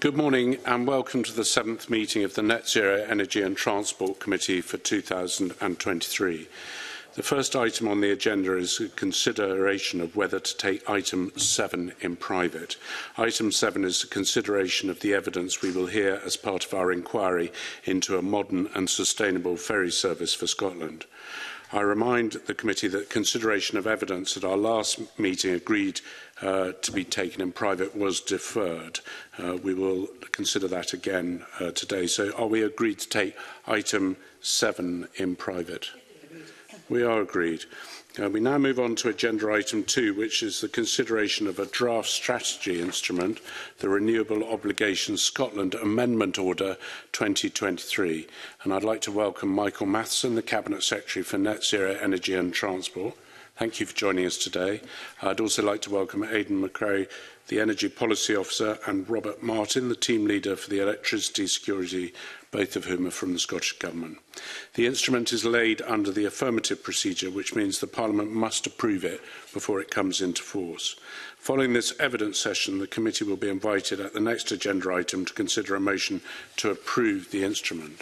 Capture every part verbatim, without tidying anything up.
Good morning and welcome to the seventh meeting of the Net Zero Energy and Transport Committee for two thousand twenty-three. The first item on the agenda is consideration of whether to take item seven in private. Item seven is the consideration of the evidence we will hear as part of our inquiry into a modern and sustainable ferry service for Scotland. I remind the committee that consideration of evidence at our last meeting agreed uh, to be taken in private was deferred. Uh, we will consider that again uh, today. So are we agreed to take item seven in private? We are agreed. Uh, we now move on to agenda item two, which is the consideration of a draft strategy instrument, the Renewable Obligations Scotland Amendment Order twenty twenty-three. And I'd like to welcome Michael Matheson, the Cabinet Secretary for Net Zero Energy and Transport. Thank you for joining us today. I'd also like to welcome Aidan McCrae, the Energy Policy Officer, and Robert Martin, the Team Leader for the Electricity Security, both of whom are from the Scottish Government. The instrument is laid under the affirmative procedure, which means the Parliament must approve it before it comes into force. Following this evidence session, the committee will be invited at the next agenda item to consider a motion to approve the instrument.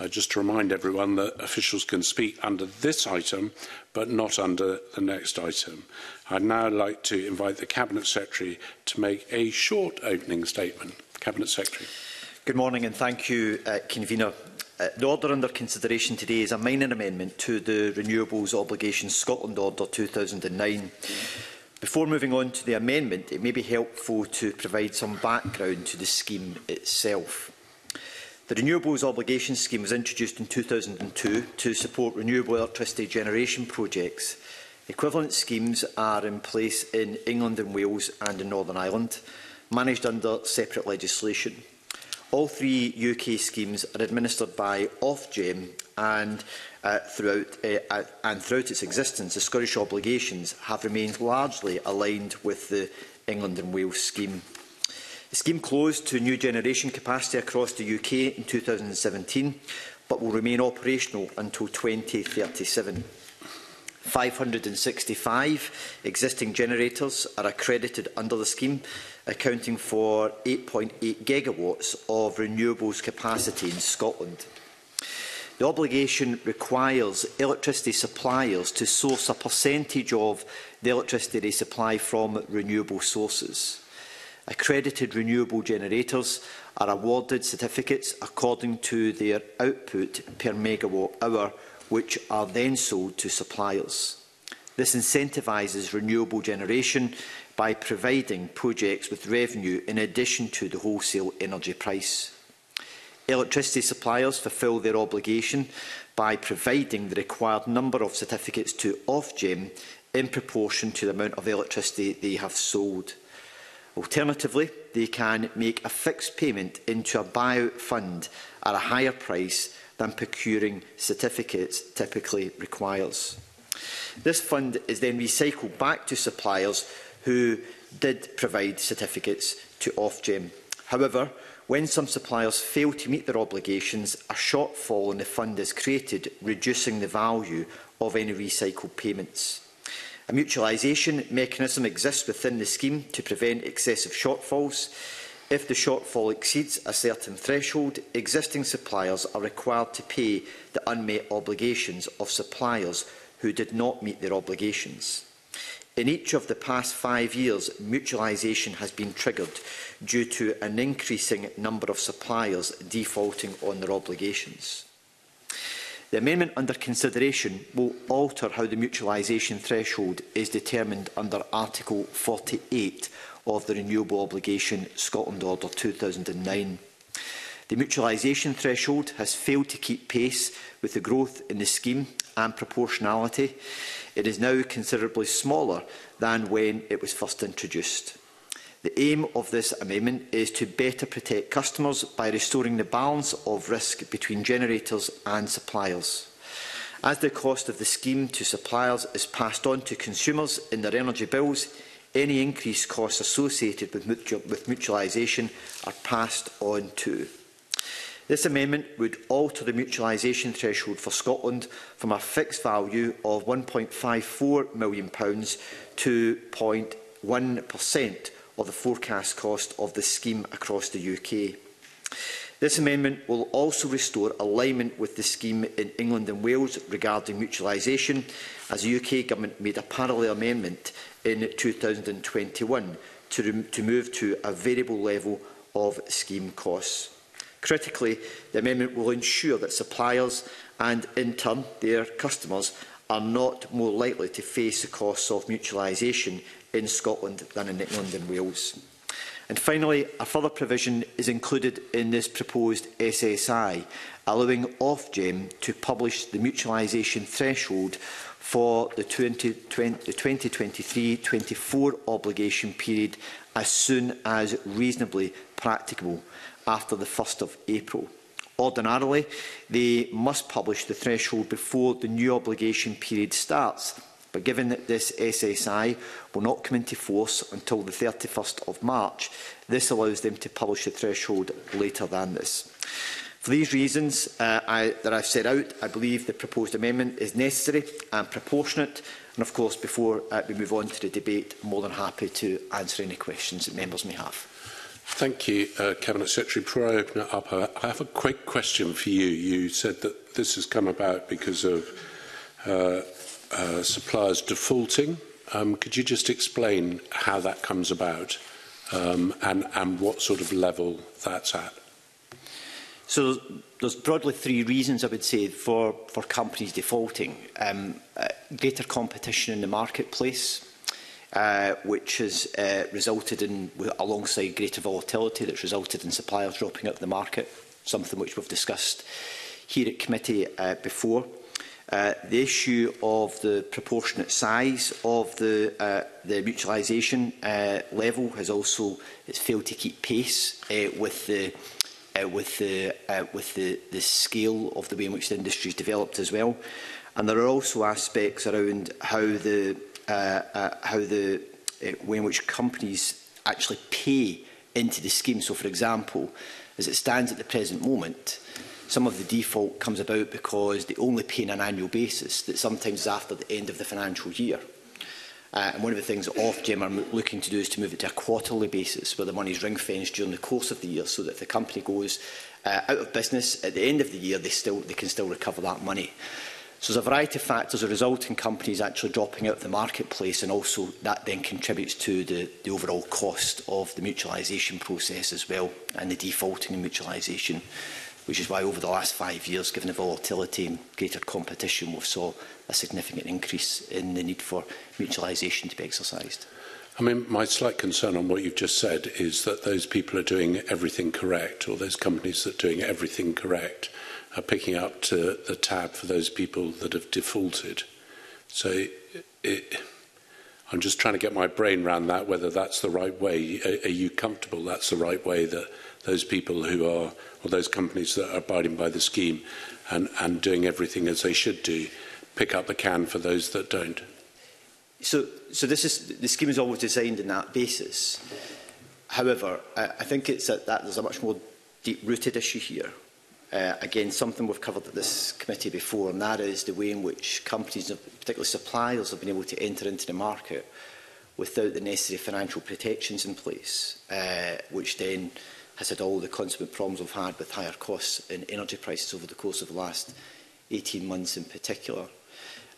Uh, just to remind everyone that officials can speak under this item, but not under the next item. I'd now like to invite the Cabinet Secretary to make a short opening statement. Cabinet Secretary. Good morning and thank you, uh, Convener. Uh, the order under consideration today is a minor amendment to the Renewables Obligations Scotland Order two thousand nine. Before moving on to the amendment, it may be helpful to provide some background to the scheme itself. The Renewables Obligations Scheme was introduced in two thousand two to support renewable electricity generation projects. Equivalent schemes are in place in England and Wales and in Northern Ireland, managed under separate legislation. All three U K schemes are administered by Ofgem, and, uh, throughout, uh, and throughout its existence, the Scottish obligations have remained largely aligned with the England and Wales scheme. The scheme closed to new generation capacity across the U K in two thousand seventeen, but will remain operational until twenty thirty-seven. five hundred sixty-five existing generators are accredited under the scheme, accounting for eight point eight gigawatts of renewables capacity in Scotland. The obligation requires electricity suppliers to source a percentage of the electricity they supply from renewable sources. Accredited renewable generators are awarded certificates according to their output per megawatt hour, which are then sold to suppliers. This incentivises renewable generation by providing projects with revenue in addition to the wholesale energy price. Electricity suppliers fulfil their obligation by providing the required number of certificates to Ofgem in proportion to the amount of electricity they have sold. Alternatively, they can make a fixed payment into a buyout fund at a higher price than procuring certificates typically requires. This fund is then recycled back to suppliers who did provide certificates to Ofgem. However, when some suppliers fail to meet their obligations, a shortfall in the fund is created, reducing the value of any recycled payments. A mutualisation mechanism exists within the scheme to prevent excessive shortfalls. If the shortfall exceeds a certain threshold, existing suppliers are required to pay the unmet obligations of suppliers who did not meet their obligations. In each of the past five years, mutualisation has been triggered due to an increasing number of suppliers defaulting on their obligations. The amendment under consideration will alter how the mutualisation threshold is determined under Article forty-eight of the Renewable Obligation Scotland Order two thousand nine. The mutualisation threshold has failed to keep pace with the growth in the scheme and proportionality. It is now considerably smaller than when it was first introduced. The aim of this amendment is to better protect customers by restoring the balance of risk between generators and suppliers. As the cost of the scheme to suppliers is passed on to consumers in their energy bills, any increased costs associated with, mutual, with mutualisation are passed on to. This amendment would alter the mutualisation threshold for Scotland from a fixed value of one point five four million pounds to zero point one percent or the forecast cost of the scheme across the U K. This amendment will also restore alignment with the scheme in England and Wales regarding mutualisation, as the U K Government made a parallel amendment in two thousand twenty-one to, to move to a variable level of scheme costs. Critically, the amendment will ensure that suppliers and, in turn, their customers are not more likely to face the costs of mutualisation in Scotland than in England and Wales. And finally, a further provision is included in this proposed S S I, allowing Ofgem to publish the mutualisation threshold for the twenty twenty-three twenty-four obligation period as soon as reasonably practicable, after the first of April. Ordinarily, they must publish the threshold before the new obligation period starts, but given that this S S I will not come into force until the thirty-first of March, this allows them to publish the threshold later than this. For these reasons uh, I, that I have set out, I believe the proposed amendment is necessary and proportionate, and of course, before uh, we move on to the debate, I am more than happy to answer any questions that members may have. Thank you, uh, Cabinet Secretary. Before I open it up, I have a quick question for you. You said that this has come about because of uh, uh, suppliers defaulting. Um, could you just explain how that comes about um, and, and what sort of level that's at? So there's broadly three reasons, I would say, for, for companies defaulting. Um, uh, greater competition in the marketplace, Uh, which has uh, resulted in, alongside greater volatility, that's resulted in suppliers dropping out of the market, something which we've discussed here at committee uh, before. Uh, the issue of the proportionate size of the, uh, the mutualisation uh, level has also it's failed to keep pace uh, with the uh, with the uh, with the, the scale of the way in which the industry has developed as well, and there are also aspects around how the Uh, uh, how the uh, way in which companies actually pay into the scheme. So, for example, as it stands at the present moment, some of the default comes about because they only pay on an annual basis, that sometimes is after the end of the financial year. Uh, and one of the things that Ofgem are looking to do is to move it to a quarterly basis, where the money is ring-fenced during the course of the year, so that if the company goes uh, out of business at the end of the year, they, still, they can still recover that money. So there's a variety of factors that result in companies actually dropping out of the marketplace, and also that then contributes to the, the overall cost of the mutualisation process as well, and the defaulting in mutualisation, which is why over the last five years, given the volatility and greater competition, we saw a significant increase in the need for mutualisation to be exercised. I mean, my slight concern on what you've just said is that those people are doing everything correct, or those companies that are doing everything correct are picking up to the tab for those people that have defaulted. So it, it, I'm just trying to get my brain around that, whether that's the right way. Are, are you comfortable that's the right way, that those people who are, or those companies that are abiding by the scheme and, and doing everything as they should do, pick up the can for those that don't? So, so this is, the scheme is always designed on that basis. However, I, I think it's a, that there's a much more deep-rooted issue here. Uh, again, something we've covered at this committee before, and that is the way in which companies, particularly suppliers, have been able to enter into the market without the necessary financial protections in place, uh, which then has had all the consequent problems we've had with higher costs and energy prices over the course of the last eighteen months in particular.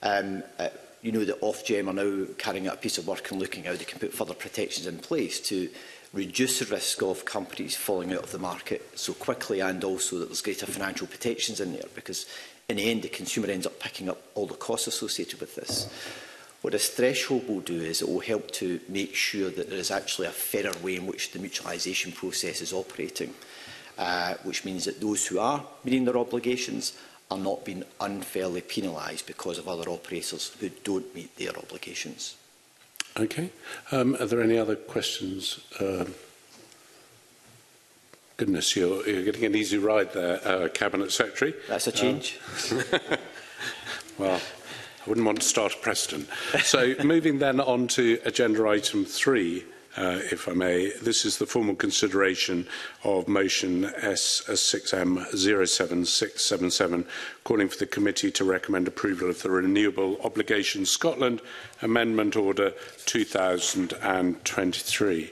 Um, uh, you know that Ofgem are now carrying out a piece of work and looking at how they can put further protections in place to reduce the risk of companies falling out of the market so quickly, and also that there's greater financial protections in there, because in the end the consumer ends up picking up all the costs associated with this. What this threshold will do is it will help to make sure that there is actually a fairer way in which the mutualisation process is operating, uh, which means that those who are meeting their obligations are not being unfairly penalised because of other operators who don't meet their obligations. Okay. Um, are there any other questions? Um, goodness, you're, you're getting an easy ride there, uh, Cabinet Secretary. That's a change. Um, well, I wouldn't want to start a precedent. So moving then on to agenda item three, uh, if I may. This is the formal consideration of motion S six M zero seven six seven seven, calling for the committee to recommend approval of the Renewable Obligations Scotland Amendment Order two thousand twenty-three.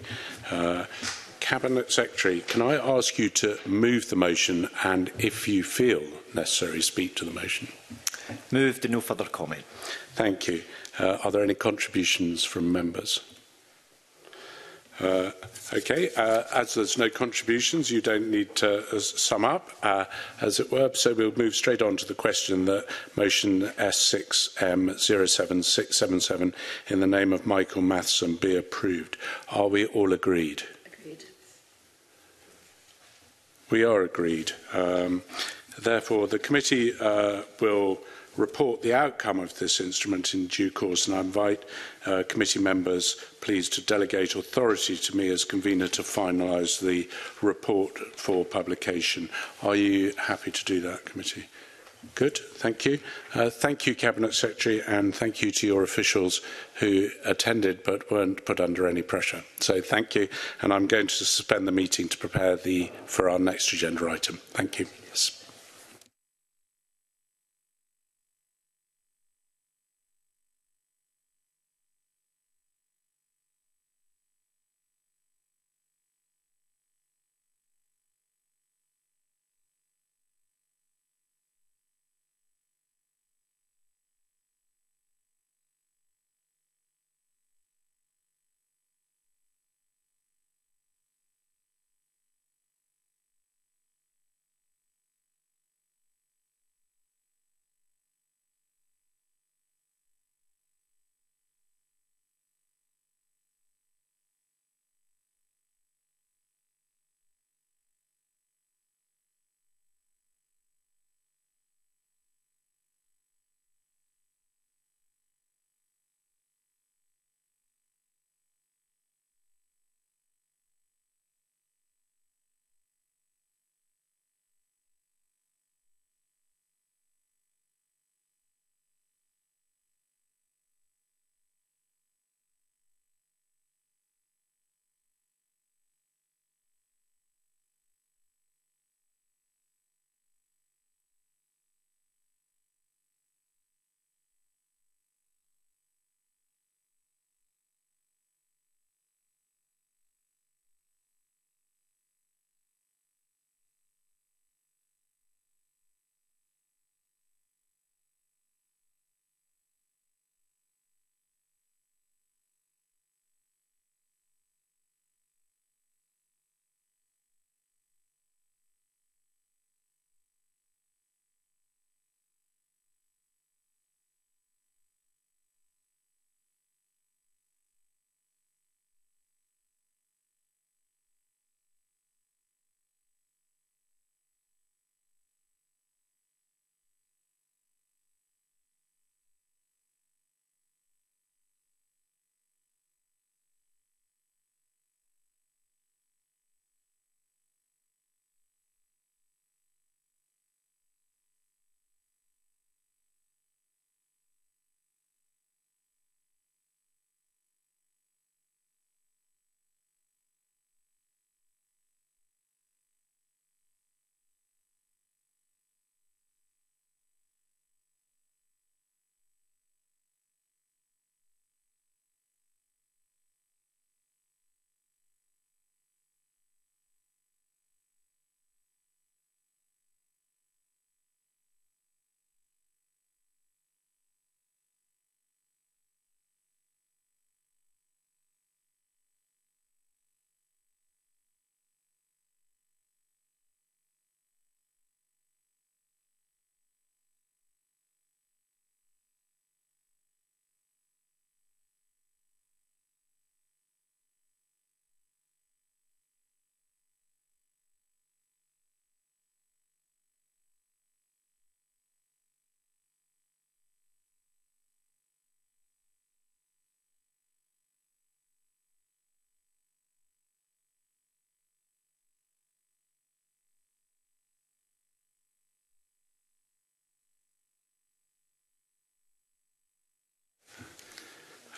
Uh, Cabinet Secretary, can I ask you to move the motion and, if you feel necessary, speak to the motion? Moved and no further comment. Thank you. Uh, are there any contributions from members? Uh, okay. Uh, as there's no contributions, you don't need to uh, sum up, uh, as it were. So we'll move straight on to the question that motion S six M zero seven six seven seven in the name of Michael Matheson be approved. Are we all agreed? We are agreed. Um, therefore, the committee uh, will report the outcome of this instrument in due course, and I invite uh, committee members please to delegate authority to me as convener to finalise the report for publication. Are you happy to do that, committee? Good, thank you. Uh, thank you, Cabinet Secretary, and thank you to your officials who attended but weren't put under any pressure. So thank you, and I'm going to suspend the meeting to prepare the, for our next agenda item. Thank you. Yes.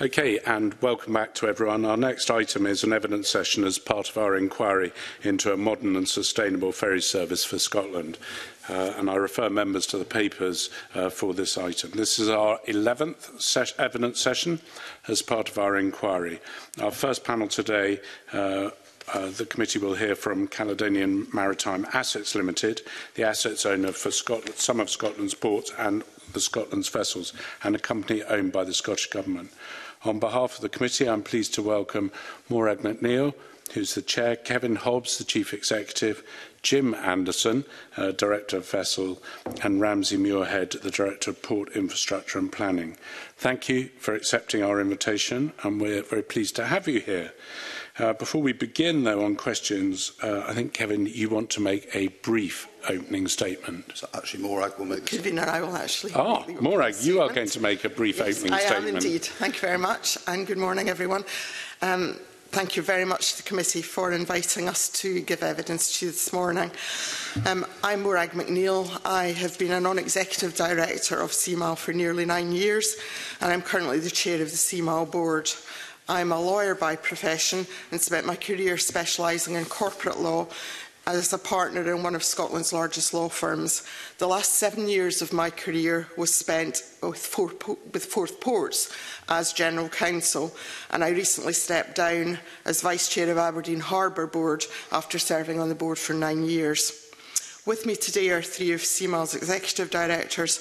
Okay, and welcome back to everyone. Our next item is an evidence session as part of our inquiry into a modern and sustainable ferry service for Scotland. Uh, and I refer members to the papers uh, for this item. This is our eleventh se- evidence session as part of our inquiry. Our first panel today, uh, Uh, the committee will hear from Caledonian Maritime Assets Limited, the assets owner for Scotland, some of Scotland's ports and the Scotland's vessels, and a company owned by the Scottish Government. On behalf of the committee, I'm pleased to welcome Morag McNeil, who's the chair, Kevin Hobbs, the chief executive, Jim Anderson, uh, director of vessel, and Ramsay Muirhead, the director of port infrastructure and planning. Thank you for accepting our invitation, and we're very pleased to have you here. Uh, before we begin, though, on questions, uh, I think, Kevin, you want to make a brief opening statement. So actually, Morag will make the statement. I will actually. Ah, Morag, you are going to make a brief yes, opening I statement. I am indeed. Thank you very much, and good morning, everyone. Um, Thank you very much to the committee for inviting us to give evidence to you this morning. Um, I'm Morag McNeil. I have been a non-executive director of C M A L for nearly nine years, and I'm currently the chair of the C M A L board. I'm a lawyer by profession and spent my career specialising in corporate law as a partner in one of Scotland's largest law firms. The last seven years of my career was spent with Forth Ports as General Counsel, and I recently stepped down as Vice Chair of Aberdeen Harbour Board after serving on the board for nine years. With me today are three of C M A L's executive directors.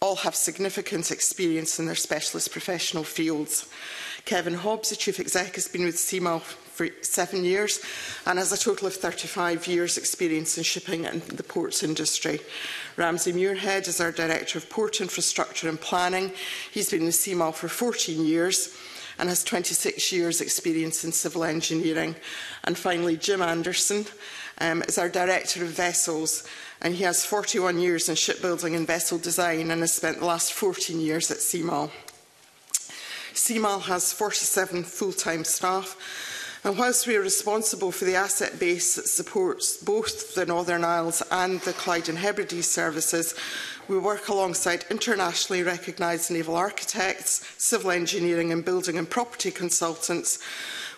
All have significant experience in their specialist professional fields. Kevin Hobbs, the Chief Exec, has been with C M A L for seven years and has a total of thirty-five years' experience in shipping and the ports industry. Ramsay Muirhead is our Director of Port Infrastructure and Planning. He's been with C M A L for fourteen years and has twenty-six years' experience in civil engineering. And finally, Jim Anderson um, is our Director of Vessels, and he has forty-one years in shipbuilding and vessel design and has spent the last fourteen years at C M A L. C M A L has forty-seven full-time staff, and whilst we are responsible for the asset base that supports both the Northern Isles and the Clyde and Hebrides services, we work alongside internationally recognised naval architects, civil engineering and building and property consultants.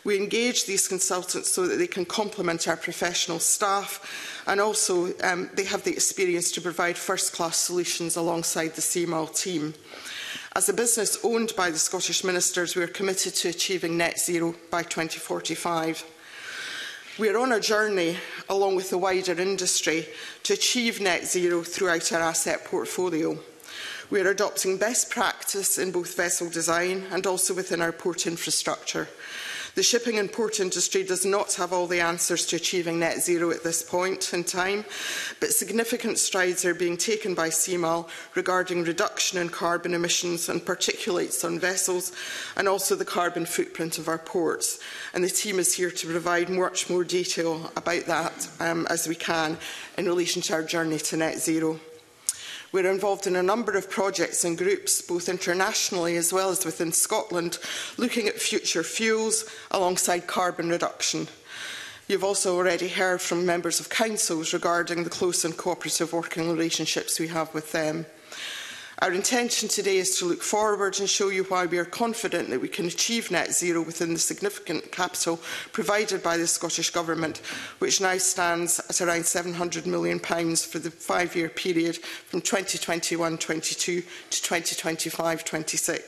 We engage these consultants so that they can complement our professional staff, and also um, they have the experience to provide first-class solutions alongside the C M A L team. As a business owned by the Scottish Ministers, we are committed to achieving net zero by twenty forty-five. We are on a journey, along with the wider industry, to achieve net zero throughout our asset portfolio. We are adopting best practice in both vessel design and also within our port infrastructure. The shipping and port industry does not have all the answers to achieving net zero at this point in time, but significant strides are being taken by C M A L regarding reduction in carbon emissions and particulates on vessels, and also the carbon footprint of our ports. And the team is here to provide much more detail about that um, as we can in relation to our journey to net zero. We're involved in a number of projects and groups, both internationally as well as within Scotland, looking at future fuels alongside carbon reduction. You've also already heard from members of councils regarding the close and cooperative working relationships we have with them. Our intention today is to look forward and show you why we are confident that we can achieve net zero within the significant capital provided by the Scottish Government, which now stands at around seven hundred million pounds for the five-year period from twenty twenty-one twenty-two to twenty twenty-five twenty-six.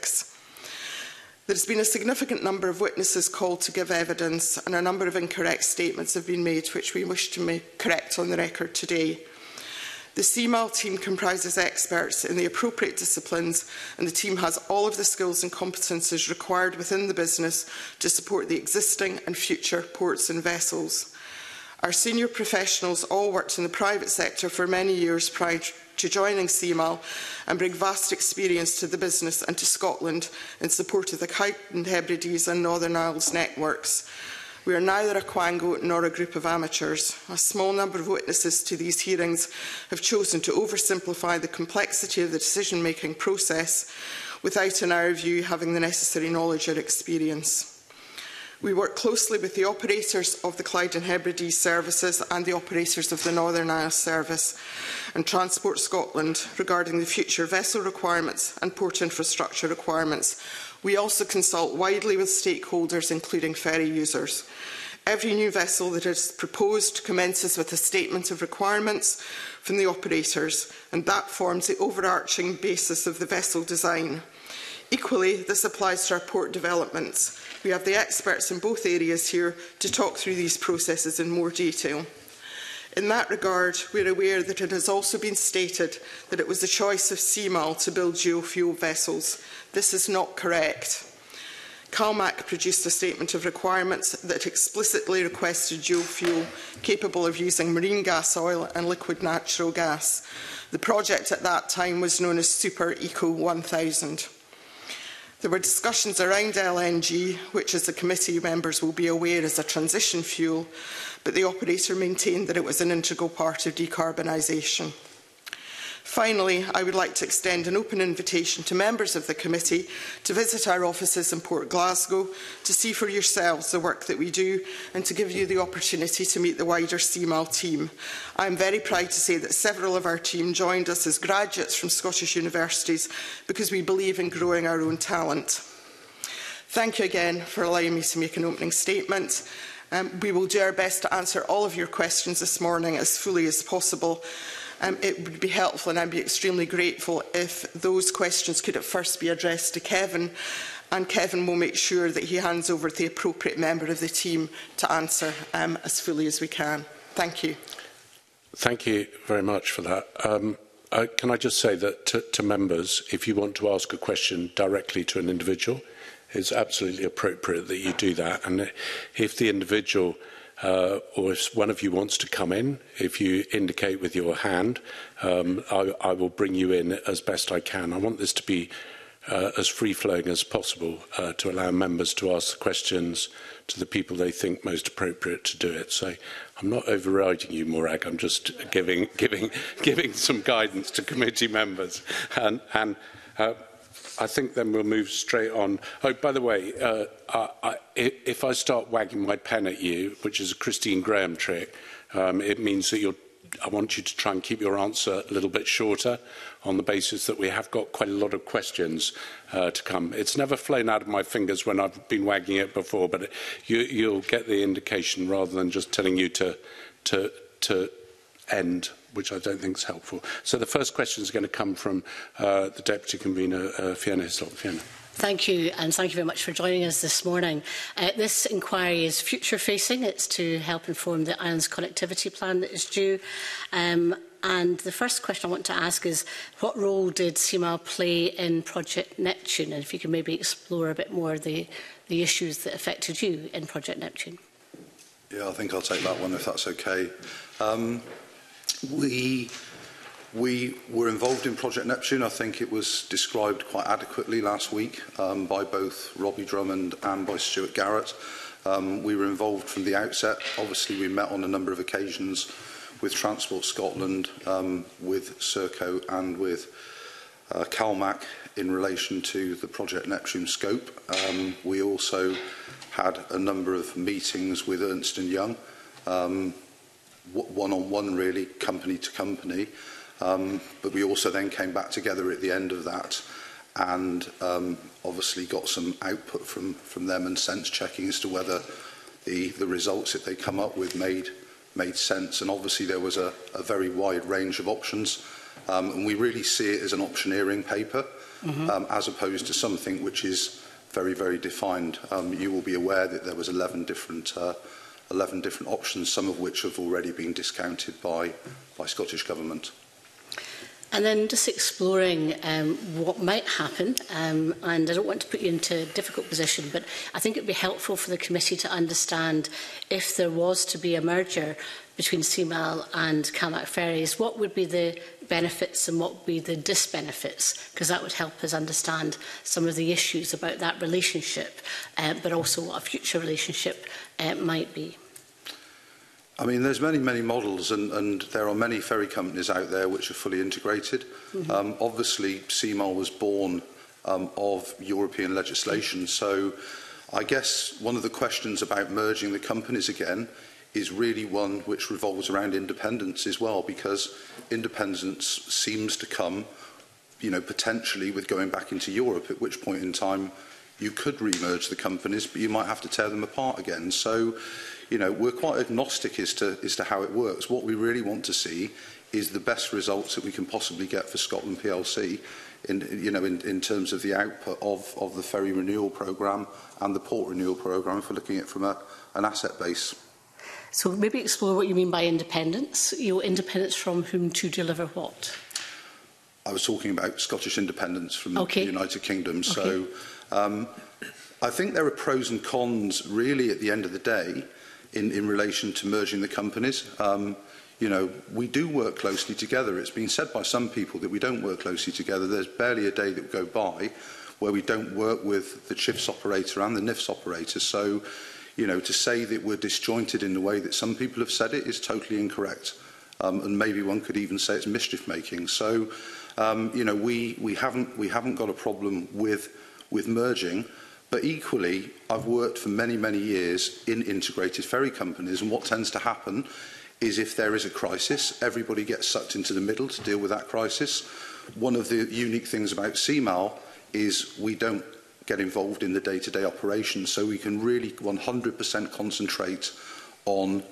There has been a significant number of witnesses called to give evidence, and a number of incorrect statements have been made, which we wish to make correct on the record today. The C M A L team comprises experts in the appropriate disciplines, and the team has all of the skills and competences required within the business to support the existing and future ports and vessels. Our senior professionals all worked in the private sector for many years prior to joining C M A L and bring vast experience to the business and to Scotland in support of the Clyde and Hebrides and Northern Isles networks. We are neither a quango nor a group of amateurs. A small number of witnesses to these hearings have chosen to oversimplify the complexity of the decision-making process without, in our view, having the necessary knowledge or experience. We work closely with the operators of the Clyde and Hebrides services and the operators of the Northern Isles service and Transport Scotland regarding the future vessel requirements and port infrastructure requirements, We also consult widely with stakeholders, including ferry users. Every new vessel that is proposed commences with a statement of requirements from the operators, and that forms the overarching basis of the vessel design. Equally, this applies to our port developments. We have the experts in both areas here to talk through these processes in more detail. In that regard, we are aware that it has also been stated that it was the choice of C M A L to build dual-fuel vessels. This is not correct. CalMac produced a statement of requirements that explicitly requested dual fuel capable of using marine gas oil and liquid natural gas. The project at that time was known as Super Eco one thousand. There were discussions around L N G, which as the committee members will be aware is a transition fuel, but the operator maintained that it was an integral part of decarbonisation. Finally, I would like to extend an open invitation to members of the committee to visit our offices in Port Glasgow to see for yourselves the work that we do and to give you the opportunity to meet the wider C M A L team. I am very proud to say that several of our team joined us as graduates from Scottish universities because we believe in growing our own talent. Thank you again for allowing me to make an opening statement. Um, we will do our best to answer all of your questions this morning as fully as possible. Um, it would be helpful, and I'd be extremely grateful if those questions could at first be addressed to Kevin, and Kevin will make sure that he hands over the appropriate member of the team to answer um, as fully as we can. Thank you. Thank you very much for that. Um, uh, can I just say that to, to members, if you want to ask a question directly to an individual, it's absolutely appropriate that you do that. And if the individual Uh, or if one of you wants to come in, if you indicate with your hand, um, I, I will bring you in as best I can. I want this to be uh, as free-flowing as possible uh, to allow members to ask the questions to the people they think most appropriate to do it. So I'm not overriding you, Morag. I'm just giving, giving, giving some guidance to committee members. And, and uh, I think then we'll move straight on. Oh, by the way, uh, I, I, if I start wagging my pen at you, which is a Christine Graham trick, um, it means that you'll, I want you to try and keep your answer a little bit shorter on the basis that we have got quite a lot of questions uh, to come. It's never flown out of my fingers when I've been wagging it before, but it, you, you'll get the indication rather than just telling you to, to, to end, which I don't think is helpful. So the first question is going to come from uh, the Deputy Convener, uh, Fiona Hislop. Fiona. Thank you, and thank you very much for joining us this morning. Uh, this inquiry is future-facing. It's to help inform the island's connectivity plan that is due. Um, and the first question I want to ask is, what role did C M A L play in Project Neptune? And if you could maybe explore a bit more the, the issues that affected you in Project Neptune. Yeah, I think I'll take that one, if that's OK. Um, We, we were involved in Project Neptune. I think it was described quite adequately last week um, by both Robbie Drummond and by Stuart Garrett. Um, we were involved from the outset. Obviously, we met on a number of occasions with Transport Scotland, um, with Serco and with uh, CalMac in relation to the Project Neptune scope. Um, we also had a number of meetings with Ernst and Young, um, one-on-one, -on -one really, company to company. Um, but we also then came back together at the end of that and um, obviously got some output from, from them and sense-checking as to whether the, the results that they come up with made, made sense. And obviously there was a, a very wide range of options. Um, and we really see it as an optioneering paper, mm-hmm. um, as opposed to something which is very, very defined. Um, you will be aware that there was eleven different uh, eleven different options, some of which have already been discounted by, by Scottish Government. And then just exploring um, what might happen, um, and I don't want to put you into a difficult position, but I think it would be helpful for the committee to understand if there was to be a merger between C M A L and CalMac Ferries, what would be the benefits and what would be the disbenefits? Because that would help us understand some of the issues about that relationship, uh, but also what a future relationship uh, might be. I mean, there's many, many models, and, and there are many ferry companies out there which are fully integrated. Mm-hmm. um, obviously, C M A L was born um, of European legislation, so I guess one of the questions about merging the companies again is really one which revolves around independence as well, because independence seems to come, you know, potentially with going back into Europe, at which point in time You could re-merge the companies, but you might have to tear them apart again. So, you know, we're quite agnostic as to, as to how it works. What we really want to see is the best results that we can possibly get for Scotland P L C in, you know, in, in terms of the output of, of the ferry renewal programme and the port renewal programme, if we're looking at it from a, an asset base. So maybe explore what you mean by independence. You know, independence from whom to deliver what? I was talking about Scottish independence from okay. the United Kingdom. So okay. um, I think there are pros and cons, really, at the end of the day, in, in relation to merging the companies. Um, you know, we do work closely together. It's been said by some people that we don't work closely together. There's barely a day that will go by where we don't work with the C H I F S operator and the N I F S operator. So, you know, to say that we're disjointed in the way that some people have said it is totally incorrect. Um, and maybe one could even say it's mischief-making. So, um, you know, we, we, haven't, we haven't got a problem with, with merging. But equally, I've worked for many, many years in integrated ferry companies, and what tends to happen is if there is a crisis, everybody gets sucked into the middle to deal with that crisis. One of the unique things about C M A L is we don't get involved in the day-to-day operations, so we can really one hundred percent concentrate on,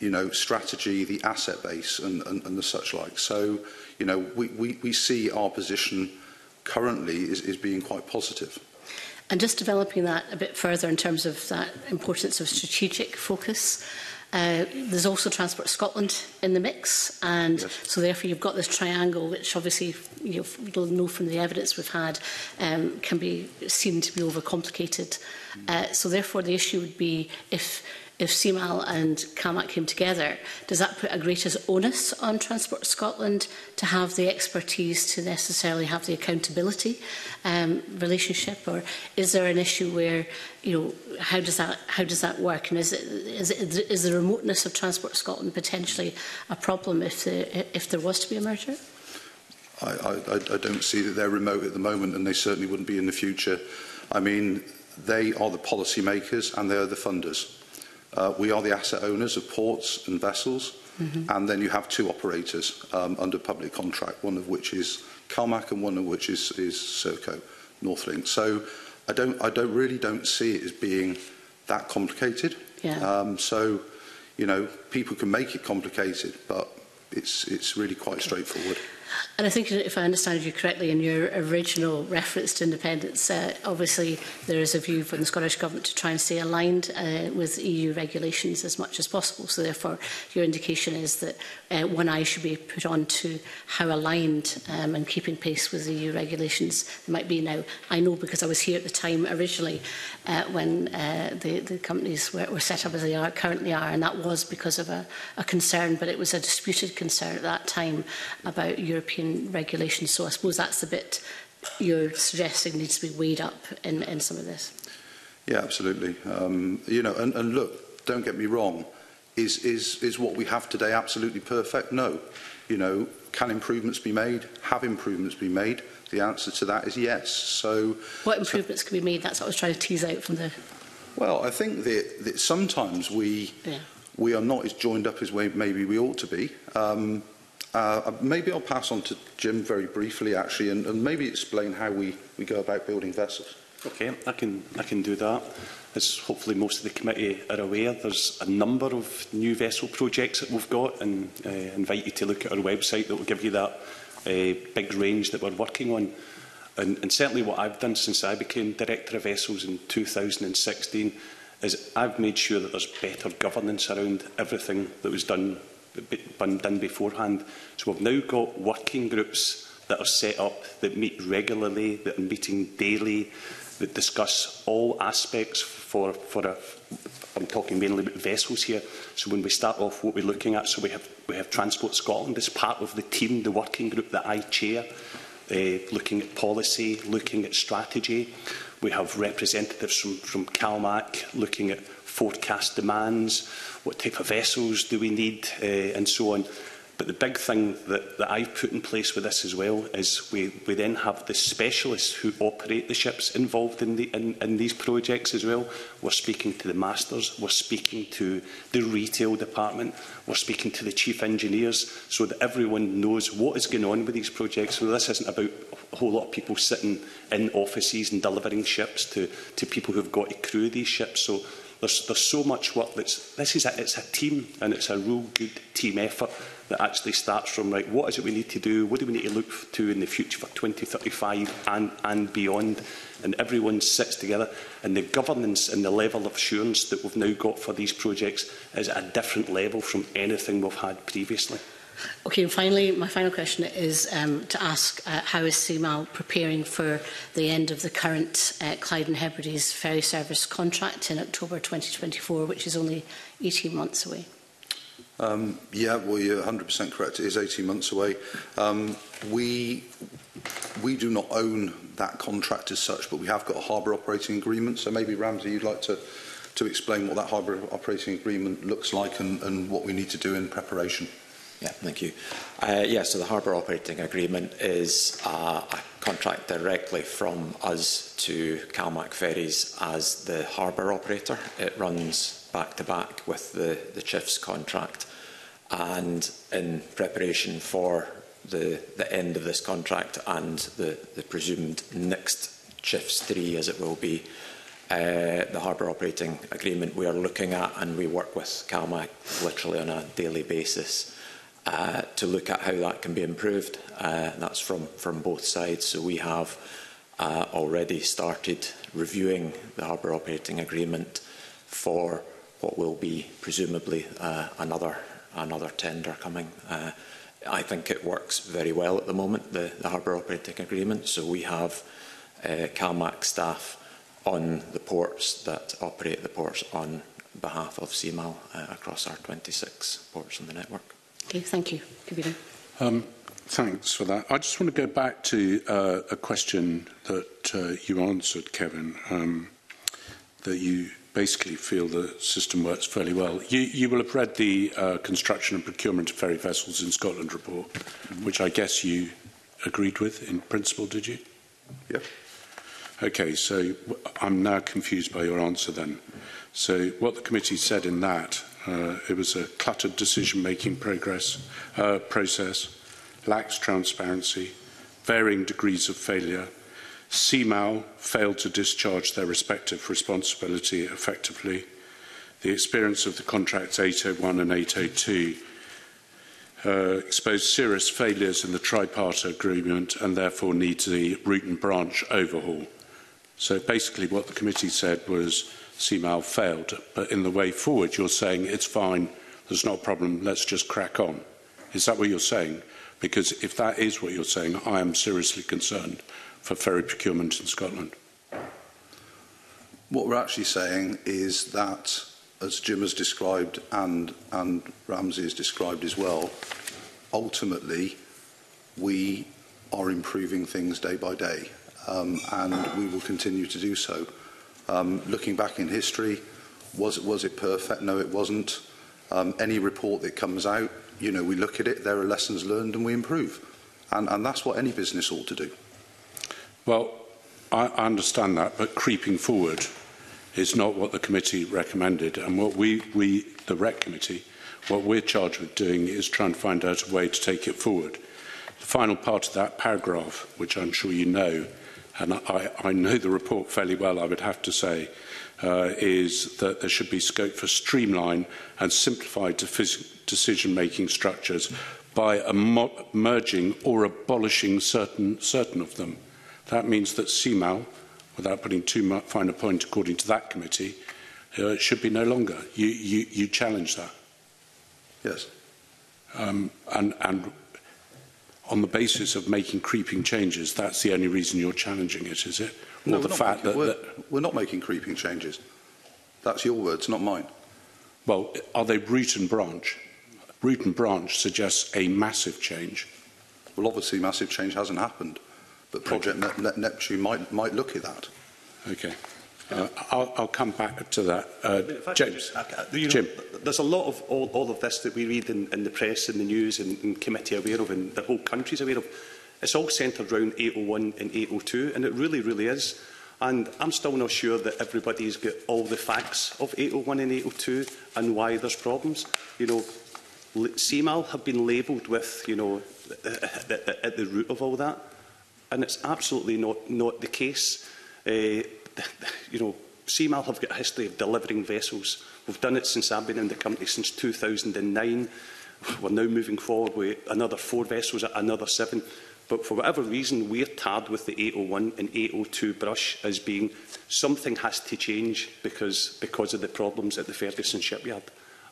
you know, strategy, the asset base and, and, and the such like. So, you know, we, we, we see our position currently is, is being quite positive. And just developing that a bit further in terms of that importance of strategic focus, uh, there's also Transport Scotland in the mix, and yes. so therefore you've got this triangle, which obviously you'll know from the evidence we've had um, can be seen to be overcomplicated. Mm. Uh, so therefore the issue would be if if C M A L and CalMac came together, does that put a greater onus on Transport Scotland to have the expertise to necessarily have the accountability um, relationship, or is there an issue where, you know, how does that how does that work, and is it is it, is the remoteness of Transport Scotland potentially a problem if the if there was to be a merger? I, I, I don't see that they're remote at the moment, and they certainly wouldn't be in the future. I mean, they are the policy makers and they are the funders. Uh, we are the asset owners of ports and vessels, mm-hmm. and then you have two operators um, under public contract, one of which is CalMac and one of which is, is Serco, Northlink. So I don't, I don't really don't see it as being that complicated. Yeah. Um, so, you know, people can make it complicated, but it's it's really quite okay. straightforward. And I think, if I understand you correctly, in your original reference to independence, uh, obviously there is a view from the Scottish Government to try and stay aligned uh, with E U regulations as much as possible. So therefore, your indication is that uh, one eye should be put on to how aligned um, and keeping pace with E U regulations there might be now. I know, because I was here at the time originally uh, when uh, the, the companies were, were set up as they are, currently are, and that was because of a, a concern, but it was a disputed concern at that time about Europe. European regulations, so I suppose that's the bit you're suggesting needs to be weighed up in, in some of this. Yeah, absolutely. Um, you know, and, and look, don't get me wrong, is, is, is what we have today absolutely perfect? No. You know, can improvements be made? Have improvements be made? The answer to that is yes. So, what improvements so, can be made? That's what I was trying to tease out from the... Well, I think that, that sometimes we, yeah. we are not as joined up as we, maybe we ought to be. Um, Uh, maybe I'll pass on to Jim very briefly, actually, and, and maybe explain how we, we go about building vessels. Okay, I can, I can do that. As hopefully most of the committee are aware, there's a number of new vessel projects that we've got, and uh, invite you to look at our website that will give you that uh, big range that we're working on. And, and certainly what I've done since I became Director of Vessels in two thousand sixteen is I've made sure that there's better governance around everything that was done been done beforehand. So we've now got working groups that are set up, that meet regularly, that are meeting daily, that discuss all aspects for, for a, I'm talking mainly about vessels here. So when we start off, what we're looking at, so we have, we have Transport Scotland as part of the team, the working group that I chair, uh, looking at policy, looking at strategy. We have representatives from, from CalMac looking at forecast demands, what type of vessels do we need, uh, and so on. But the big thing that, that I've put in place with this as well is we, we then have the specialists who operate the ships involved in, the, in, in these projects as well. We're speaking to the masters, we're speaking to the retail department, we're speaking to the chief engineers, so that everyone knows what is going on with these projects. So this isn't about a whole lot of people sitting in offices and delivering ships to, to people who've got to crew these ships. So there's, there's so much work. That's, this is a, it's a team, and it's a real good team effort that actually starts from, right, what is it we need to do, what do we need to look to in the future for twenty thirty-five and, and beyond, and everyone sits together. And the governance and the level of assurance that we've now got for these projects is at a different level from anything we've had previously. Okay, and finally, my final question is um, to ask uh, how is C M A L preparing for the end of the current uh, Clyde and Hebrides ferry service contract in October twenty twenty-four, which is only eighteen months away? Um, yeah, well, you're one hundred percent correct. It is eighteen months away. Um, we we do not own that contract as such, but we have got a harbour operating agreement. So maybe, Ramsay, you'd like to, to explain what that harbour operating agreement looks like and, and what we need to do in preparation. Yeah, thank you. Uh, yeah, so the harbour operating agreement is uh, a contract directly from us to CalMac Ferries as the harbour operator. It runs back to back with the, the Chief's contract, and in preparation for the, the end of this contract and the, the presumed next Chiefs three, as it will be, Uh, the harbour operating agreement we are looking at, and we work with CalMac literally on a daily basis uh, to look at how that can be improved. Uh, that's from, from both sides. So we have uh, already started reviewing the harbour operating agreement for what will be presumably uh, another, another tender coming. Uh, I think it works very well at the moment, the, the harbour operating agreement. So we have uh, CalMac staff on the ports that operate the ports on behalf of C M A L uh, across our twenty-six ports in the network. Okay, thank you. Um, thanks for that. I just want to go back to uh, a question that uh, you answered, Kevin, um, that you basically feel the system works fairly well. You, you will have read the uh, Construction and Procurement of Ferry Vessels in Scotland report, mm-hmm. which I guess you agreed with in principle, did you? Yeah. Okay, so I'm now confused by your answer then. So what the committee said in that, uh, it was a cluttered decision-making progress, uh, process, lacks transparency, varying degrees of failure. C M A L failed to discharge their respective responsibility effectively. The experience of the contracts eight oh one and eight oh two Uh, exposed serious failures in the tripartite agreement and therefore needs a root and branch overhaul. So basically what the committee said was C M A L failed, but in the way forward you're saying it's fine, there's not a problem, let's just crack on. Is that what you're saying? Because if that is what you're saying, I am seriously concerned for ferry procurement in Scotland. What we're actually saying is that, as Jim has described and, and Ramsay has described as well, ultimately we are improving things day by day. Um, and we will continue to do so. Um, looking back in history, was it, was it perfect? No, it wasn't. Um, any report that comes out, you know, we look at it, there are lessons learned and we improve. And, and that's what any business ought to do. Well, I, I understand that, but creeping forward is not what the committee recommended. And what we, we, the R E C Committee, what we're charged with doing is trying to find out a way to take it forward. The final part of that paragraph, which I'm sure you know, and I, I know the report fairly well, I would have to say, uh, is that there should be scope for streamlined and simplified decision-making structures by merging or abolishing certain, certain of them. That means that C M A L, without putting too much fine a point according to that committee, uh, it should be no longer. You, you, you challenge that. Yes. Um, and... and on the basis of making creeping changes, that's the only reason you're challenging it, is it? Or no, the fact that, we're, that... we're not making creeping changes. That's your words, not mine. Well, are they root and branch? Root and branch suggests a massive change. Well, obviously, massive change hasn't happened, but Project okay. Neptune might, might look at that. Okay. Uh, I'll, I'll come back to that. Uh, I mean, James. Just, I, you know, Jim. there's a lot of all, all of this that we read in, in the press, in the news, and, and committee aware of, and the whole country's aware of. It's all centred around eight oh one and eight oh two, and it really, really is. And I'm still not sure that everybody's got all the facts of eight oh one and eight oh two and why there's problems. You know, C M A L have been labelled with, you know, at the root of all that, and it's absolutely not not the case. Uh, you know, C M A L have got a history of delivering vessels. We've done it since I've been in the company, since two thousand nine. We're now moving forward with another four vessels, another seven. But for whatever reason, we're tarred with the eight oh one and eight oh two brush as being something has to change because, because of the problems at the Ferguson shipyard.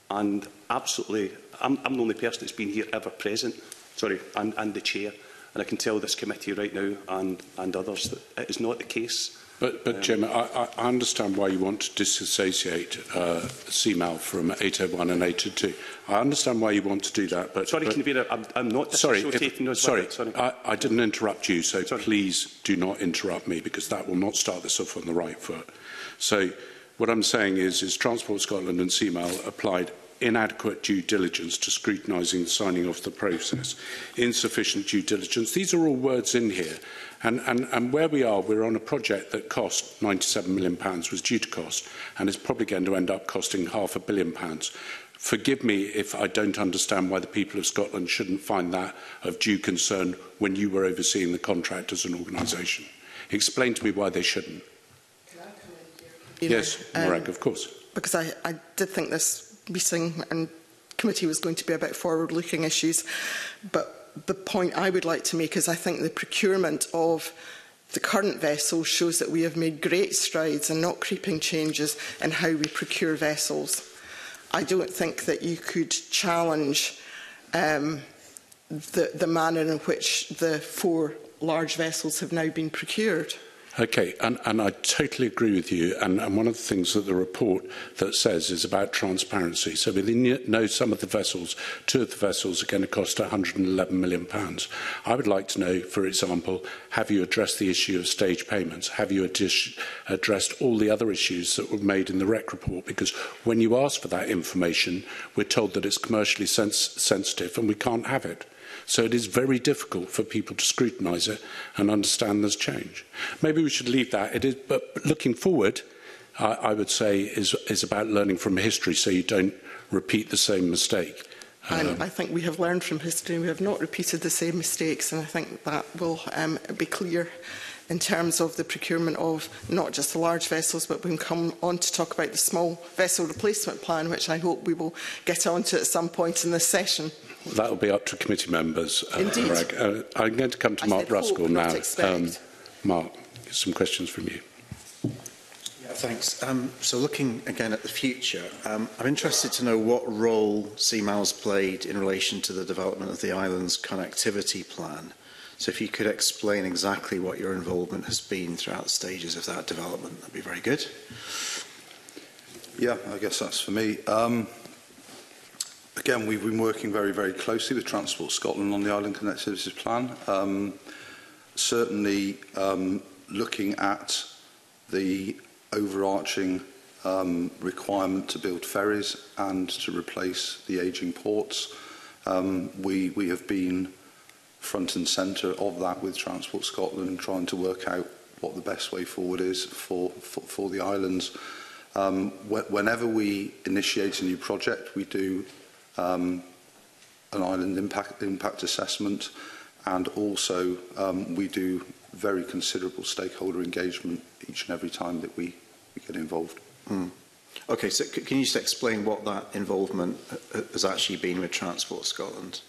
And absolutely, I'm, I'm the only person that's been here ever present, sorry, and, and the chair. And I can tell this committee right now and, and others that it is not the case. But, but um, Jim, I, I understand why you want to disassociate uh, C M A L from eight oh one and eight oh two. I understand why you want to do that. But, sorry, but, Convener, I'm, I'm not disassociating those. Sorry, if, sorry, sorry. I, I didn't interrupt you, so sorry. Please do not interrupt me, because that will not start this off on the right foot. So what I'm saying is, is Transport Scotland and C M A L applied inadequate due diligence to scrutinising the signing off the process, insufficient due diligence. These are all words in here. And, and, and where we are, we're on a project that cost ninety-seven million pounds, was due to cost, and is probably going to end up costing half a billion pounds. Forgive me if I don't understand why the people of Scotland shouldn't find that of due concern when you were overseeing the contract as an organisation. Explain to me why they shouldn't. You know, yes, Morag, um, of course. Because I, I did think this meeting and committee was going to be about forward-looking issues, but the point I would like to make is I think the procurement of the current vessels shows that we have made great strides and not creeping changes in how we procure vessels. I don't think that you could challenge um, the, the manner in which the four large vessels have now been procured. Okay, and, and I totally agree with you. And, and one of the things that the report that says is about transparency. So we know some of the vessels, two of the vessels are going to cost one hundred and eleven million pounds. I would like to know, for example, have you addressed the issue of stage payments? Have you ad addressed all the other issues that were made in the R E C report? Because when you ask for that information, we're told that it's commercially sens sensitive and we can't have it. So it is very difficult for people to scrutinise it and understand there's change. Maybe we should leave that. It is, but looking forward, I, I would say, is, is about learning from history so you don't repeat the same mistake. Um, and I think we have learned from history and we have not repeated the same mistakes, and I think that will um, be clear in terms of the procurement of not just the large vessels, but we can come on to talk about the small vessel replacement plan, which I hope we will get onto at some point in this session. That will be up to committee members. Uh, Indeed. Uh, I'm going to come to I Mark Ruskell now. Um, Mark, some questions from you. Yeah, thanks. Um, so looking again at the future, um, I'm interested to know what role C M A L's played in relation to the development of the island's connectivity plan. So if you could explain exactly what your involvement has been throughout the stages of that development, that'd be very good. Yeah, I guess that's for me. Um, Again, we've been working very, very closely with Transport Scotland on the Island Connectivity Plan. Um, certainly um, looking at the overarching um, requirement to build ferries and to replace the ageing ports. Um, we, we have been front and centre of that with Transport Scotland, trying to work out what the best way forward is for, for, for the islands. Um, wh- whenever we initiate a new project, we do Um, an island impact, impact assessment, and also um, we do very considerable stakeholder engagement each and every time that we, we get involved. Mm. Okay, so c can you just explain what that involvement has actually been with Transport Scotland?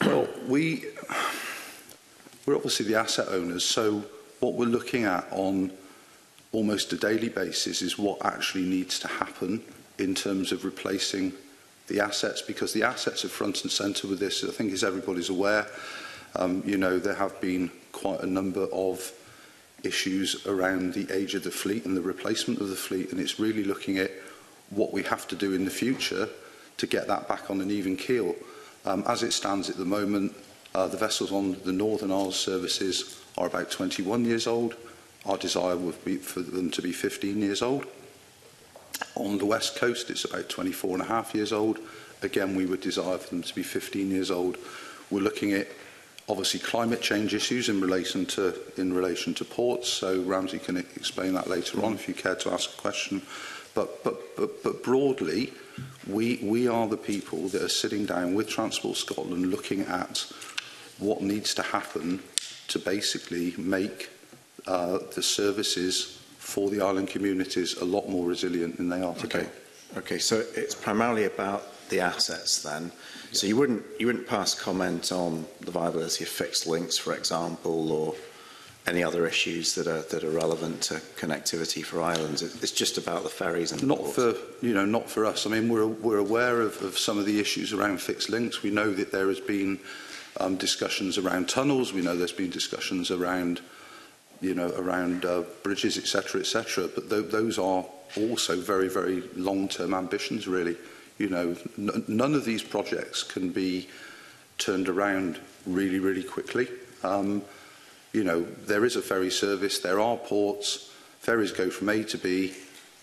Well, we, we're obviously the asset owners, so what we're looking at on almost a daily basis is what actually needs to happen in terms of replacing the assets, because the assets are front and centre with this. I think, as everybody's aware, um, you know, there have been quite a number of issues around the age of the fleet and the replacement of the fleet, and it's really looking at what we have to do in the future to get that back on an even keel. Um, as it stands at the moment, uh, the vessels on the Northern Isles services are about twenty-one years old. Our desire would be for them to be fifteen years old. On the west coast, it's about twenty-four and a half years old. Again, we would desire for them to be fifteen years old. We're looking at, obviously, climate change issues in relation to, in relation to ports, so Ramsay can explain that later on if you care to ask a question. But, but, but, but broadly, we, we are the people that are sitting down with Transport Scotland looking at what needs to happen to basically make uh, the services for the island communities a lot more resilient than they are today. Okay, okay. So it's primarily about the assets then. Yeah. So you wouldn't, you wouldn't pass comment on the viability of fixed links, for example, or any other issues that are, that are relevant to connectivity for islands. It's just about the ferries and not for, you know, not for us. I mean, we're, we're aware of, of some of the issues around fixed links. We know that there has been um, discussions around tunnels. We know there's been discussions around, you know, around uh, bridges, et cetera, et cetera. But th those are also very, very long-term ambitions, really. You know, n none of these projects can be turned around really, really quickly. Um, you know, there is a ferry service, there are ports, ferries go from A to B,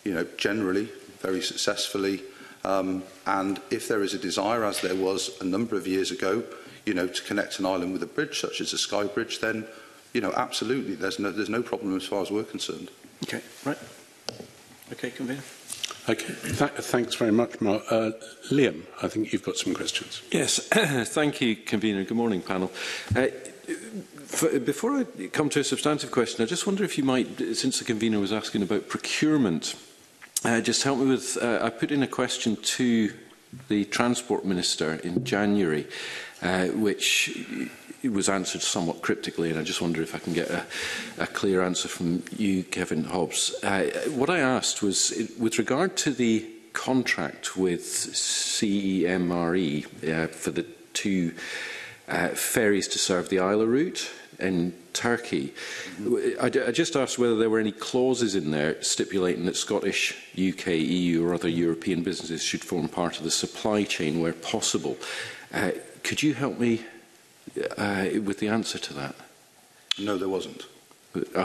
you know, generally, very successfully. Um, and if there is a desire, as there was a number of years ago, you know, to connect an island with a bridge, such as a sky bridge, then, you know, absolutely, there's no, there's no problem as far as we're concerned. Okay, right. Okay, convener. Okay, Th thanks very much, Mark. Uh, Liam, I think you've got some questions. Yes, thank you, convener. Good morning, panel. Uh, for, before I come to a substantive question, I just wonder if you might, since the convener was asking about procurement, uh, just help me with, uh, I put in a question to the Transport Minister in January, uh, which was answered somewhat cryptically, and I just wonder if I can get a, a clear answer from you, Kevin Hobbs. Uh, what I asked was, with regard to the contract with C E M R E uh, for the two uh, ferries to serve the Isla route in Turkey, I, I just asked whether there were any clauses in there stipulating that Scottish, U K, E U or other European businesses should form part of the supply chain where possible. Uh, could you help me Uh, with the answer to that? No, there wasn't.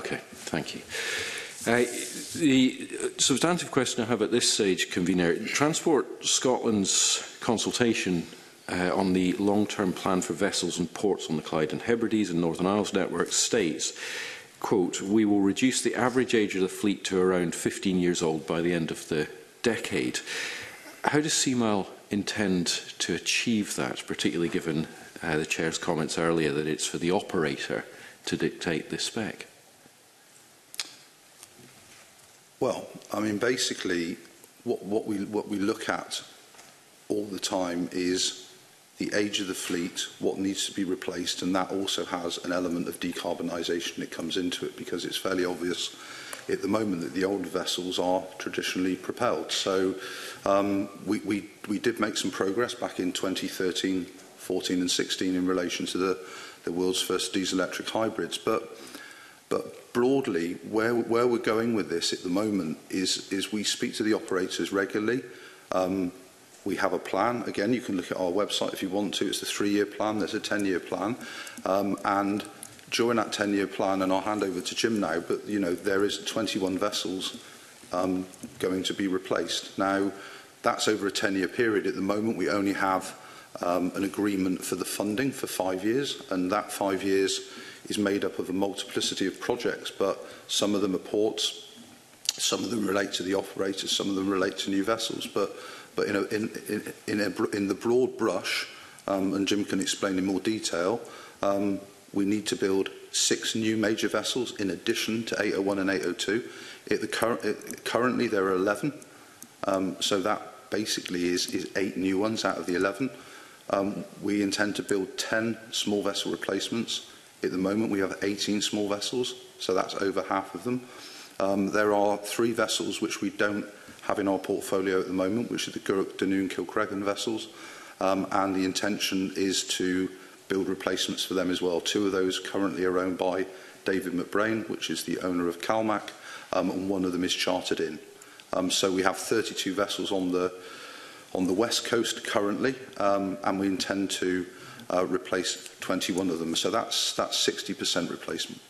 Okay, thank you. Uh, the substantive question I have at this stage, convener, Transport Scotland's consultation uh, on the long-term plan for vessels and ports on the Clyde and Hebrides and Northern Isles network states, quote, we will reduce the average age of the fleet to around fifteen years old by the end of the decade. How does C M A L intend to achieve that, particularly given Uh, the Chair's comments earlier that it's for the operator to dictate this spec? Well, I mean, basically, what, what, we, what we look at all the time is the age of the fleet, what needs to be replaced, and that also has an element of decarbonisation that comes into it, because it's fairly obvious at the moment that the older vessels are traditionally propelled. So um, we, we, we did make some progress back in twenty thirteen, fourteen and sixteen in relation to the, the world's first diesel-electric hybrids. But, but broadly, where, where we're going with this at the moment is, is we speak to the operators regularly. Um, we have a plan. Again, you can look at our website if you want to. It's a three-year plan. There's a ten-year plan. Um, and during that ten-year plan, and I'll hand over to Jim now, but you know, there is twenty-one vessels um, going to be replaced. Now, that's over a ten-year period. At the moment, we only have Um, an agreement for the funding for five years, and that five years is made up of a multiplicity of projects, but some of them are ports, some of them relate to the operators, some of them relate to new vessels. But, but you know, in, in, in, a, in the broad brush, um, and Jim can explain in more detail, um, we need to build six new major vessels in addition to eight oh one and eight oh two. It, the cur it, currently there are eleven, um, so that basically is, is eight new ones out of the eleven. Um, we intend to build ten small vessel replacements. At the moment, we have eighteen small vessels, so that's over half of them. Um, there are three vessels which we don't have in our portfolio at the moment, which are the Gourock, Dunoon, Kilcreggan vessels, um, and the intention is to build replacements for them as well. Two of those currently are owned by David McBrain, which is the owner of CalMac, um, and one of them is chartered in. Um, so we have thirty-two vessels on the on the west coast currently, um, and we intend to uh, replace twenty-one of them. So that's, that's sixty percent replacement.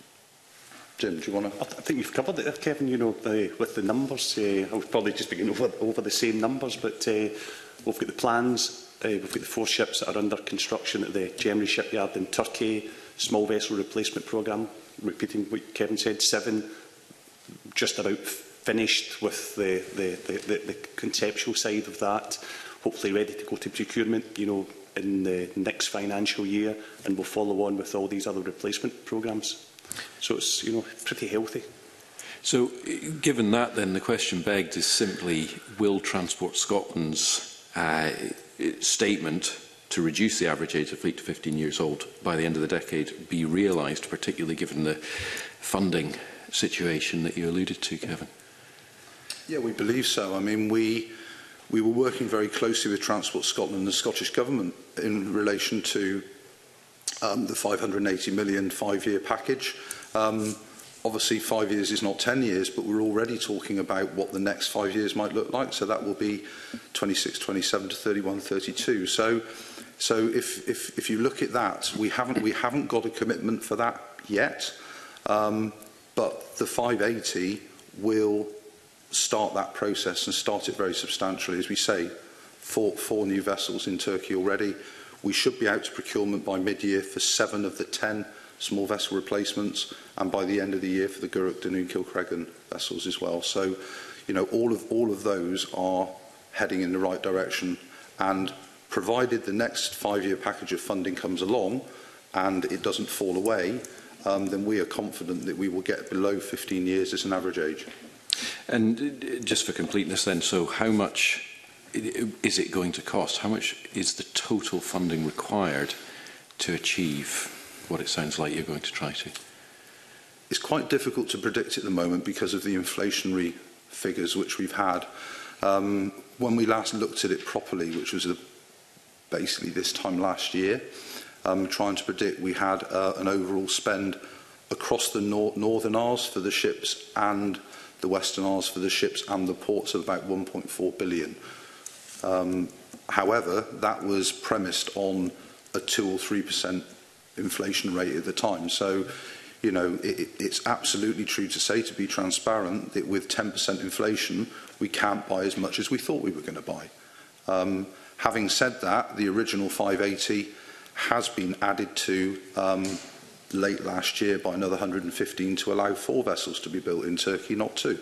Jim, do you want to? I, th I think you've covered it there, Kevin. You know, the, with the numbers, uh, I was probably just beginning over, over the same numbers, but uh, we've got the plans, uh, we've got the four ships that are under construction at the CEMRE shipyard in Turkey, small vessel replacement programme, repeating what Kevin said, seven, just about finished with the, the, the, the, the conceptual side of that, hopefully ready to go to procurement, you know, in the next financial year, and we'll follow on with all these other replacement programmes. So it's, you know, pretty healthy. So, given that, then the question begged is simply: will Transport Scotland's uh, statement to reduce the average age of fleet to fifteen years old by the end of the decade be realised, particularly given the funding situation that you alluded to, Kevin? Yeah, we believe so. I mean, we we were working very closely with Transport Scotland and the Scottish Government in relation to Um, the five hundred and eighty million five-year package. Um, obviously, five years is not ten years, but we're already talking about what the next five years might look like. So that will be twenty-six, twenty-seven to thirty-one, thirty-two. So, so if, if, if you look at that, we haven't we haven't got a commitment for that yet. Um, but the five eighty will start that process and start it very substantially. As we say, four four new vessels in Turkey already. We should be out to procurement by mid-year for seven of the ten small vessel replacements, and by the end of the year for the Gourock, Dunoon and Kilcreggan vessels as well. So, you know, all of, all of those are heading in the right direction, and provided the next five-year package of funding comes along and it doesn't fall away, um, then we are confident that we will get below fifteen years as an average age. And just for completeness then, so how much is it going to cost? How much is the total funding required to achieve what it sounds like you're going to try to? It's quite difficult to predict at the moment because of the inflationary figures which we've had. Um, when we last looked at it properly, which was the, basically this time last year, um, trying to predict, we had uh, an overall spend across the nor Northern Isles for the ships and the Western Isles for the ships and the ports of about one point four billion. Um, however, that was premised on a two or three percent inflation rate at the time. So, you know, it, it's absolutely true to say, to be transparent, that with ten percent inflation, we can't buy as much as we thought we were going to buy. Um, having said that, the original five eighty has been added to um, late last year by another one hundred and fifteen to allow four vessels to be built in Turkey, not two.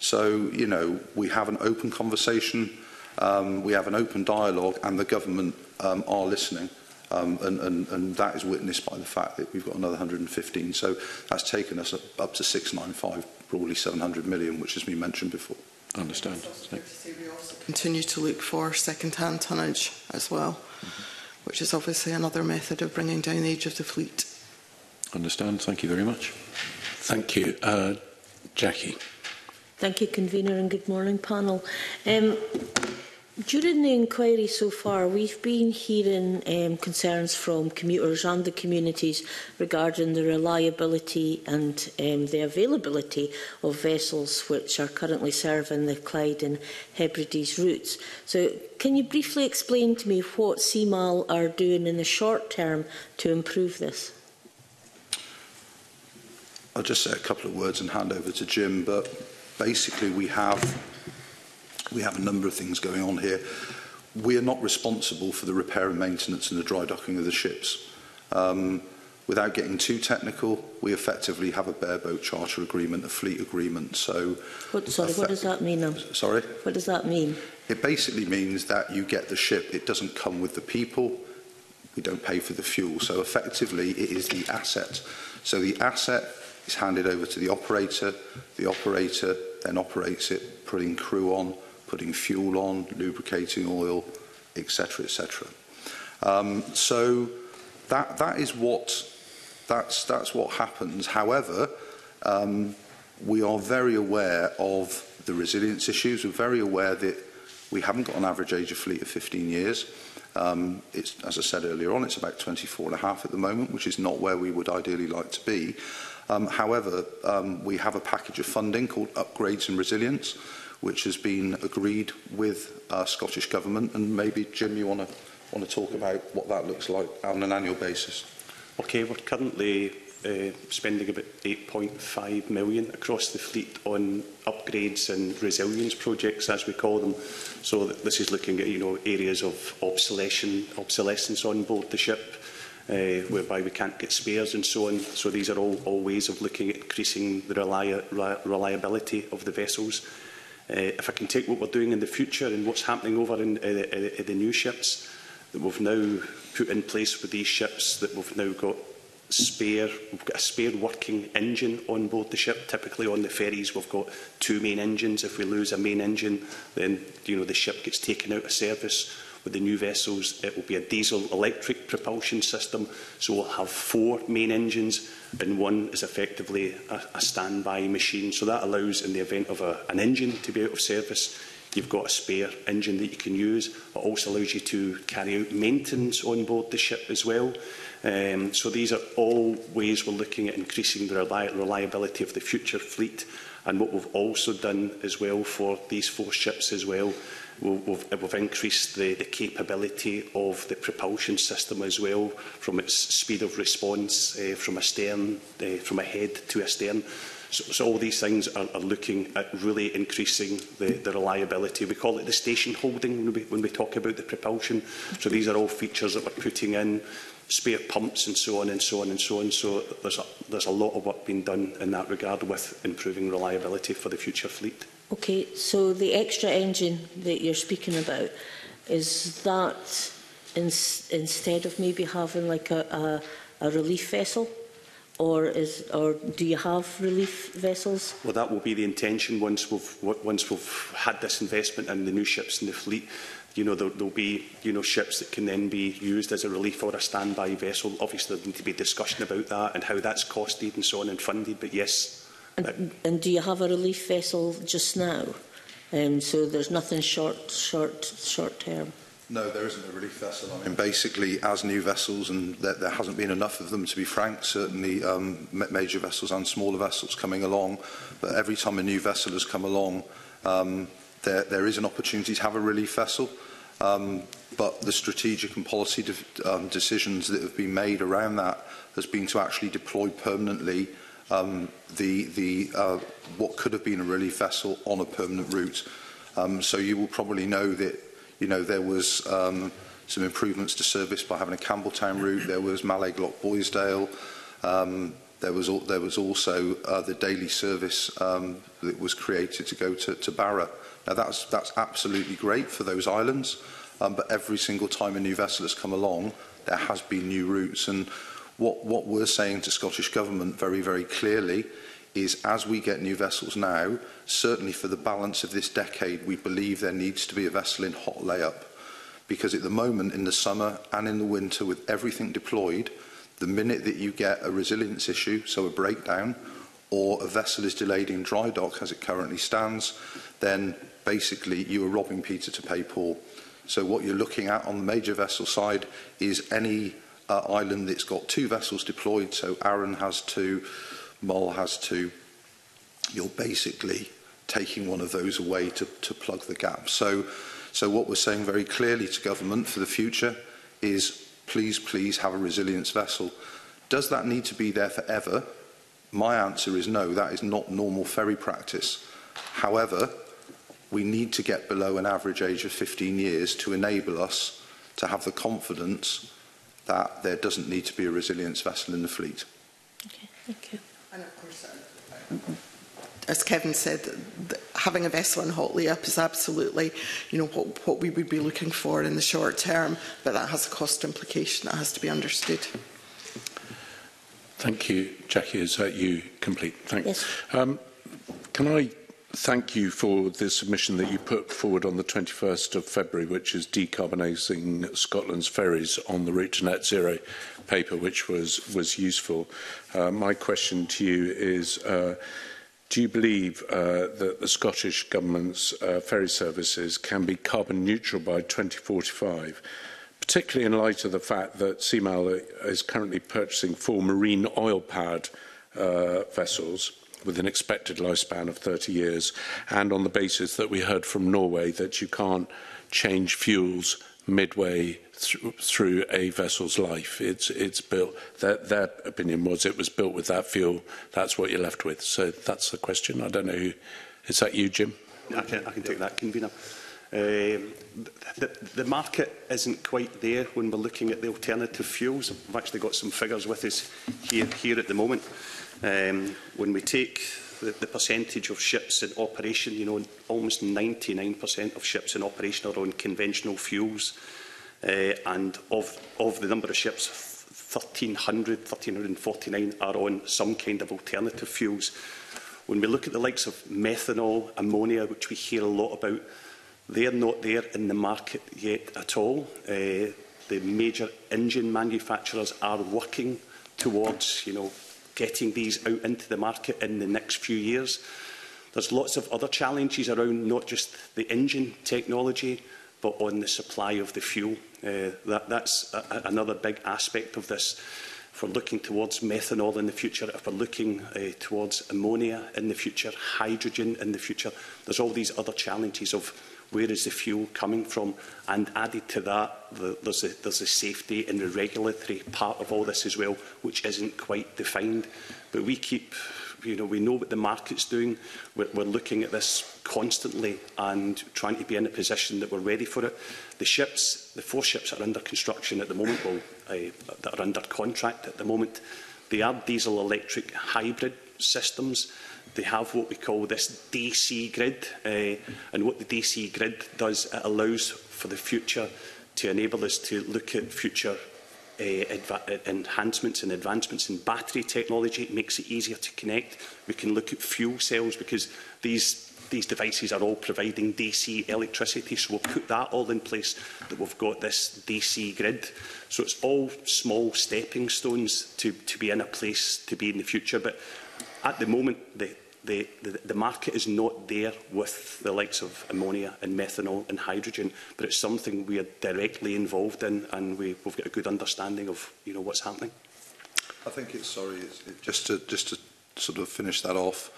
So, you know, we have an open conversation. Um, we have an open dialogue, and the government um, are listening, um, and, and, and that is witnessed by the fact that we've got another one hundred and fifteen. So that's taken us up, up to six ninety-five, probably seven hundred million, which has been mentioned before. I understand. We also continue to look for second-hand tonnage as well, mm-hmm. which is obviously another method of bringing down the age of the fleet. I understand. Thank you very much. Thank you, uh, Jackie. Thank you, Convener, and good morning, panel. Um, During the inquiry so far, we've been hearing um, concerns from commuters and the communities regarding the reliability and um, the availability of vessels which are currently serving the Clyde and Hebrides routes. So, can you briefly explain to me what C M A L are doing in the short term to improve this? I'll just say a couple of words and hand over to Jim, but basically we have... We have a number of things going on here. We are not responsible for the repair and maintenance and the dry docking of the ships. Um, without getting too technical, we effectively have a bareboat charter agreement, a fleet agreement. So, what, sorry, what does that mean? I'm sorry? What does that mean? It basically means that you get the ship. It doesn't come with the people. We don't pay for the fuel. So effectively, it is the asset. So the asset is handed over to the operator. The operator then operates it, putting crew on, putting fuel on, lubricating oil, et cetera, et cetera. Um, so that that is what that's that's what happens. However, um, we are very aware of the resilience issues. We're very aware that we haven't got an average age of fleet of fifteen years. Um, it's, as I said earlier on, it's about twenty-four and a half at the moment, which is not where we would ideally like to be. Um, however, um, we have a package of funding called Upgrades and Resilience, which has been agreed with uh, Scottish Government, and maybe Jim, you want to want to talk about what that looks like on an annual basis. Okay, we're currently uh, spending about eight point five million pounds across the fleet on upgrades and resilience projects, as we call them. So that this is looking at you know, areas of obsolescence, obsolescence on board the ship, uh, whereby we can't get spares and so on. So these are all, all ways of looking at increasing the relia reliability of the vessels. Uh, if I can take what we're doing in the future and what's happening over in uh, the, uh, the new ships that we've now put in place with these ships, that we've now got spare, we've got a spare working engine on board the ship. Typically on the ferries we've got two main engines. If we lose a main engine, then you know the ship gets taken out of service. With the new vessels, it will be a diesel-electric propulsion system, so we'll have four main engines, and one is effectively a, a standby machine. So that allows, in the event of a, an engine to be out of service, you've got a spare engine that you can use. It also allows you to carry out maintenance on board the ship as well. Um, so these are all ways we're looking at increasing the reli- reliability of the future fleet. And what we've also done as well for these four ships as well, We've, we've increased the, the capability of the propulsion system as well, from its speed of response uh, from a stern, uh, from a head to a stern. So, so all these things are, are looking at really increasing the, the reliability. We call it the station holding when we, when we talk about the propulsion. So these are all features that we're putting in, spare pumps and so on and so on and so on. So there's a, there's a lot of work being done in that regard with improving reliability for the future fleet. Okay, so the extra engine that you're speaking about, is that ins instead of maybe having like a, a, a relief vessel? Or, is, or do you have relief vessels? Well, that will be the intention once we've, once we've had this investment in the new ships in the fleet. You know, there will be you know, ships that can then be used as a relief or a standby vessel. Obviously, there needs to be discussion about that and how that's costed and so on and funded, but yes. And, and do you have a relief vessel just now? Um, so there's nothing short, short, short term? No, there isn't a relief vessel. I mean, basically, as new vessels, and there, there hasn't been enough of them, to be frank, certainly um, major vessels and smaller vessels coming along. But every time a new vessel has come along, um, there, there is an opportunity to have a relief vessel. Um, but the strategic and policy de um, decisions that have been made around that has been to actually deploy permanently um, the, the, uh, what could have been a relief vessel on a permanent route. Um, so you will probably know that You know, there was um, some improvements to service by having a Campbelltown route. There was Mallaig, Lochboisdale. Um, there was al there was also uh, the daily service um, that was created to go to, to Barra. Now that's that's absolutely great for those islands. Um, but every single time a new vessel has come along, there has been new routes. And what what we're saying to Scottish Government very very clearly is, as we get new vessels now, certainly for the balance of this decade, we believe there needs to be a vessel in hot layup. Because at the moment, in the summer and in the winter, with everything deployed, the minute that you get a resilience issue, so a breakdown, or a vessel is delayed in dry dock as it currently stands, then basically you are robbing Peter to pay Paul. So what you're looking at on the major vessel side is any uh, island that's got two vessels deployed, so Arran has two, Mull has to, you're basically taking one of those away to, to plug the gap. So, so what we're saying very clearly to government for the future is, please, please have a resilience vessel. Does that need to be there forever? My answer is no, that is not normal ferry practice. However, we need to get below an average age of fifteen years to enable us to have the confidence that there doesn't need to be a resilience vessel in the fleet. Okay, thank you. And of course, as Kevin said, having a vessel in hot layup is absolutely, you know, what, what we would be looking for in the short term, but that has a cost implication that has to be understood. Thank you, Jackie. Is that you complete? Thanks. Yes. Um, can I thank you for the submission that you put forward on the twenty-first of February, which is decarbonising Scotland's ferries on the route to net zero paper, which was was useful. Uh, my question to you is, uh, do you believe uh, that the Scottish Government's uh, ferry services can be carbon neutral by twenty forty-five, particularly in light of the fact that C M A L is currently purchasing four marine oil-powered uh, vessels with an expected lifespan of thirty years, and on the basis that we heard from Norway that you can't change fuels midway th through a vessel's life. It's it's built. That their opinion was it was built with that fuel. That's what you're left with. So that's the question. I don't know who. Is that you, Jim? I can, I can take that, convener. Um, the, the market isn't quite there when we're looking at the alternative fuels. I've actually got some figures with us here, here at the moment. Um, when we take the, the percentage of ships in operation, you know, almost ninety-nine percent of ships in operation are on conventional fuels. Uh, and of, of the number of ships, one thousand three hundred, one thousand three hundred forty-nine are on some kind of alternative fuels. When we look at the likes of methanol, ammonia, which we hear a lot about, they're not there in the market yet at all. Uh, the major engine manufacturers are working towards, you know, getting these out into the market in the next few years. There's lots of other challenges around not just the engine technology, but on the supply of the fuel. Uh, that, that's a, another big aspect of this. If we're looking towards methanol in the future, if we're looking uh, towards ammonia in the future, hydrogen in the future, there's all these other challenges of where is the fuel coming from, and added to that, the, there's, a, there's a safety and the regulatory part of all this as well, which isn't quite defined. But we keep, you know, we know what the market's doing. We're, we're looking at this constantly and trying to be in a position that we're ready for it. The ships, the four ships are under construction at the moment, well, uh, that are under contract at the moment. They are diesel-electric hybrid systems. They have what we call this D C grid, uh, and what the D C grid does, it allows for the future to enable us to look at future uh, enhancements and advancements in battery technology. It makes it easier to connect. We can look at fuel cells because these these devices are all providing D C electricity, so we'll put that all in place, that we've got this D C grid. So it's all small stepping stones to, to be in a place to be in the future. But at the moment, the, the, the, the market is not there with the likes of ammonia and methanol and hydrogen, but it's something we are directly involved in, and we, we've got a good understanding of, you know, what's happening. I think it's, sorry, it's, it, just, to, just to sort of finish that off,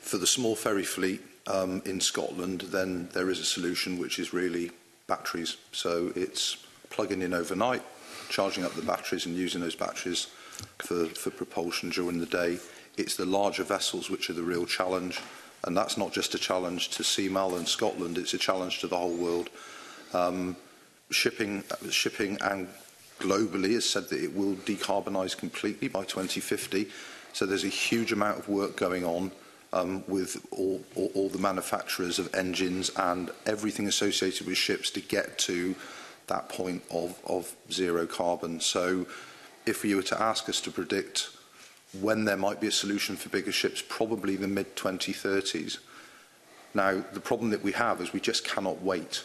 for the small ferry fleet um, in Scotland, then there is a solution which is really batteries. So it's plugging in overnight, charging up the batteries and using those batteries for, for propulsion during the day. It's the larger vessels which are the real challenge, and that's not just a challenge to C M A L and Scotland, it's a challenge to the whole world. Um, shipping, shipping and globally has said that it will decarbonise completely by twenty fifty, so there's a huge amount of work going on Um, with all, all, all the manufacturers of engines and everything associated with ships to get to that point of, of zero carbon. So if you were to ask us to predict when there might be a solution for bigger ships, probably the mid twenty thirties. Now, the problem that we have is we just cannot wait.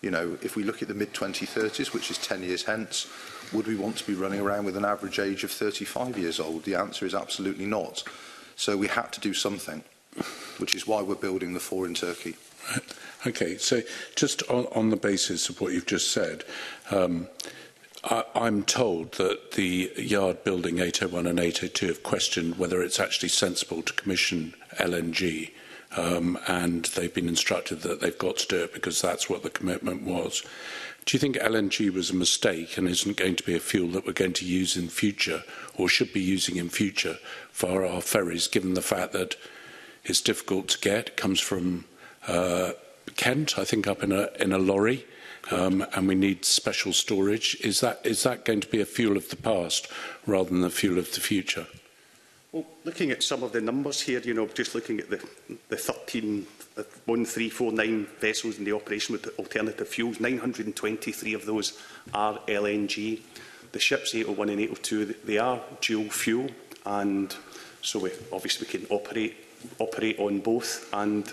You know, if we look at the mid twenty thirties, which is ten years hence, would we want to be running around with an average age of thirty-five years old? The answer is absolutely not. So we had to do something, which is why we're building the four in Turkey. Right. Okay, so just on, on the basis of what you've just said, um, I, I'm told that the yard building eight oh one and eight oh two have questioned whether it's actually sensible to commission L N G, um, and they've been instructed that they've got to do it because that's what the commitment was. Do you think L N G was a mistake and isn't going to be a fuel that we're going to use in future, or should be using in future, for our ferries, given the fact that it's difficult to get? It comes from uh, Kent, I think, up in a, in a lorry, um, and we need special storage. Is that, is that going to be a fuel of the past rather than the fuel of the future? Well, looking at some of the numbers here, you know, just looking at the, the thirteen, one thousand three hundred forty-nine vessels in the operation with alternative fuels, nine hundred twenty-three of those are L N G. The ships eight oh one and eight oh two, they are dual fuel, and so we, obviously we can operate, operate on both. And,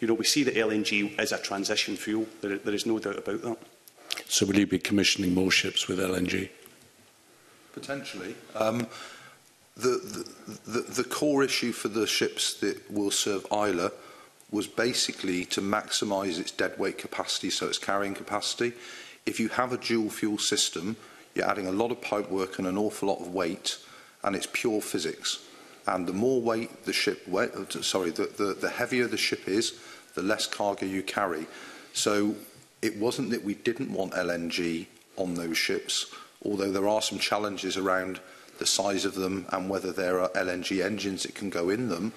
you know, we see that L N G is a transition fuel. There, there is no doubt about that. So will you be commissioning more ships with L N G? Potentially. Um, The, the, the core issue for the ships that will serve Isla was basically to maximise its deadweight capacity, so its carrying capacity. If you have a dual fuel system, you're adding a lot of pipe work and an awful lot of weight, and it's pure physics. And the more weight the ship, weight, sorry, the, the, the heavier the ship is, the less cargo you carry. So it wasn't that we didn't want L N G on those ships, although there are some challenges around the size of them and whether there are L N G engines that can go in them.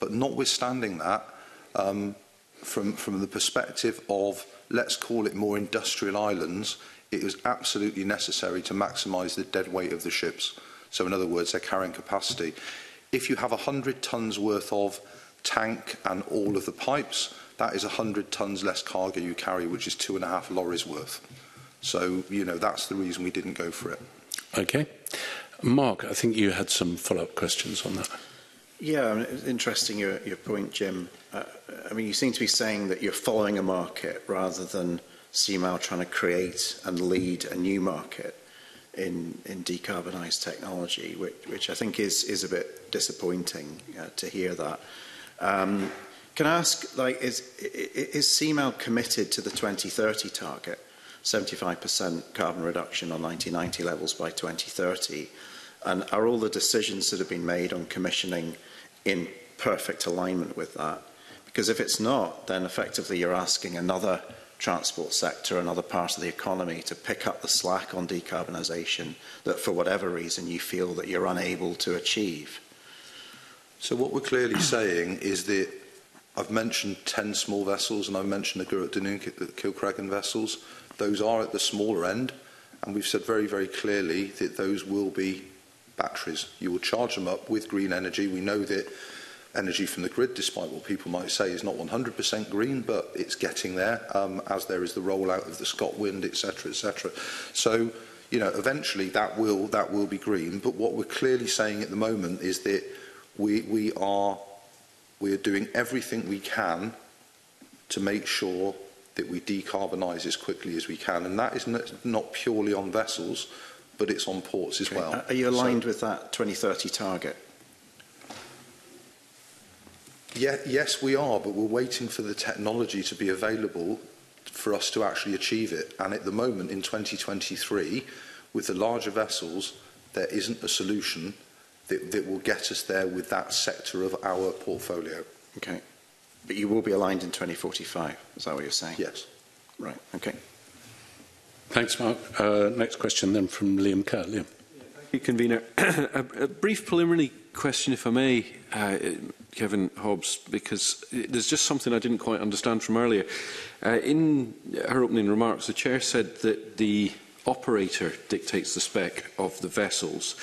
But notwithstanding that, um, from, from the perspective of, let's call it more industrial islands, it was absolutely necessary to maximise the dead weight of the ships. So in other words, their carrying capacity. If you have one hundred tonnes worth of tank and all of the pipes, that is one hundred tonnes less cargo you carry, which is two and a half lorries worth. So, you know, that's the reason we didn't go for it. Okay. Mark, I think you had some follow-up questions on that. Yeah, I mean, it was interesting, your, your point, Jim. Uh, I mean, you seem to be saying that you're following a market rather than C M A L trying to create and lead a new market in, in decarbonised technology, which, which I think is, is a bit disappointing uh, to hear that. Um, can I ask, like, is, is C M A L committed to the twenty thirty target, seventy-five percent carbon reduction on nineteen ninety levels by twenty thirty? And are all the decisions that have been made on commissioning in perfect alignment with that? Because if it's not, then effectively you're asking another transport sector, another part of the economy, to pick up the slack on decarbonisation that for whatever reason you feel that you're unable to achieve. So what we're clearly saying is that I've mentioned ten small vessels and I've mentioned the Gourock and Kilcreggan vessels. Those are at the smaller end, and we've said very, very clearly that those will be batteries. You will charge them up with green energy. We know that energy from the grid, despite what people might say, is not one hundred percent green, but it's getting there, um, as there is the rollout of the ScotWind, et cetera, et cetera. So, you know, eventually that will, that will be green. But what we're clearly saying at the moment is that we, we, are, we are doing everything we can to make sure that we decarbonise as quickly as we can. And that is not purely on vessels, but it's on ports as okay. well. Are you aligned so, with that twenty thirty target? Yeah, yes, we are, but we're waiting for the technology to be available for us to actually achieve it. And at the moment, in twenty twenty-three, with the larger vessels, there isn't a solution that, that will get us there with that sector of our portfolio. Okay. But you will be aligned in twenty forty-five, is that what you're saying? Yes. Right, okay. Thanks, Mark. Uh, next question then from Liam Kerr. Liam. Yeah, thank you, Convener. a, a brief preliminary question, if I may, uh, Kevin Hobbs, because there's just something I didn't quite understand from earlier. Uh, in her opening remarks, the Chair said that the operator dictates the spec of the vessels.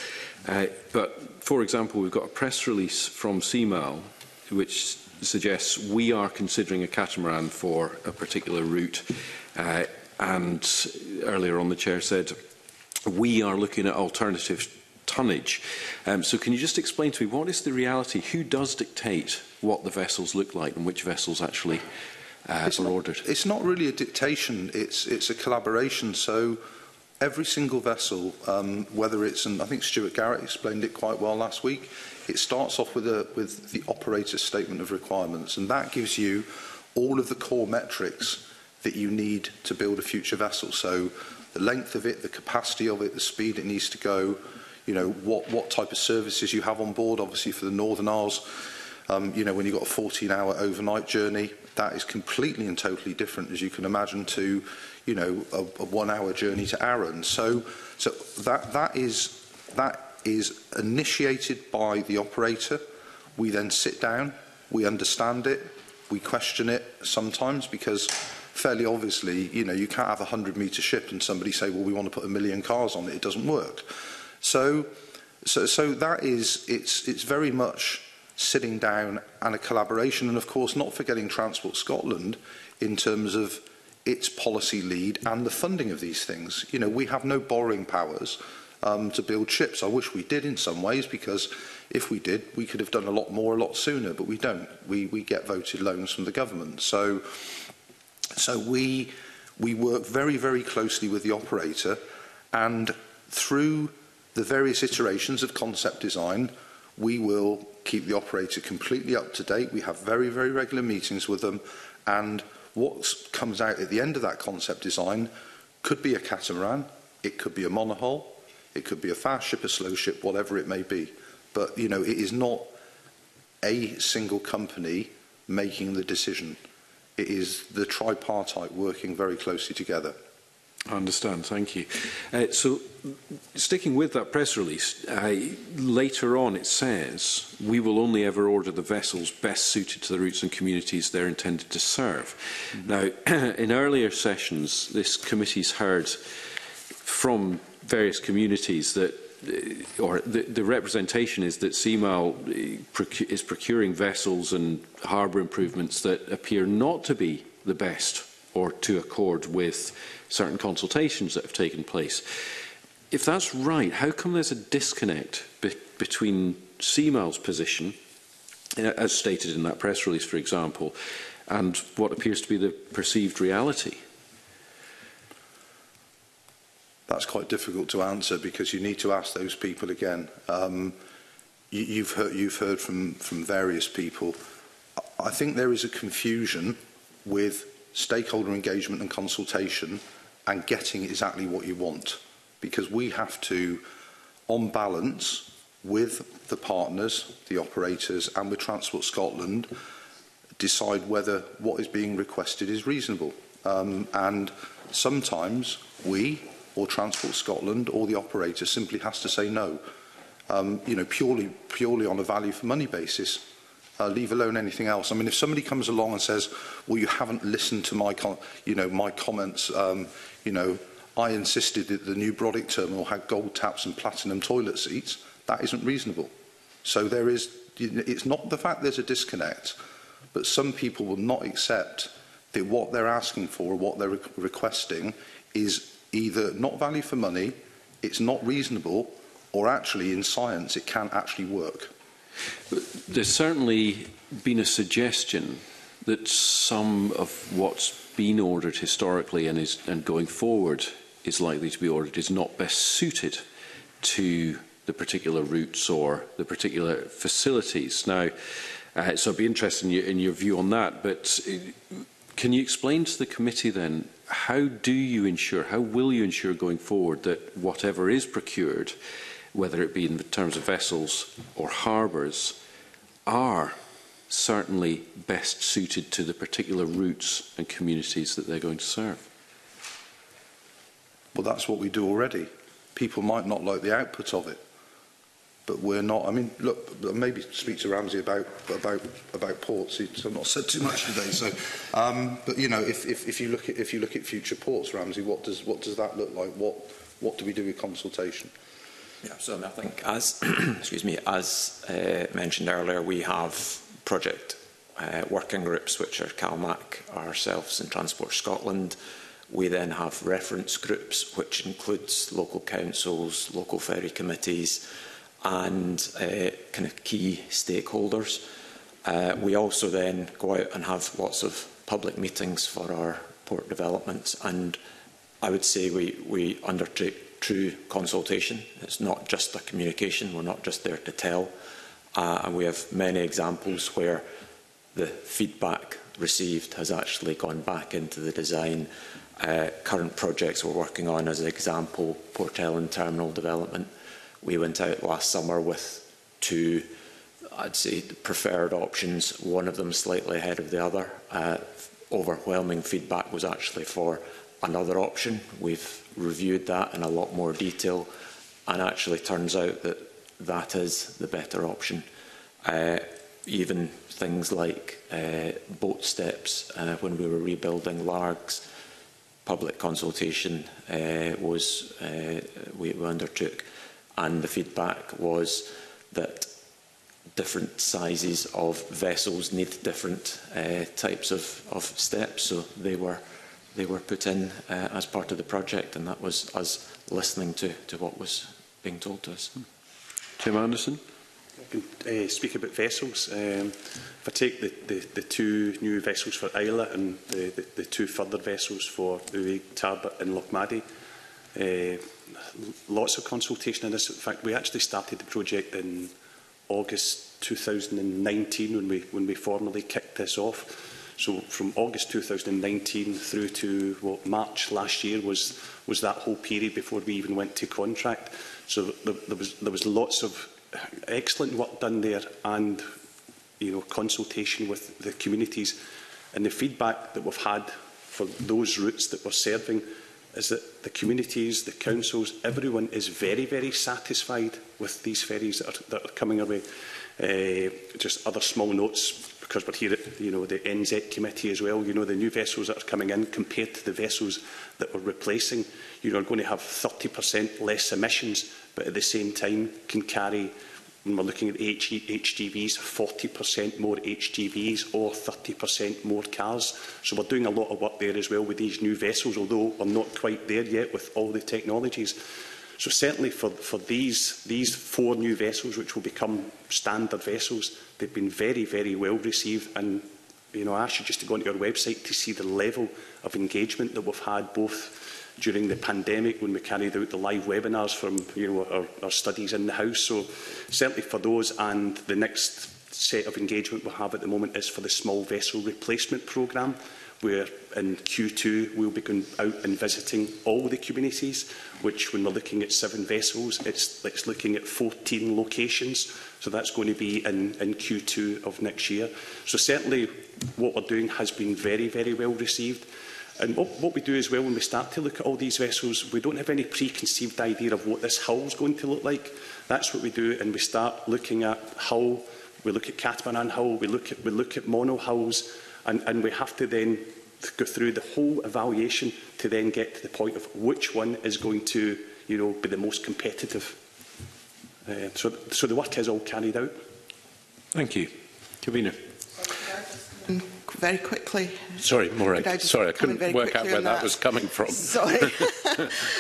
Uh, but, for example, we've got a press release from C M A L, which suggests we are considering a catamaran for a particular route. Uh, and earlier on the Chair said, we are looking at alternative tonnage. Um, so can you just explain to me, what is the reality? Who does dictate what the vessels look like and which vessels actually uh, it's are not, ordered? It's not really a dictation, it's, it's a collaboration. So every single vessel, um, whether it's, and I think Stuart Garrett explained it quite well last week, it starts off with, a, with the operator's statement of requirements, and that gives you all of the core metrics that you need to build a future vessel. So the length of it, the capacity of it, the speed it needs to go, you know, what, what type of services you have on board. Obviously for the Northern Isles, um, you know, when you've got a fourteen hour overnight journey, that is completely and totally different, as you can imagine, to, you know, a, a one hour journey to Arran. So, so that, that, is, that is initiated by the operator. We then sit down, we understand it, we question it sometimes, because fairly obviously, you know, you can't have a hundred metre ship and somebody say, well, we want to put a million cars on it. It doesn't work. So, so, so that is, it's, it's very much sitting down and a collaboration, and of course not forgetting Transport Scotland in terms of its policy lead and the funding of these things. You know, we have no borrowing powers um, to build ships. I wish we did in some ways, because if we did, we could have done a lot more a lot sooner, but we don't. We, we get voted loans from the government. So, so we, we work very, very closely with the operator, and through the various iterations of concept design, we will keep the operator completely up to date. We have very, very regular meetings with them, and what comes out at the end of that concept design could be a catamaran, it could be a monohull, it could be a fast ship, a slow ship, whatever it may be. But, you know, it is not a single company making the decision. it is the tripartite working very closely together. I understand. Thank you. Uh, so, sticking with that press release, uh, later on it says, we will only ever order the vessels best suited to the routes and communities they're intended to serve. Mm-hmm. Now, in earlier sessions, this committee's heard from various communities that or the, the representation is that C M A L proc is procuring vessels and harbour improvements that appear not to be the best or to accord with certain consultations that have taken place. If that's right, how come there's a disconnect be between C M A L's position, as stated in that press release, for example, and what appears to be the perceived reality? That's quite difficult to answer because you need to ask those people again. Um, you, you've heard, you've heard from, from various people. I think there is a confusion with stakeholder engagement and consultation and getting exactly what you want, because we have to, on balance with the partners, the operators and with Transport Scotland, decide whether what is being requested is reasonable. Um, and sometimes we or Transport Scotland or the operator simply has to say no, um, you know, purely, purely on a value for money basis. Uh, leave alone anything else. I mean, if somebody comes along and says, well, you haven't listened to my, com you know, my comments, um, you know, I insisted that the new Brodick terminal had gold taps and platinum toilet seats, that isn't reasonable. So there is, it's not the fact there's a disconnect, but some people will not accept that what they're asking for or what they're re requesting is either not value for money, it's not reasonable, or actually in science it can actually work. There's certainly been a suggestion that some of what's been ordered historically and, is, and going forward is likely to be ordered is not best suited to the particular routes or the particular facilities. Now, uh, so I'd be interested in your, in your view on that, but can you explain to the committee then, how do you ensure, how will you ensure going forward that whatever is procured, whether it be in terms of vessels or harbours, are certainly best suited to the particular routes and communities that they're going to serve? Well, that's what we do already. People might not like the output of it, but we're not. I mean, look, maybe speak to Ramsay about about about ports. I've not said too much today, so. Um, but you know, if, if if you look at if you look at future ports, Ramsay, what does what does that look like? What what do we do with consultation? Yeah, so I think, as excuse me, as uh, mentioned earlier, we have project uh, working groups, which are CalMac, ourselves, and Transport Scotland. We then have reference groups, which includes local councils, local ferry committees, and uh, kind of key stakeholders. Uh, we also then go out and have lots of public meetings for our port developments, and I would say we we undertake true consultation. It's not just a communication, we're not just there to tell. Uh, and we have many examples where the feedback received has actually gone back into the design. Uh, current projects we're working on, as an example, Portellen terminal development. We went out last summer with two, I'd say, preferred options, one of them slightly ahead of the other. Uh, overwhelming feedback was actually for another option. We've reviewed that in a lot more detail, and actually turns out that that is the better option. Uh, even things like uh, boat steps, uh, when we were rebuilding Largs, public consultation uh, was uh, we undertook, and the feedback was that different sizes of vessels need different uh, types of, of steps, so they were They were put in uh, as part of the project, and that was us listening to, to what was being told to us. Jim Anderson? I can uh, speak about vessels. Um, if I take the, the, the two new vessels for Isla and the, the, the two further vessels for Uig, Tarbert and Lochmaddy, uh, lots of consultation in this. In fact, we actually started the project in August two thousand nineteen when we, when we formally kicked this off. So from August two thousand nineteen through to what, March last year was, was that whole period before we even went to contract. So there, there, was, there was lots of excellent work done there, and you know, consultation with the communities. And the feedback that we've had for those routes that we're serving is that the communities, the councils, everyone is very, very satisfied with these ferries that are, that are coming our way. Uh, just other small notes, because we're here at you know, the N Z committee as well, you know, the new vessels that are coming in compared to the vessels that we're replacing, you know, are going to have thirty percent less emissions, but at the same time can carry, when we're looking at H G Vs, forty percent more H G Vs or thirty percent more cars. So we're doing a lot of work there as well with these new vessels, although we're not quite there yet with all the technologies. So certainly for, for these, these four new vessels, which will become standard vessels, they've been very, very well received. And you know, I ask you just to go onto our website to see the level of engagement that we've had, both during the pandemic when we carried out the live webinars from you know, our, our studies in the house. So certainly for those, and the next set of engagement we'll have at the moment is for the small vessel replacement programme, where in Q two we'll be going out and visiting all the communities, which when we're looking at seven vessels, it's, it's looking at fourteen locations. So that's going to be in, in Q two of next year. So certainly what we're doing has been very, very well received. And what, what we do as well when we start to look at all these vessels, we don't have any preconceived idea of what this hull is going to look like. That's what we do, and we start looking at hull, we look at catamaran hull, we look at, we look at mono hulls, and, and we have to then go through the whole evaluation to then get to the point of which one is going to you know, be the most competitive. Uh, so, so the work is all carried out. Thank you. Convener. Very quickly. Sorry, Morag. I Sorry, I couldn't work out where that. that was coming from. Sorry.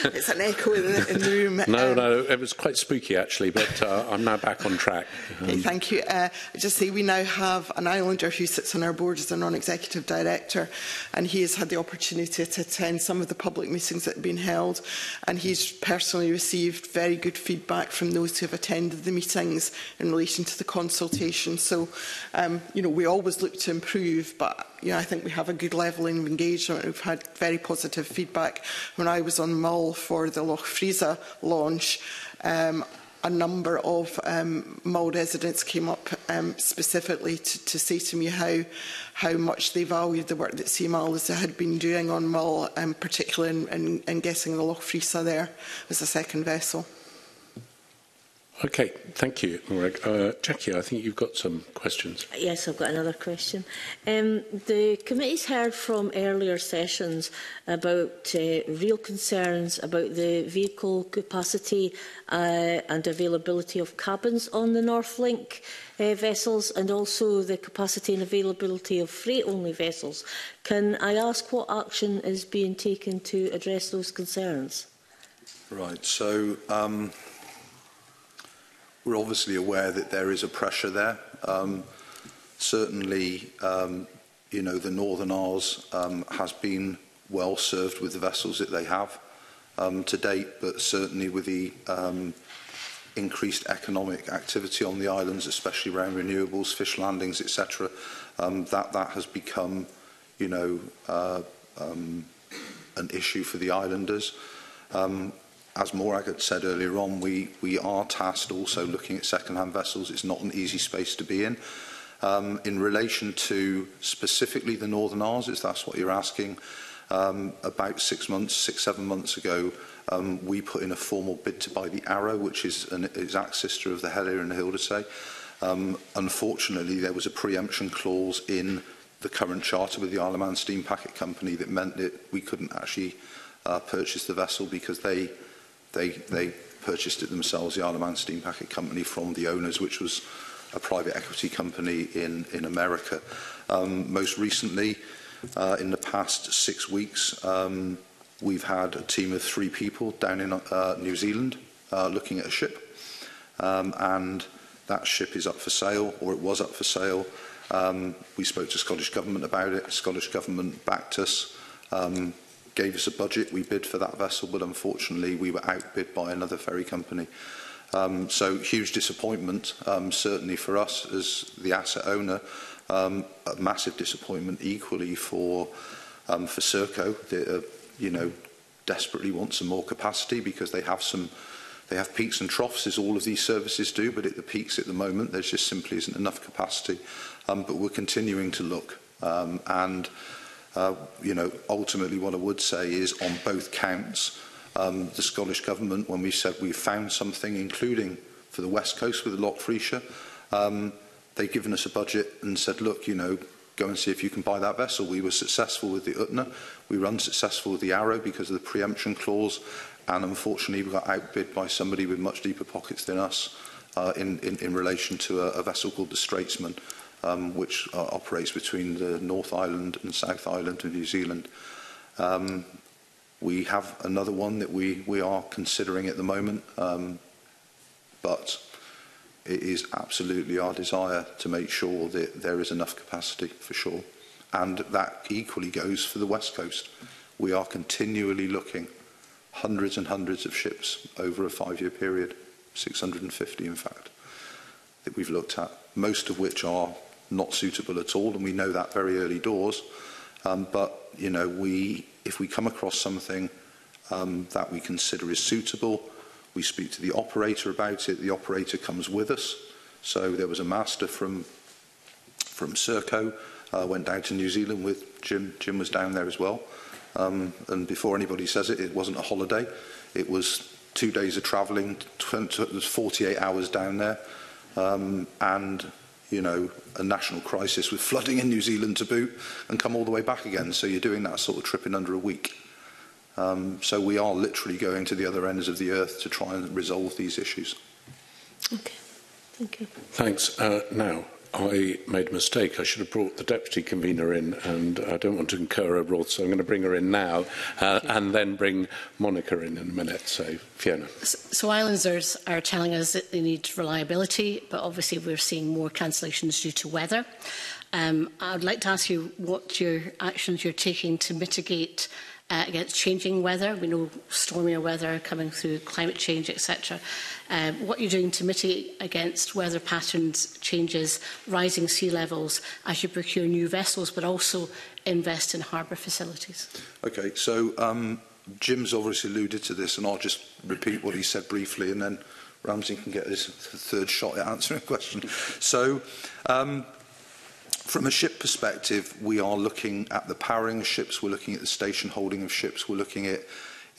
It's an echo in the, in the room. No, um, no, it was quite spooky actually, but uh, I'm now back on track. Um, okay, thank you. Uh, I just say we now have an Islander who sits on our board as a non-executive director, and he has had the opportunity to attend some of the public meetings that have been held, and he's personally received very good feedback from those who have attended the meetings in relation to the consultation. So, um, you know, we always look to improve, but you know, I think we have a good level of engagement. We've had very positive feedback. When I was on Mull for the Loch Frisa launch, um, a number of um, Mull residents came up um, specifically to, to say to me how, how much they valued the work that C M A L had been doing on Mull, um, particularly in, in, in getting the Loch Frisa there as a second vessel. Okay, thank you, Morag. Uh, Jackie, I think you've got some questions. Yes, I've got another question. Um, the committee's heard from earlier sessions about uh, real concerns about the vehicle capacity uh, and availability of cabins on the North Link uh, vessels, and also the capacity and availability of freight-only vessels. Can I ask what action is being taken to address those concerns? Right, so... Um We're obviously aware that there is a pressure there. Um, certainly, um, you know, the Northern Isles um, has been well served with the vessels that they have um, to date, but certainly with the um, increased economic activity on the islands, especially around renewables, fish landings, et cetera, um, that that has become, you know, uh, um, an issue for the islanders. Um, As Morag had said earlier on, we, we are tasked also looking at second-hand vessels. It's not an easy space to be in. Um, in relation to specifically the Northern Isles, if that's what you're asking, um, about six months, six, seven months ago, um, we put in a formal bid to buy the Arrow, which is an exact sister of the Helier and the Hildesay. Um, unfortunately, there was a preemption clause in the current charter with the Isle of Man Steam Packet Company that meant that we couldn't actually uh, purchase the vessel because they... They, they purchased it themselves, the Isle of Man Steam Packet Company, from the owners, which was a private equity company in, in America. Um, most recently, uh, in the past six weeks, um, we've had a team of three people down in uh, New Zealand uh, looking at a ship. Um, and that ship is up for sale, or it was up for sale. Um, we spoke to Scottish Government about it. Scottish Government backed us. Um, gave us a budget, we bid for that vessel, but unfortunately we were outbid by another ferry company. Um, so huge disappointment, um, certainly for us as the asset owner, um, a massive disappointment equally for, um, for Serco, that uh, you know, desperately want some more capacity because they have some, they have peaks and troughs as all of these services do, but at the peaks at the moment there just simply isn't enough capacity. Um, but we're continuing to look Um, and, uh, you know, ultimately what I would say is on both counts, um, the Scottish Government, when we said we found something, including for the West Coast with Loch Frisa, um, they've given us a budget and said, look, you know, go and see if you can buy that vessel. We were successful with the Utna. We were unsuccessful with the Arrow because of the preemption clause. And unfortunately, we got outbid by somebody with much deeper pockets than us uh, in, in, in relation to a, a vessel called the Statesman, um, which uh, operates between the North Island and South Island of New Zealand. Um, we have another one that we, we are considering at the moment, um, but it is absolutely our desire to make sure that there is enough capacity for shore. And that equally goes for the West Coast. We are continually looking hundreds and hundreds of ships over a five-year period, six hundred and fifty in fact, that we've looked at, most of which are not suitable at all, and we know that very early doors. Um, but, you know, we, if we come across something um, that we consider is suitable, we speak to the operator about it. The operator comes with us. So there was a master from from Serco, uh, went down to New Zealand with Jim. Jim was down there as well. Um, and before anybody says it, it wasn't a holiday. It was two days of travelling, forty-eight hours down there, um, and, you know, a national crisis with flooding in New Zealand to boot, and come all the way back again. So you're doing that sort of trip in under a week. Um, so we are literally going to the other ends of the earth to try and resolve these issues. Okay, thank you. Thanks. Uh, now, I made a mistake. I should have brought the deputy convener in, and I don't want to incur her wrath, so I'm going to bring her in now, uh, and then bring Monica in in a minute. So, Fiona. So, so islanders are telling us that they need reliability, but obviously we're seeing more cancellations due to weather. Um, I would like to ask you what your actions you're taking to mitigate Uh, against changing weather. We know stormier weather coming through, climate change, et cetera. Um, what are you doing to mitigate against weather patterns changes, rising sea levels, as you procure new vessels, but also invest in harbour facilities? Okay, so um, Jim's obviously alluded to this, and I'll just repeat what he said briefly, and then Ramsay can get his third shot at answering a question. So, um, from a ship perspective, we are looking at the powering of ships, we're looking at the station holding of ships, we're looking at,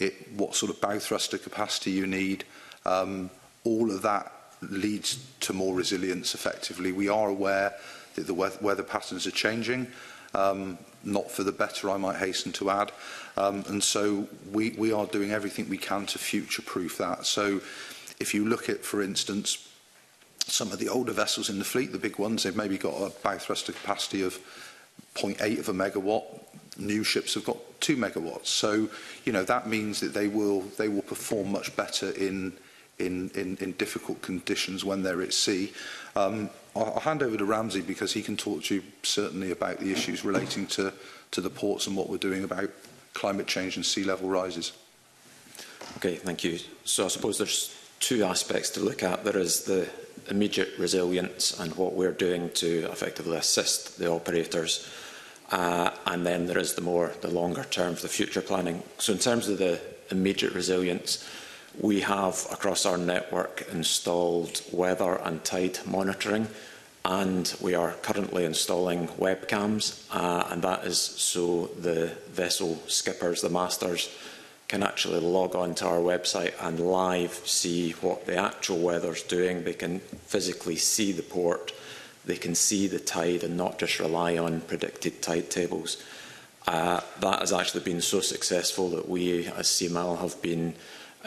at what sort of bow thruster capacity you need. Um, all of that leads to more resilience effectively. We are aware that the weather patterns are changing, um, not for the better, I might hasten to add. Um, and so we, we are doing everything we can to future-proof that. So if you look at, for instance, some of the older vessels in the fleet, the big ones, they've maybe got a bow thruster capacity of zero point eight of a megawatt. New ships have got two megawatts. So, you know, that means that they will they will perform much better in in in, in difficult conditions when they're at sea. Um, I'll, I'll hand over to Ramsay because he can talk to you certainly about the issues relating to to the ports and what we're doing about climate change and sea level rises. Okay, thank you. So I suppose there's two aspects to look at. There is the immediate resilience and what we're doing to effectively assist the operators, uh, and then there is the more the longer term for the future planning. So in terms of the immediate resilience, we have across our network installed weather and tide monitoring, and we are currently installing webcams, uh, and that is so the vessel skippers, the masters, can actually log on to our website and live see what the actual weather's doing. They can physically see the port, they can see the tide, and not just rely on predicted tide tables. Uh, that has actually been so successful that we as C M A L have been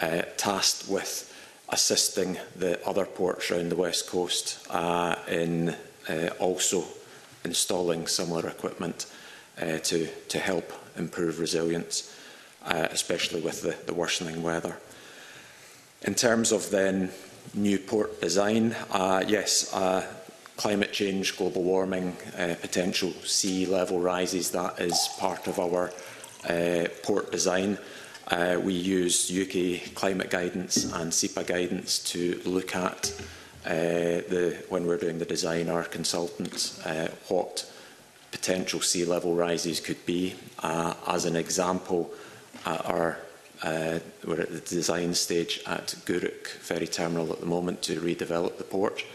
uh, tasked with assisting the other ports around the West Coast uh, in uh, also installing similar equipment uh, to, to help improve resilience. Uh, especially with the, the worsening weather. In terms of then new port design, uh, yes, uh, climate change, global warming, uh, potential sea level rises, that is part of our uh, port design. Uh, we use U K climate guidance and SEPA guidance to look at, uh, the, when we're doing the design, our consultants, uh, what potential sea level rises could be. Uh, as an example, At our, uh, we're at the design stage at Gourock ferry terminal at the moment to redevelop the port,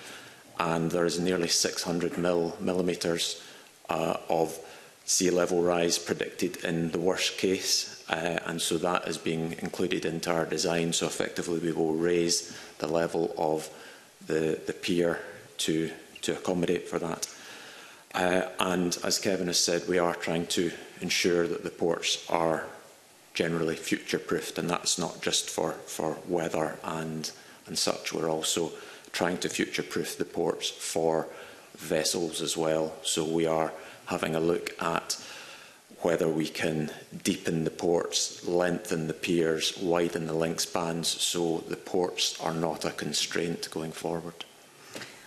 and there is nearly six hundred mil, millimetres uh, of sea level rise predicted in the worst case, uh, and so that is being included into our design. So effectively we will raise the level of the, the pier to, to accommodate for that. Uh, and as Kevin has said, we are trying to ensure that the ports are generally future-proofed, and that's not just for, for weather and, and such. We're also trying to future-proof the ports for vessels as well. So we are having a look at whether we can deepen the ports, lengthen the piers, widen the link spans, so the ports are not a constraint going forward.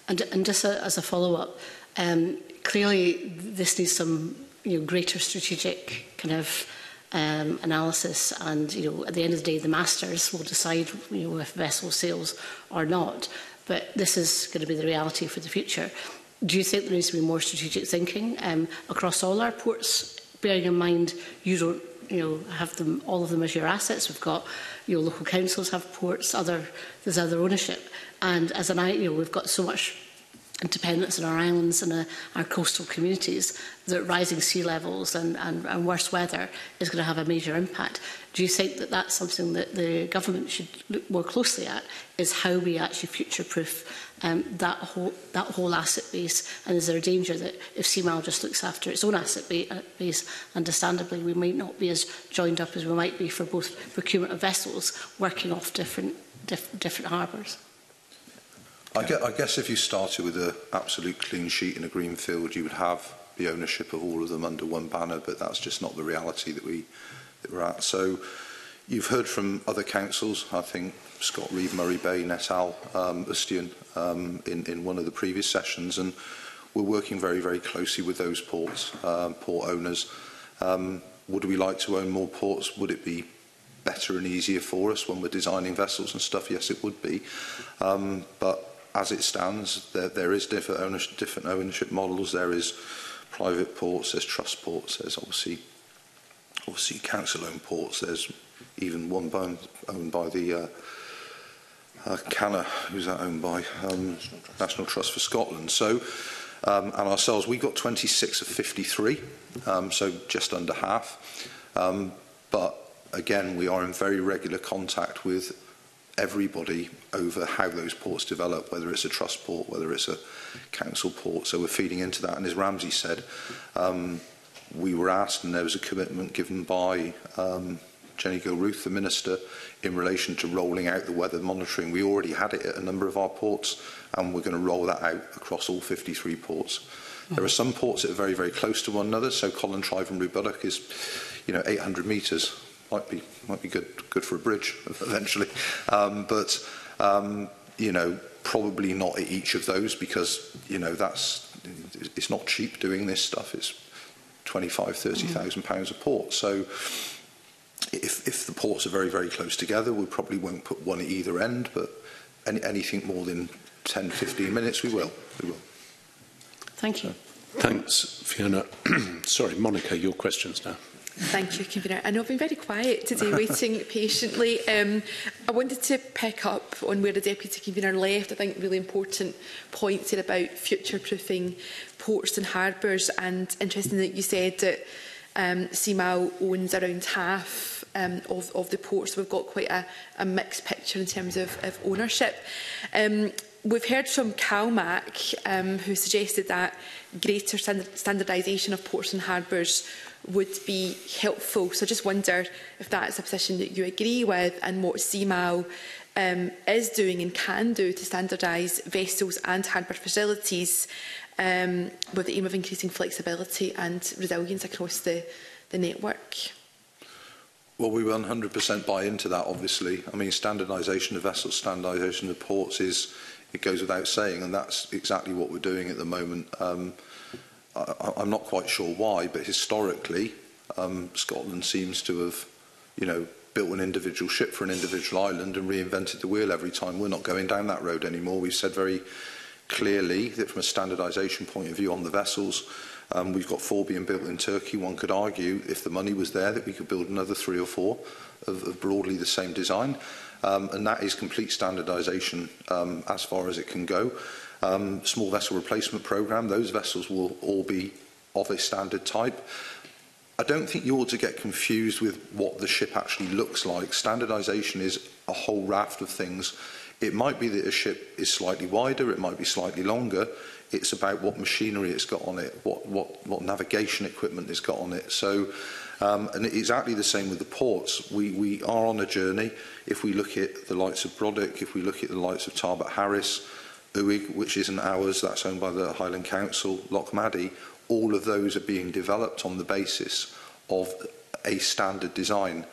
And, and just a, as a follow-up, um, clearly this needs some you know, greater strategic kind of um, analysis, and you know, at the end of the day the masters will decide you know, if vessel sails or not, but this is going to be the reality for the future. Do you think there needs to be more strategic thinking um, across all our ports, bearing in mind you don't you know, have them, all of them as your assets? We've got you know, local councils have ports, other, there's other ownership. And as an you know, we've got so much independence in our islands and uh, our coastal communities that rising sea levels and, and, and worse weather is going to have a major impact. Do you think that that's something that the government should look more closely at, is how we actually future-proof um, that whole that whole asset base? And is there a danger that if C M A L just looks after its own asset base, understandably, we might not be as joined up as we might be for both procurement of vessels working off different, diff different harbours? I guess if you started with an absolute clean sheet in a green field, you would have the ownership of all of them under one banner, but that's just not the reality that, we, that we're at. So you've heard from other councils, I think Scott Reeve, Murray Bay, Natal, um, Ustian um, in, in one of the previous sessions, and we're working very, very closely with those ports, uh, port owners. Um, would we like to own more ports? Would it be better and easier for us when we're designing vessels and stuff? Yes, it would be. Um, but as it stands, there, there is different ownership, different ownership models. There is private ports, there's trust ports, there's obviously, obviously council-owned ports. There's even one by, owned by the uh, uh, Canna, who's that owned by? Um, National, Trust. National Trust for Scotland. So, um, and ourselves, we got twenty-six of fifty-three, um, so just under half. Um, but again, we are in very regular contact with everybody over how those ports develop, whether it's a trust port, whether it's a council port. So we're feeding into that. And as Ramsay said, um, we were asked, and there was a commitment given by um, Jenny Gilruth, the Minister, in relation to rolling out the weather monitoring. We already had it at a number of our ports, and we're going to roll that out across all fifty-three ports. Mm-hmm. There are some ports that are very, very close to one another. So Collintrive and Brodick is, you know, eight hundred metres. Might be might be good good for a bridge eventually, um, but um, you know, probably not at each of those, because you know that's it's not cheap doing this stuff. It's twenty-five, thirty thousand pounds a port. So if if the ports are very very close together, we probably won't put one at either end. But any, anything more than ten, fifteen minutes, we will. We will. Thank you. Thanks, Fiona. Sorry, Monica, your questions now. Thank you, Convener. I know I've been very quiet today, waiting patiently. Um, I wanted to pick up on where the Deputy Convener left. I think really important points here about future-proofing ports and harbours. And interesting that you said that um, C M A L owns around half um, of, of the ports. So we've got quite a, a mixed picture in terms of, of ownership. Um, We've heard from CalMac, um, who suggested that greater stand standardisation of ports and harbours would be helpful. So I just wonder if that's a position that you agree with, and what C M A L um, is doing and can do to standardise vessels and harbour facilities um, with the aim of increasing flexibility and resilience across the, the network. Well, we one hundred percent buy into that, obviously. I mean, standardisation of vessels, standardisation of ports is... It goes without saying, and that's exactly what we're doing at the moment. Um, I, I'm not quite sure why, but historically, um, Scotland seems to have, you know, built an individual ship for an individual island and reinvented the wheel every time. We're not going down that road anymore. We've said very clearly that from a standardisation point of view on the vessels, um, we've got four being built in Turkey. One could argue, if the money was there, that we could build another three or four of, of broadly the same design. Um, and that is complete standardisation um, as far as it can go. Um, small vessel replacement programme, those vessels will all be of a standard type. I don't think you ought to get confused with what the ship actually looks like. Standardisation is a whole raft of things. It might be that a ship is slightly wider, it might be slightly longer. It's about what machinery it's got on it, what, what, what navigation equipment it's got on it. So, um, and exactly the same with the ports. We, we are on a journey. If we look at the likes of Brodick, if we look at the likes of Tarbert Harris, Uig, which isn't ours, that's owned by the Highland Council, Loch Maddie, all of those are being developed on the basis of a standard design.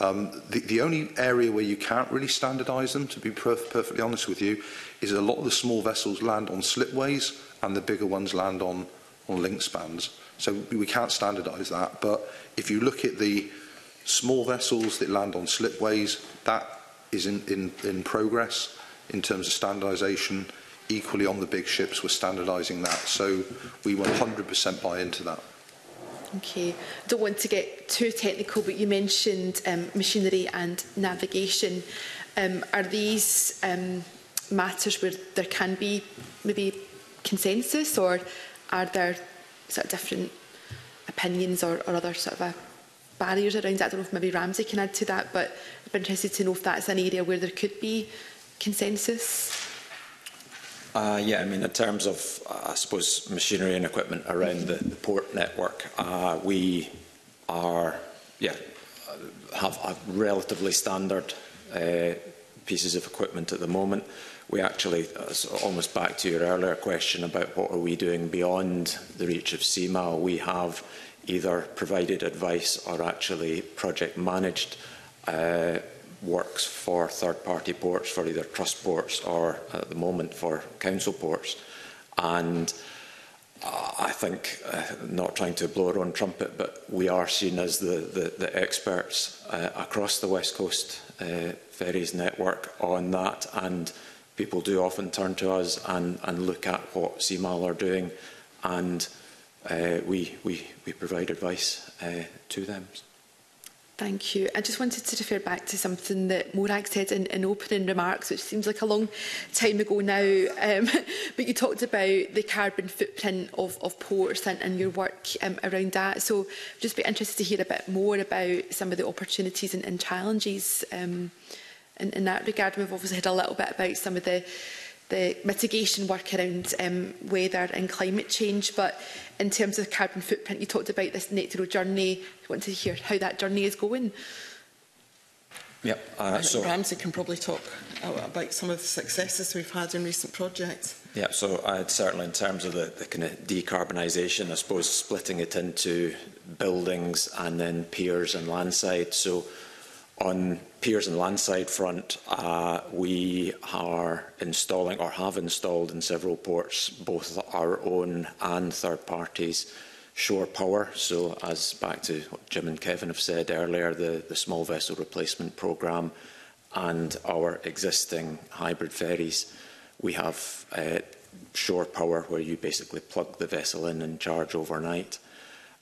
Um, the, the only area where you can't really standardise them, to be perf perfectly honest with you, is a lot of the small vessels land on slipways and the bigger ones land on, on link spans. So we can't standardise that, but if you look at the small vessels that land on slipways, that is in, in, in progress in terms of standardisation. Equally on the big ships, we're standardising that. So we one hundred percent buy into that. Okay. I don't want to get too technical, but you mentioned um, machinery and navigation. Um, are these um, matters where there can be maybe consensus, or are there sort of different opinions or, or other sort of a barriers around that? I don't know if maybe Ramsay can add to that, but I'd be interested to know if that's an area where there could be consensus. Uh, yeah, I mean, in terms of, uh, I suppose, machinery and equipment around the, the port network, uh, we are, yeah, have a relatively standard uh, pieces of equipment at the moment. We actually, uh, so almost back to your earlier question about what are we doing beyond the reach of C M A L, we have either provided advice or actually project managed uh, works for third-party ports, for either trust ports or, at the moment, for council ports. And uh, I think, uh, not trying to blow our own trumpet, but we are seen as the, the, the experts uh, across the West Coast uh, ferries network on that, and people do often turn to us and, and look at what C M A L are doing, and uh, we, we, we provide advice uh, to them. Thank you. I just wanted to refer back to something that Morag said in, in opening remarks, which seems like a long time ago now, um, but you talked about the carbon footprint of, of ports and, and your work um, around that. So I'd just be interested to hear a bit more about some of the opportunities and, and challenges um, in, in that regard. We've obviously had a little bit about some of the, the mitigation work around um, weather and climate change, but in terms of carbon footprint, you talked about this net zero journey. I want to hear how that journey is going. Yep. Uh, I think so, Ramsay can probably talk about some of the successes we've had in recent projects. Yeah, so I'd certainly, in terms of the, the kind of decarbonisation, I suppose splitting it into buildings and then piers and landside. So on piers and landside front, uh, we are installing or have installed in several ports, both our own and third parties, shore power. So as back to what Jim and Kevin have said earlier, the, the small vessel replacement programme and our existing hybrid ferries, we have uh, shore power where you basically plug the vessel in and charge overnight.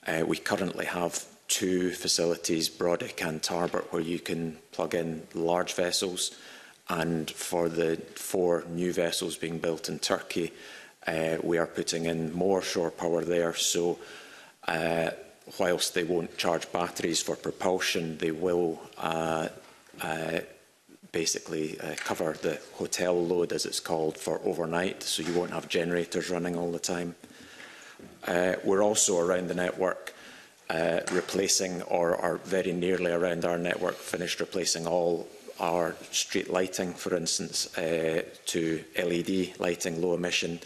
Uh, we currently have two facilities, Brodick and Tarbert, where you can plug in large vessels, and for the four new vessels being built in Turkey, uh, we are putting in more shore power there. So uh, whilst they won't charge batteries for propulsion, they will uh, uh, basically uh, cover the hotel load, as it's called, for overnight, so you won't have generators running all the time. Uh, we're also around the network Uh, replacing, or are very nearly around our network, finished replacing all our street lighting, for instance, uh, to L E D lighting, low emission.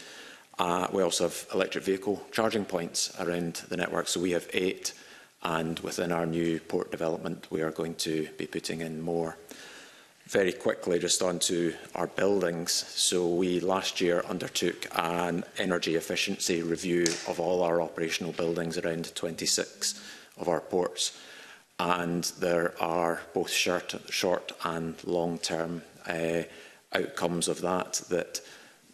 Uh, we also have electric vehicle charging points around the network, so we have eight, and within our new port development we are going to be putting in more. Very quickly, just onto our buildings. So we last year undertook an energy efficiency review of all our operational buildings, around twenty-six of our ports. And there are both short, short and long-term uh, outcomes of that, that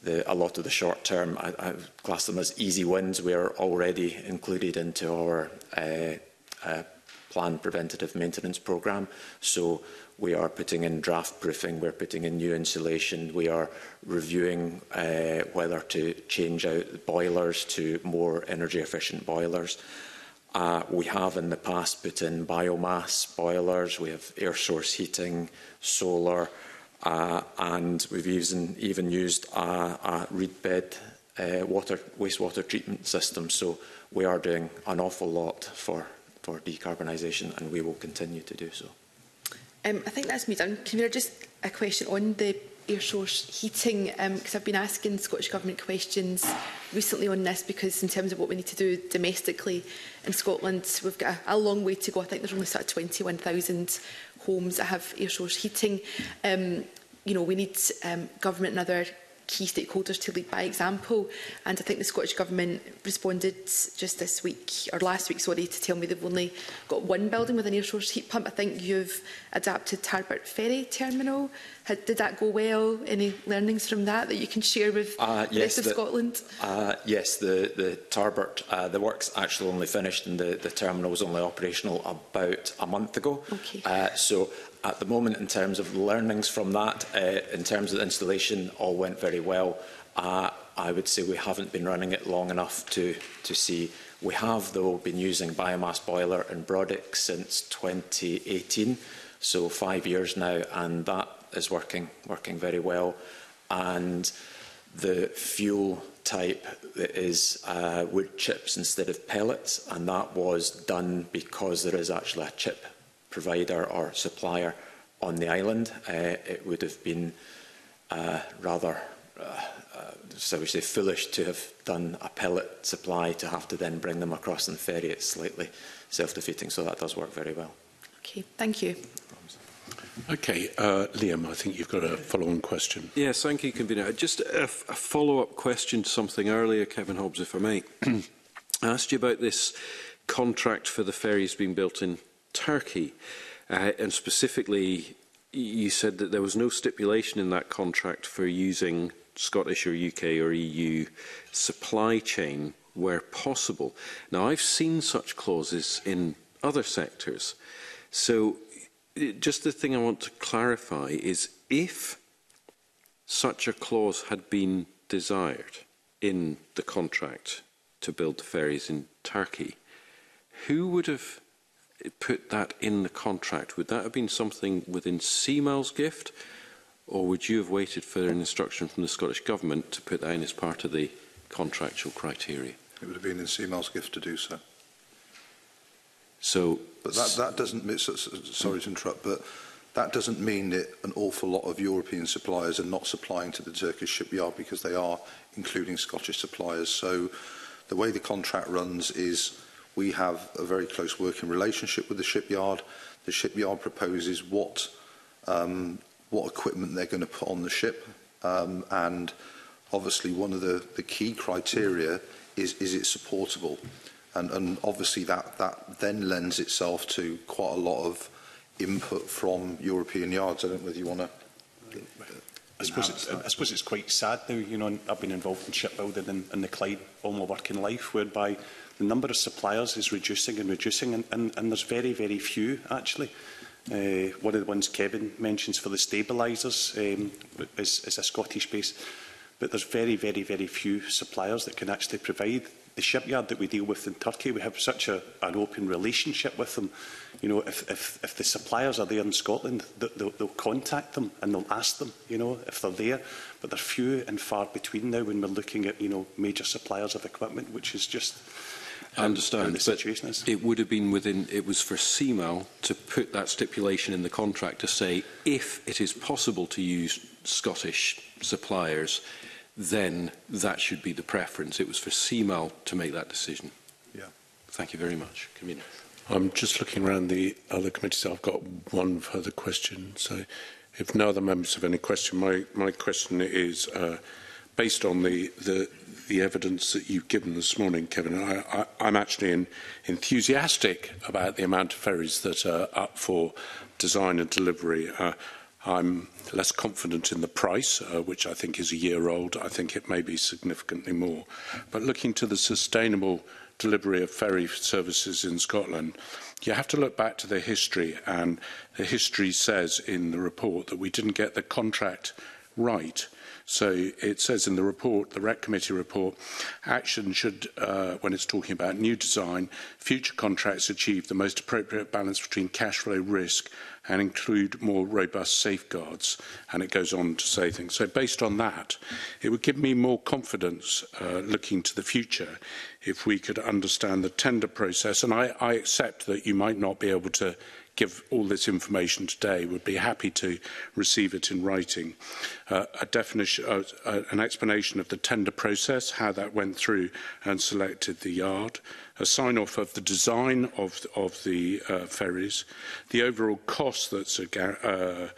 the, a lot of the short-term, I, I class them as easy wins, we are already included into our uh, uh, planned preventative maintenance programme. So we are putting in draft proofing, we're putting in new insulation, we are reviewing uh, whether to change out boilers to more energy efficient boilers. Uh, we have in the past put in biomass boilers, we have air source heating, solar, uh, and we've even, even used a, a reed bed uh, water, wastewater treatment system. So we are doing an awful lot for, for decarbonisation, and we will continue to do so. Um, I think that's me done. Can we just a question on the air source heating, because um, I've been asking Scottish Government questions recently on this, because in terms of what we need to do domestically in Scotland, we've got a, a long way to go. I think there's only sort of twenty-one thousand homes that have air source heating. Um, you know, we need um, government and other key stakeholders to lead by example, and I think the Scottish Government responded just this week, or last week, sorry, to tell me they've only got one building with an air source heat pump. I think you've adapted Tarbert ferry terminal. Had, did that go well? Any learnings from that that you can share with uh, yes, the rest of the, Scotland? Uh, yes, the, the Tarbert, uh, the work's actually only finished, and the, the terminal was only operational about a month ago. Okay. Uh, so at the moment, in terms of learnings from that, uh, in terms of the installation, all went very well. Uh, I would say we haven't been running it long enough to, to see. We have, though, been using biomass boiler in Brodick since twenty eighteen, so five years now, and that is working, working very well. And the fuel type is uh, wood chips instead of pellets, and that was done because there is actually a chip provider or supplier on the island. Uh, it would have been uh, rather, uh, uh, so we say, foolish to have done a pellet supply to have to then bring them across and ferry it. Slightly self-defeating, so that does work very well. Okay, thank you. Okay, uh, Liam, I think you've got a follow-on question. Yes, thank you, Convener. Just a, a follow-up question to something earlier, Kevin Hobbs, if I may. I asked you about this contract for the ferries being built in Turkey, uh, and specifically you said that there was no stipulation in that contract for using Scottish or U K or E U supply chain where possible. Now, I've seen such clauses in other sectors. So just the thing I want to clarify is, if such a clause had been desired in the contract to build the ferries in Turkey, who would have put that in the contract? Would that have been something within C MAL's gift, or would you have waited for an instruction from the Scottish Government to put that in as part of the contractual criteria? It would have been in C MAL's gift to do so. So, but that, that doesn't, sorry to interrupt, but that doesn't mean that an awful lot of European suppliers are not supplying to the Turkish shipyard, because they are, including Scottish suppliers. So the way the contract runs is, we have a very close working relationship with the shipyard. The shipyard proposes what, um, what equipment they're going to put on the ship. Um, and obviously one of the, the key criteria is, is it supportable? And, and obviously that, that then lends itself to quite a lot of input from European yards. I don't know whether you want to... I suppose, it's, I suppose it's quite sad now. You know, I've been involved in shipbuilding in, in the Clyde all my working life, whereby the number of suppliers is reducing and reducing, and, and, and there's very, very few, actually. Uh, one of the ones Kevin mentions for the stabilisers um, is, is a Scottish base, but there's very, very, very few suppliers that can actually provide. The shipyard that we deal with in Turkey, we have such a, an open relationship with them. You know, if, if, if the suppliers are there in Scotland, they'll, they'll contact them and they'll ask them, you know, if they're there. But they're few and far between now when we're looking at, you know, major suppliers of equipment, which is just... I understand, and the situation is. It would have been within, it was for C MAL to put that stipulation in the contract to say, if it is possible to use Scottish suppliers, then that should be the preference. It was for C MAL to make that decision. Yeah. Thank you very much. Convener. I'm just looking around the other committees. I've got one further question. So if no other members have any question, my, my question is, uh, based on the, the, the evidence that you've given this morning, Kevin, I, I, I'm actually in, enthusiastic about the amount of ferries that are up for design and delivery. Uh, I'm less confident in the price, uh, which I think is a year old. I think it may be significantly more. But looking to the sustainable delivery of ferry services in Scotland, you have to look back to the history, and the history says in the report that we didn't get the contract right. So it says in the report, the R E C Committee report, action should, uh, when it's talking about new design, future contracts achieve the most appropriate balance between cash flow risk and include more robust safeguards. And it goes on to say things. So based on that, it would give me more confidence uh, looking to the future if we could understand the tender process. And I, I accept that you might not be able to give all this information today, would be happy to receive it in writing. Uh, a definition, uh, uh, an explanation of the tender process, how that went through and selected the yard, a sign-off of the design of, of the uh, ferries, the overall cost that's, a, uh,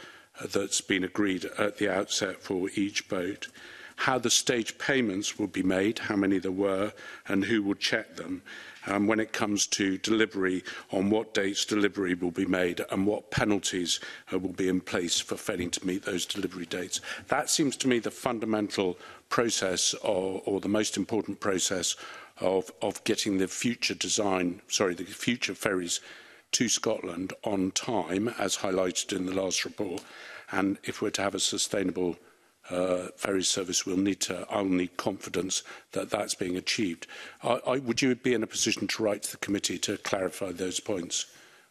that's been agreed at the outset for each boat, how the stage payments will be made, how many there were, and who will check them. Um, when it comes to delivery, on what dates delivery will be made and what penalties uh, will be in place for failing to meet those delivery dates. That seems to me the fundamental process, or, or the most important process of, of getting the future design, sorry, the future ferries to Scotland on time, as highlighted in the last report. And if we're to have a sustainable Uh, ferry service, will need to, I'll need confidence that that's being achieved. I, I, would you be in a position to write to the committee to clarify those points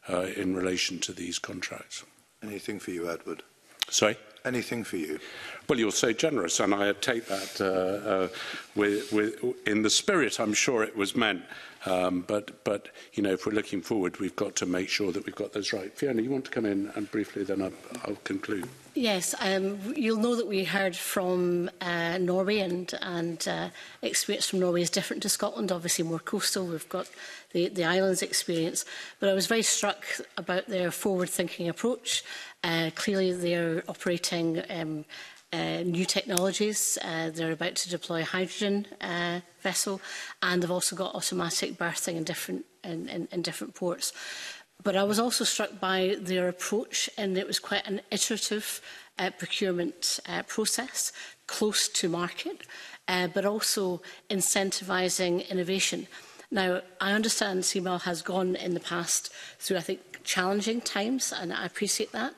uh, in relation to these contracts? Anything for you, Edward? Sorry? Anything for you? Well, you're so generous, and I take that uh, uh, with, with, in the spirit I'm sure it was meant. Um, but, but, you know, if we're looking forward, we've got to make sure that we've got those right. Fiona, you want to come in and briefly, then I'll, I'll conclude. Yes, um, you'll know that we heard from uh, Norway, and, and uh, experience from Norway is different to Scotland, obviously more coastal. We've got the, the islands experience. But I was very struck about their forward-thinking approach. Uh, clearly, they're operating um, uh, new technologies. Uh, they're about to deploy a hydrogen uh, vessel, and they've also got automatic berthing in different, in, in, in different ports. But I was also struck by their approach, and it was quite an iterative uh, procurement uh, process, close to market, uh, but also incentivising innovation. Now, I understand C M A L has gone in the past through, I think, challenging times, and I appreciate that.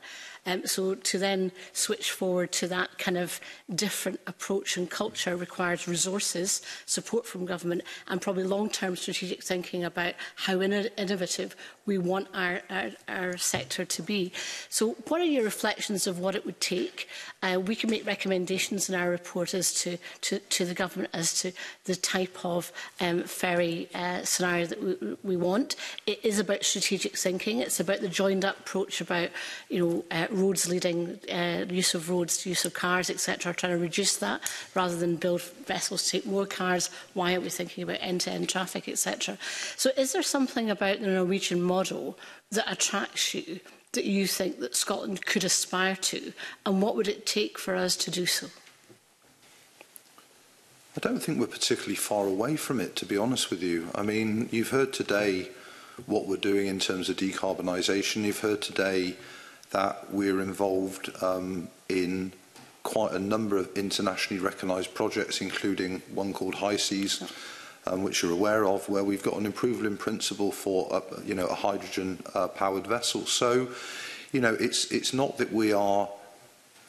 Um, so to then switch forward to that kind of different approach and culture requires resources, support from government, and probably long-term strategic thinking about how inno innovative we want our, our, our sector to be. So what are your reflections of what it would take? Uh, we can make recommendations in our report as to, to, to the government as to the type of um, ferry uh, scenario that we, we want. It is about strategic thinking. It's about the joined-up approach about, you know, uh, roads leading, uh, use of roads, use of cars, et cetera, trying to reduce that rather than build vessels to take more cars. Why aren't we thinking about end-to-end traffic, et cetera? So is there something about the Norwegian model that attracts you, that you think that Scotland could aspire to, and what would it take for us to do so? I don't think we're particularly far away from it, to be honest with you. I mean, you've heard today what we're doing in terms of decarbonisation. You've heard today that we're involved um, in quite a number of internationally recognised projects, including one called High Seas, um, which you're aware of, where we've got an approval in principle for uh, you know, a hydrogen-powered uh, vessel. So, you know, it's, it's not that we are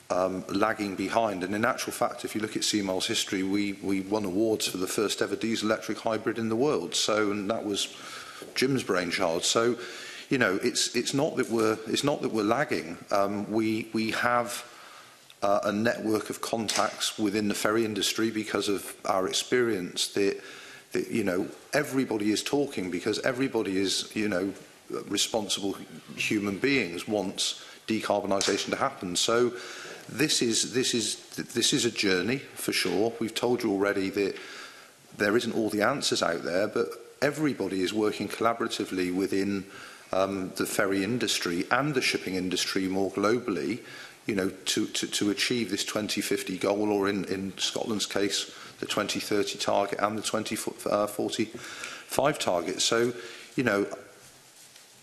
um, lagging behind. And in actual fact, if you look at C M A L's history, we, we won awards for the first ever diesel-electric hybrid in the world. So, and that was Jim's brainchild. So, you know, it's, it's not that we're, it's not that we're lagging. Um, we, we have uh, a network of contacts within the ferry industry because of our experience that, that, you know, everybody is talking because everybody is, you know, responsible human beings wants decarbonisation to happen. So this is, this is, this is a journey for sure. We've told you already that there isn't all the answers out there, but everybody is working collaboratively within Um, the ferry industry and the shipping industry more globally, you know, to, to, to achieve this twenty fifty goal, or in, in Scotland's case, the twenty thirty target and the twenty forty-five target. So, you know,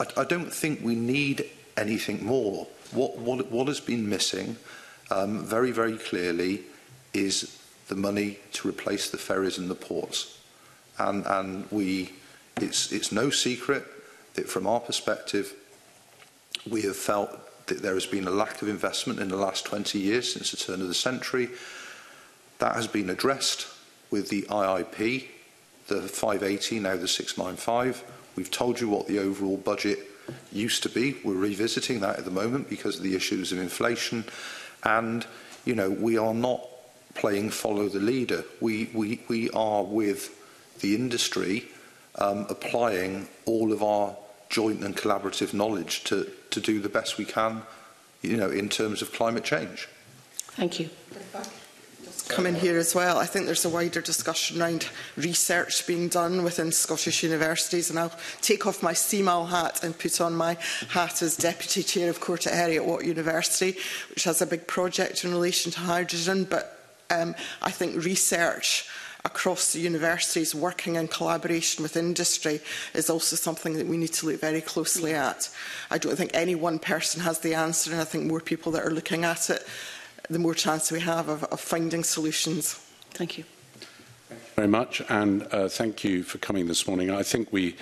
I, I don't think we need anything more. What, what, what has been missing um, very, very clearly is the money to replace the ferries and the ports. And, and we, it's, it's no secret that from our perspective, we have felt that there has been a lack of investment in the last twenty years since the turn of the century. That has been addressed with the I I P, the five eighty, now the six ninety-five. We've told you what the overall budget used to be. We're revisiting that at the moment because of the issues of inflation. And, you know, we are not playing follow the leader. We, we, we are with the industry um, applying all of our joint and collaborative knowledge to, to do the best we can, you know, in terms of climate change. Thank you. Come in here as well. I think there's a wider discussion around research being done within Scottish universities, and I'll take off my C M A L hat and put on my hat as Deputy Chair of Court at Herry at Watt University, which has a big project in relation to hydrogen, but um, I think research across the universities working in collaboration with industry is also something that we need to look very closely at. I don't think any one person has the answer, and I think more people that are looking at it, the more chance we have of, of finding solutions. Thank you. Thank you very much, and uh, thank you for coming this morning. I think we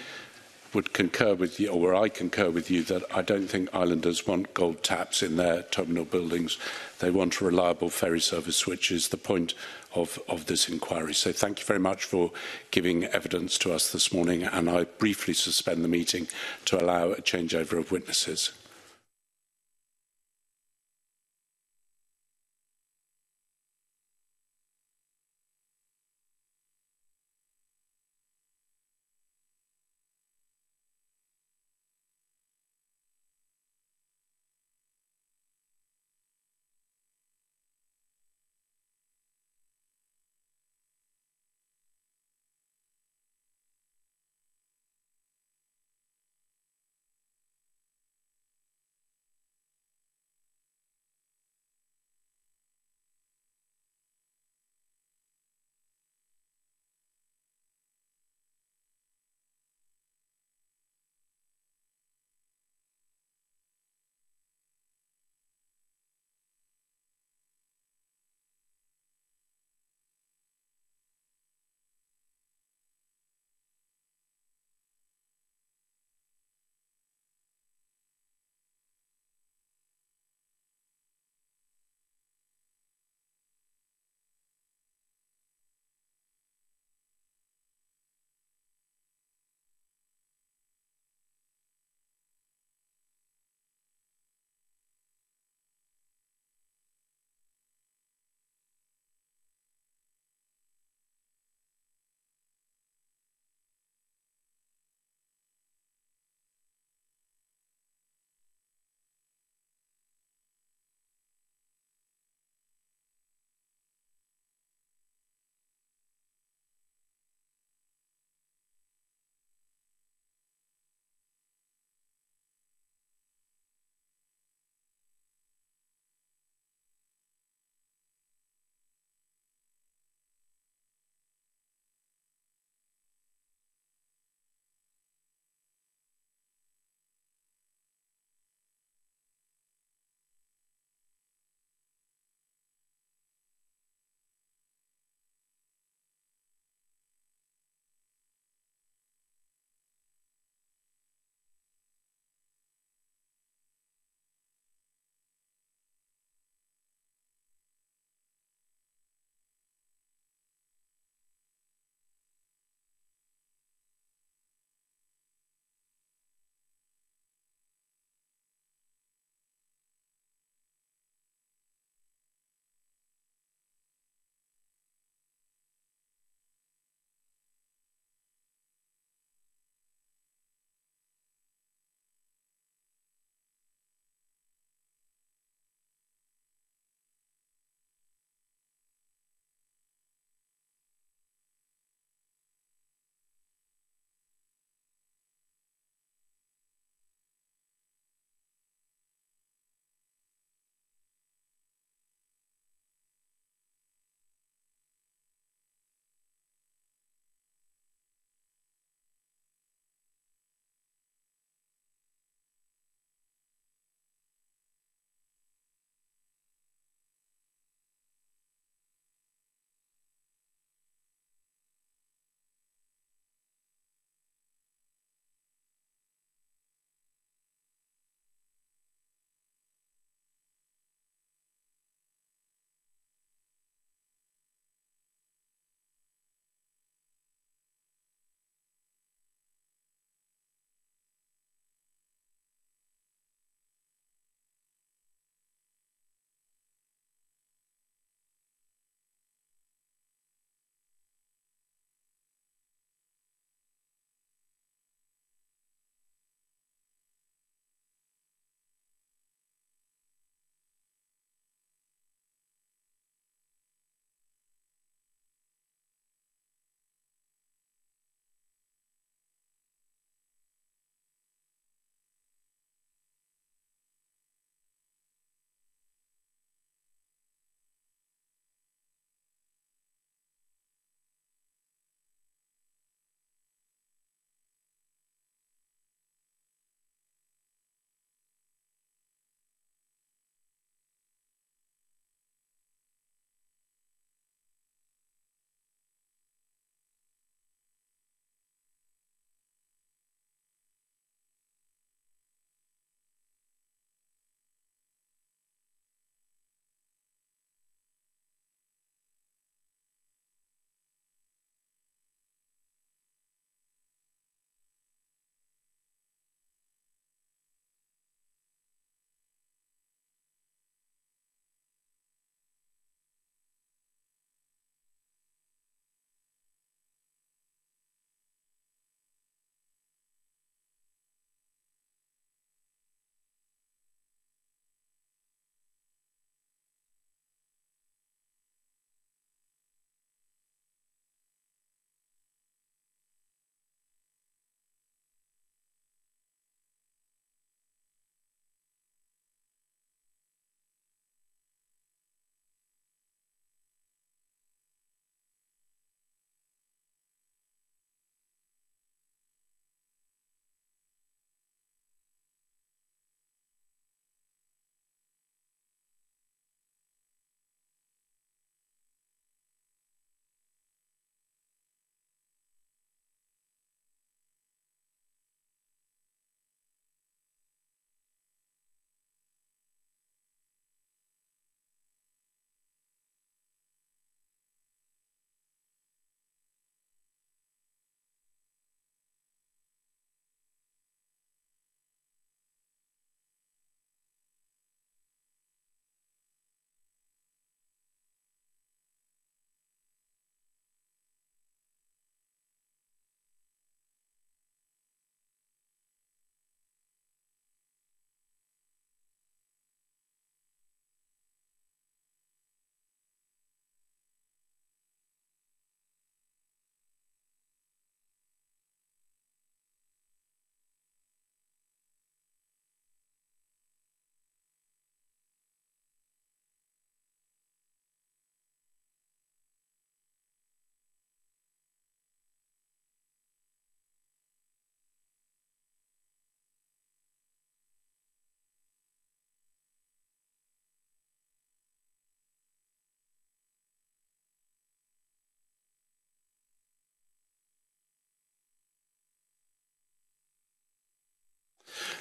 would concur with you, or I concur with you, that I don't think islanders want gold taps in their terminal buildings. They want a reliable ferry service, which is the point of, of this inquiry. So thank you very much for giving evidence to us this morning, and I briefly suspend the meeting to allow a changeover of witnesses.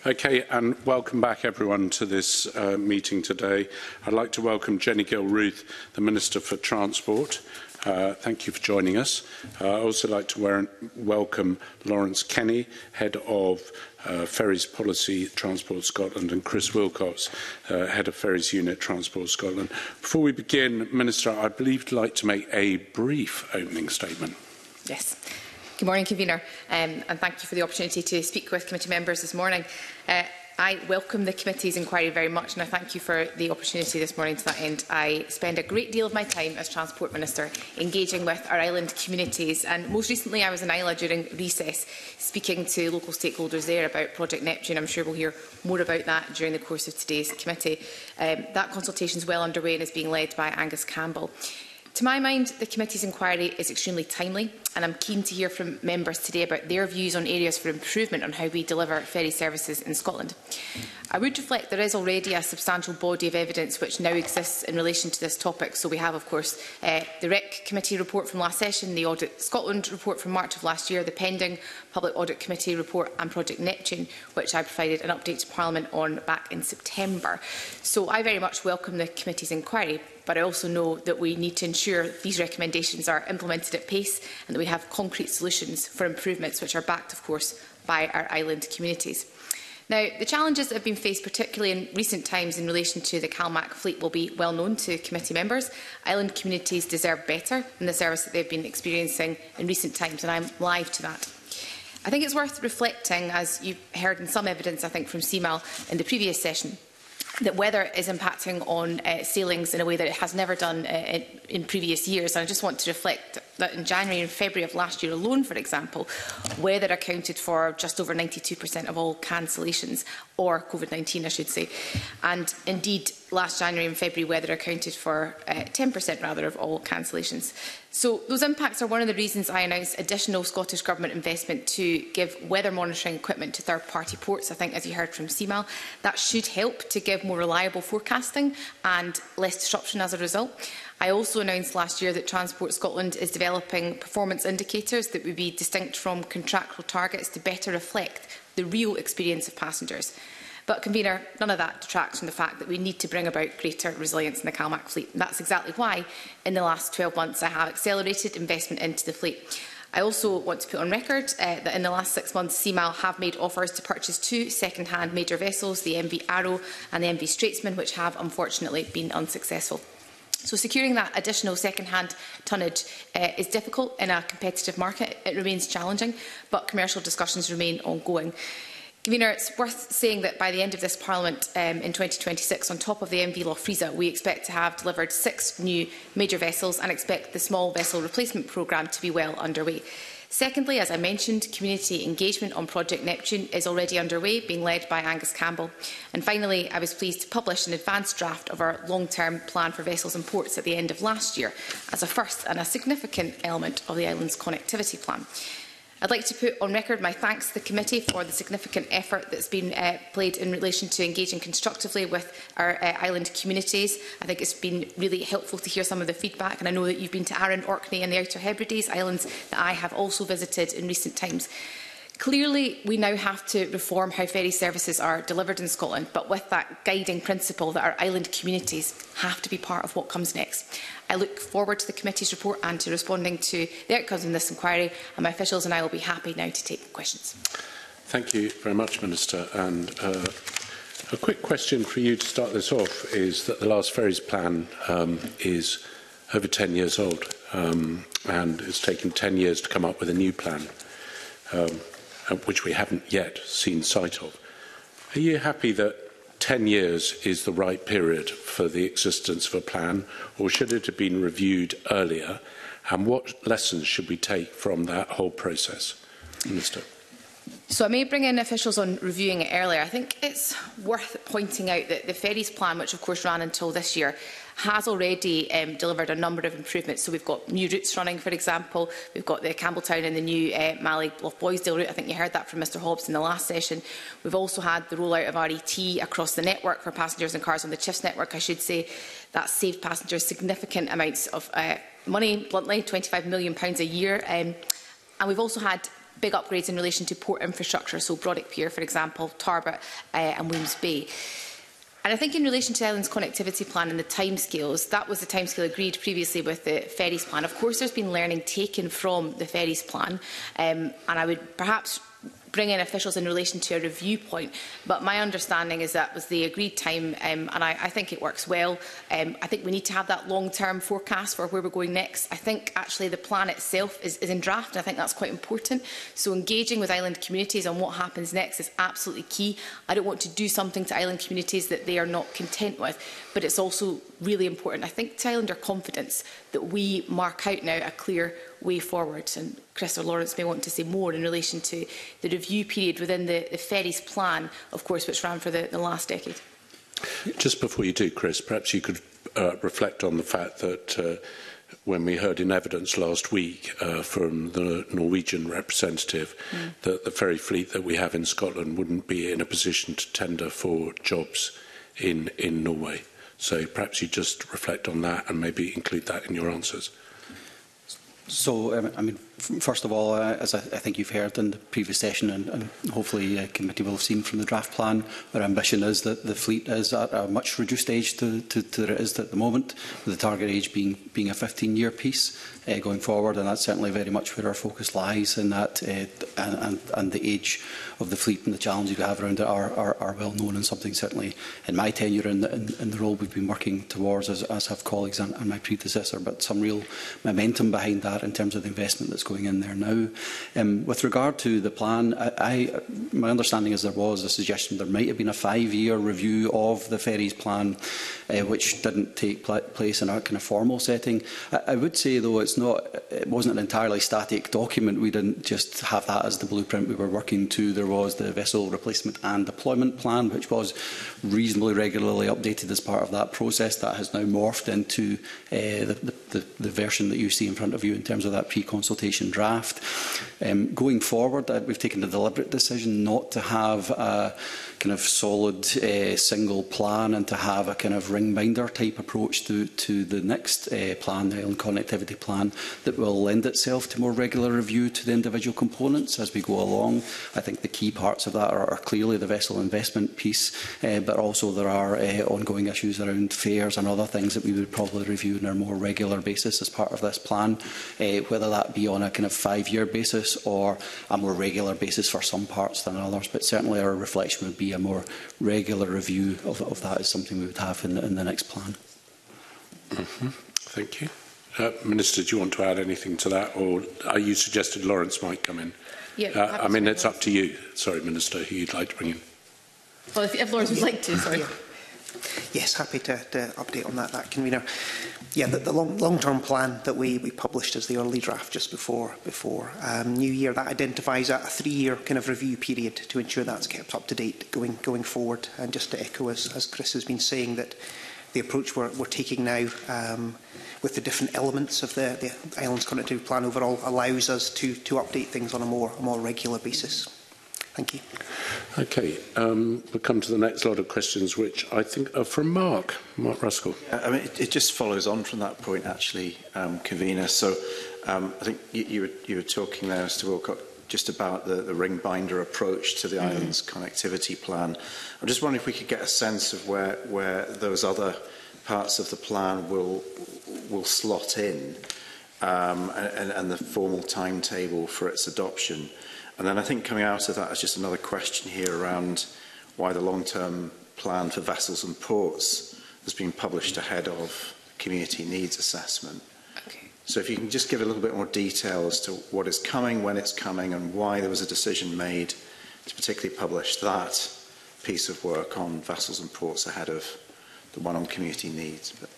Okay, and welcome back everyone to this uh, meeting today. I'd like to welcome Jenny Gilruth, the Minister for Transport. Uh, thank you for joining us. Uh, I'd also like to welcome Lawrence Kenny, Head of uh, Ferries Policy, Transport Scotland, and Chris Wilcox, uh, Head of Ferries Unit, Transport Scotland. Before we begin, Minister, I believe you'd like to make a brief opening statement. Yes. Good morning, Convener, um, and thank you for the opportunity to speak with committee members this morning. Uh, I welcome the committee's inquiry very much, and I thank you for the opportunity this morning to that end. I spend a great deal of my time as Transport Minister engaging with our island communities, and most recently I was in Isla during recess speaking to local stakeholders there about Project Neptune. I'm sure we'll hear more about that during the course of today's committee. Um, that consultation is well underway and is being led by Angus Campbell. To my mind, the committee's inquiry is extremely timely, and I'm keen to hear from members today about their views on areas for improvement on how we deliver ferry services in Scotland. I would reflect there is already a substantial body of evidence which now exists in relation to this topic. So we have, of course, uh, the R E C Committee report from last session, the Audit Scotland report from March of last year, the pending Public Audit Committee report and Project Neptune, which I provided an update to Parliament on back in September. So I very much welcome the committee's inquiry, but I also know that we need to ensure these recommendations are implemented at pace and that we have concrete solutions for improvements which are backed, of course, by our island communities. Now, the challenges that have been faced, particularly in recent times in relation to the CalMac fleet, will be well known to committee members. Island communities deserve better than the service that they've been experiencing in recent times, and I'm live to that. I think it's worth reflecting, as you've heard in some evidence, I think, from C M A L in the previous session, that weather is impacting on uh, sailings in a way that it has never done uh, in, in previous years. And I just want to reflect that in January and February of last year alone, for example, weather accounted for just over ninety-two percent of all cancellations, or COVID nineteen, I should say. And indeed, last January and February, weather accounted for ten percent uh, rather of all cancellations. So those impacts are one of the reasons I announced additional Scottish Government investment to give weather monitoring equipment to third-party ports, I think, as you heard from C M A L. That should help to give more reliable forecasting and less disruption as a result. I also announced last year that Transport Scotland is developing performance indicators that would be distinct from contractual targets to better reflect the real experience of passengers. But, Convener, none of that detracts from the fact that we need to bring about greater resilience in the CalMac fleet. And that's exactly why, in the last twelve months, I have accelerated investment into the fleet. I also want to put on record uh, that in the last six months, C M A L have made offers to purchase two second-hand major vessels, the M V Arrow and the M V Statesman, which have unfortunately been unsuccessful. So securing that additional second-hand tonnage uh, is difficult in a competitive market. It remains challenging, but commercial discussions remain ongoing. Convener, it's worth saying that by the end of this Parliament um, in twenty twenty-six, on top of the M V Loch Frisa, we expect to have delivered six new major vessels and expect the small vessel replacement programme to be well underway. Secondly, as I mentioned, community engagement on Project Neptune is already underway, being led by Angus Campbell. And finally, I was pleased to publish an advanced draft of our long-term plan for vessels and ports at the end of last year, as a first and a significant element of the island's connectivity plan. I'd like to put on record my thanks to the committee for the significant effort that's been uh, played in relation to engaging constructively with our uh, island communities. I think it's been really helpful to hear some of the feedback, and I know that you've been to Arran, Orkney and the Outer Hebrides, islands that I have also visited in recent times. Clearly, we now have to reform how ferry services are delivered in Scotland, but with that guiding principle that our island communities have to be part of what comes next. I look forward to the committee's report and to responding to the outcomes in this inquiry, and my officials and I will be happy now to take questions. Thank you very much, Minister. And uh, a quick question for you to start this off is that the last ferries plan um, is over ten years old, um, and it's taken ten years to come up with a new plan, um, which we haven't yet seen sight of. Are you happy that ten years is the right period for the existence of a plan, or should it have been reviewed earlier? And what lessons should we take from that whole process? Minister. So I may bring in officials on reviewing it earlier. I think it's worth pointing out that the ferries plan, which of course ran until this year, has already um, delivered a number of improvements. So we've got new routes running, for example. We've got the Campbelltown and the new uh, Mallaig Lochboisdale route. I think you heard that from Mr Hobbs in the last session. We've also had the rollout of R E T across the network for passengers and cars on the Chiffs network, I should say. That saved passengers significant amounts of uh, money, bluntly, twenty-five million pounds a year. Um, and we've also had big upgrades in relation to port infrastructure, so Brodick Pier, for example, Tarbert uh, and Williams Bay. And I think in relation to the Islands Connectivity Plan and the timescales, that was the timescale agreed previously with the Ferries Plan. Of course, there's been learning taken from the Ferries Plan, um, and I would perhaps bring in officials in relation to a review point, but my understanding is that was the agreed time, um, and I, I think it works well. Um, I think we need to have that long-term forecast for where we're going next. I think actually the plan itself is, is in draft, and I think that's quite important. So engaging with island communities on what happens next is absolutely key. I don't want to do something to island communities that they are not content with, but it's also really important, I think, to islander confidence that we mark out now a clear way forward. And Chris or Lawrence may want to say more in relation to the review period within the, the Ferries Plan, of course, which ran for the, the last decade. Just before you do, Chris, perhaps you could uh, reflect on the fact that uh, when we heard in evidence last week uh, from the Norwegian representative mm. that the ferry fleet that we have in Scotland wouldn't be in a position to tender for jobs in, in Norway. So perhaps you just reflect on that and maybe include that in your answers. So, um, I mean, first of all, uh, as I, I think you've heard in the previous session, and, and hopefully the uh, committee will have seen from the draft plan, our ambition is that the fleet is at a much reduced age to, to, to where it is at the moment, with the target age being being a fifteen-year piece uh, going forward, and that's certainly very much where our focus lies. In that, uh, and, and, and the age of the fleet and the challenges we have around it are, are, are well known, and something certainly in my tenure and in, in, in the role we've been working towards, as, as have colleagues and, and my predecessor. But some real momentum behind that in terms of the investment that's going in there now. Um, with regard to the plan, I, I, my understanding is there was a suggestion there might have been a five-year review of the Ferries Plan, uh, which didn't take pl place in a kind of formal setting. I, I would say, though, it's not, it wasn't an entirely static document. We didn't just have that as the blueprint we were working to. There was the Vessel Replacement and Deployment Plan, which was reasonably regularly updated as part of that process. That has now morphed into uh, the, the, the version that you see in front of you in terms of that pre-consultation draft. Um, going forward, uh, we've taken a deliberate decision not to have a kind of solid uh, single plan, and to have a kind of ring binder type approach to, to the next uh, plan, the Island Connectivity Plan, that will lend itself to more regular review to the individual components as we go along. I think the key parts of that are, are clearly the vessel investment piece, uh, but also there are uh, ongoing issues around fares and other things that we would probably review on a more regular basis as part of this plan, uh, whether that be on a kind of five-year basis or a more regular basis for some parts than others. But certainly our reflection would be a more regular review of, of that is something we would have in, in the next plan. Mm-hmm. Thank you. Uh, Minister, do you want to add anything to that, or are you suggested Lawrence might come in? Yeah, uh, I mean, it's up to you. Sorry, Minister, who you'd like to bring in. Well, if, if Lawrence would like to, sorry. Yeah. Yes, happy to, to update on that, that convener. Yeah, the, the long, long-term plan that we, we published as the early draft just before before um, New Year, that identifies a, a three-year kind of review period to ensure that's kept up to date going going forward. And just to echo, as, as Chris has been saying, that the approach we're, we're taking now um, with the different elements of the, the Islands Connectivity Plan overall allows us to, to update things on a more, a more regular basis. Thank you. Okay, um, we'll come to the next lot of questions, which I think are from Mark, Mark Ruskell. Yeah, I mean, it, it just follows on from that point, actually, um, convener. So um, I think you, you, were, you were talking there, Mister Wilcock, just about the, the ring binder approach to the mm-hmm. Islands Connectivity Plan. I'm just wondering if we could get a sense of where, where those other parts of the plan will, will slot in, um, and, and the formal timetable for its adoption. And then I think coming out of that is just another question here around why the long-term plan for vessels and ports has been published ahead of the community needs assessment. Okay. So if you can just give a little bit more detail as to what is coming, when it's coming, and why there was a decision made to particularly publish that piece of work on vessels and ports ahead of the one on community needs. But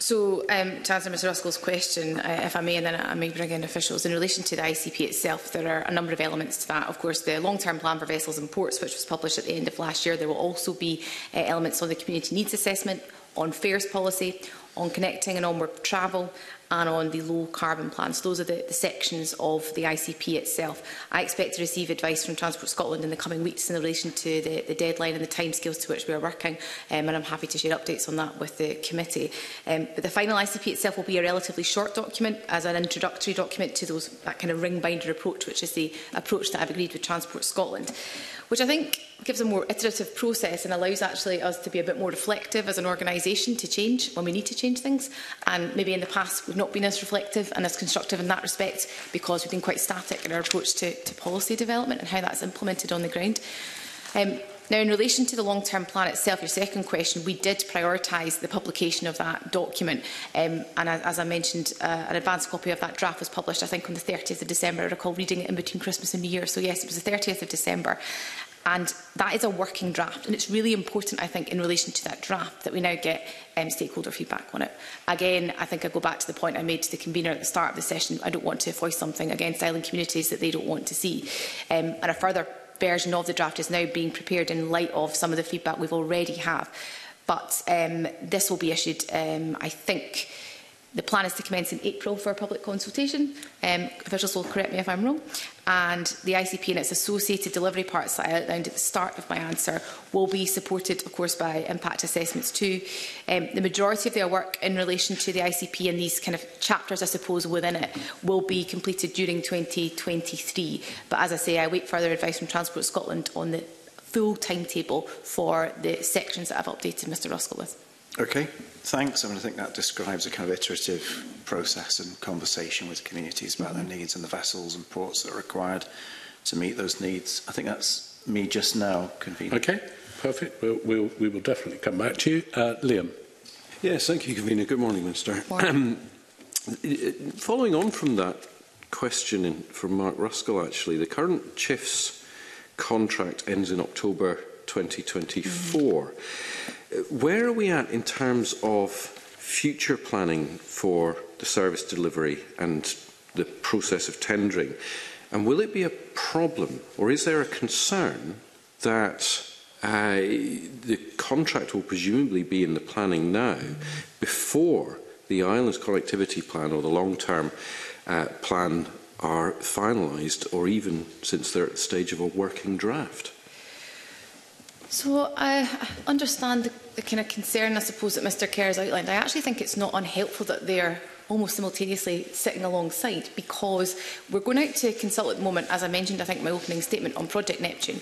So, um, to answer Mr Ruskell's question, uh, if I may, and then I may bring in officials, in relation to the I C P itself, there are a number of elements to that. Of course, the long-term plan for vessels and ports, which was published at the end of last year, there will also be uh, elements on the community needs assessment, on fares policy, on connecting and onward travel, and on the low carbon plans. Those are the, the sections of the I C P itself. I expect to receive advice from Transport Scotland in the coming weeks in relation to the, the deadline and the timescales to which we are working, um, and I'm happy to share updates on that with the committee. Um, but the final I C P itself will be a relatively short document as an introductory document to those, that kind of ring-binder approach, which is the approach that I've agreed with Transport Scotland, which I think gives a more iterative process and allows actually us to be a bit more reflective as an organisation to change when we need to change things. And maybe in the past we've not been as reflective and as constructive in that respect because we've been quite static in our approach to, to policy development and how that's implemented on the ground. Um, Now, in relation to the long-term plan itself, your second question, we did prioritise the publication of that document. Um, and as, as I mentioned, uh, an advance copy of that draft was published, I think, on the thirtieth of December. I recall reading it in between Christmas and New Year. So, yes, it was the thirtieth of December. And that is a working draft. And it's really important, I think, in relation to that draft that we now get um, stakeholder feedback on it. Again, I think I go back to the point I made to the convener at the start of the session. I don't want to voice something against island communities that they don't want to see. Um, and a further version of the draft is now being prepared in light of some of the feedback we've already have. But um, this will be issued, um, I think, the plan is to commence in April for a public consultation. Um, officials will correct me if I'm wrong. And the I C P and its associated delivery parts that I outlined at the start of my answer will be supported, of course, by impact assessments too. Um, the majority of their work in relation to the I C P and these kind of chapters, I suppose, within it will be completed during twenty twenty-three. But as I say, I wait further advice from Transport Scotland on the full timetable for the sections that I've updated Mr Ruskell with. Okay, thanks. I mean, I think that describes a kind of iterative process and conversation with communities about their needs and the vessels and ports that are required to meet those needs. I think that's me just now, convener. Okay, perfect. We'll, we'll, we will definitely come back to you. Uh, Liam. Yes, thank you, convener. Good morning, Minister. Morning. Um, following on from that question in, from Mark Ruskell, actually, the current Chief's contract ends in October twenty twenty-four. Mm-hmm. Where are we at in terms of future planning for the service delivery and the process of tendering? And will it be a problem, or is there a concern that uh, the contract will presumably be in the planning now before the islands connectivity plan or the long-term uh, plan are finalised, or even since they're at the stage of a working draft? So I understand the, the kind of concern, I suppose, that Mr Kerr has outlined. I actually think it's not unhelpful that they're almost simultaneously sitting alongside, because we're going out to consult at the moment, as I mentioned, I think, in my opening statement on Project Neptune.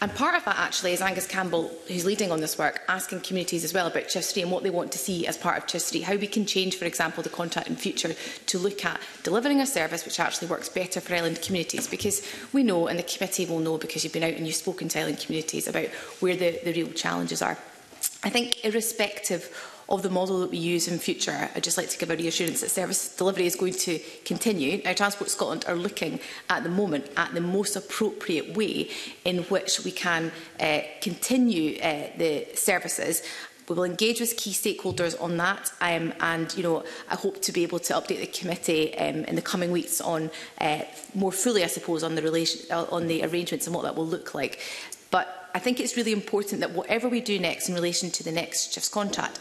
And part of that, actually, is Angus Campbell, who's leading on this work, asking communities as well about Chiefs three and what they want to see as part of Chiefs three, how we can change, for example, the contract in future to look at delivering a service which actually works better for island communities. Because we know, and the committee will know, because you've been out and you've spoken to island communities about where the, the real challenges are. I think, irrespective of the model that we use in future, I'd just like to give a reassurance that service delivery is going to continue. Now, Transport Scotland are looking at the moment at the most appropriate way in which we can uh, continue uh, the services. We will engage with key stakeholders on that, um, and you know, I hope to be able to update the committee um, in the coming weeks on uh, more fully, I suppose, on the relation uh, on the arrangements and what that will look like. But I think it's really important that whatever we do next in relation to the next Chiefs contract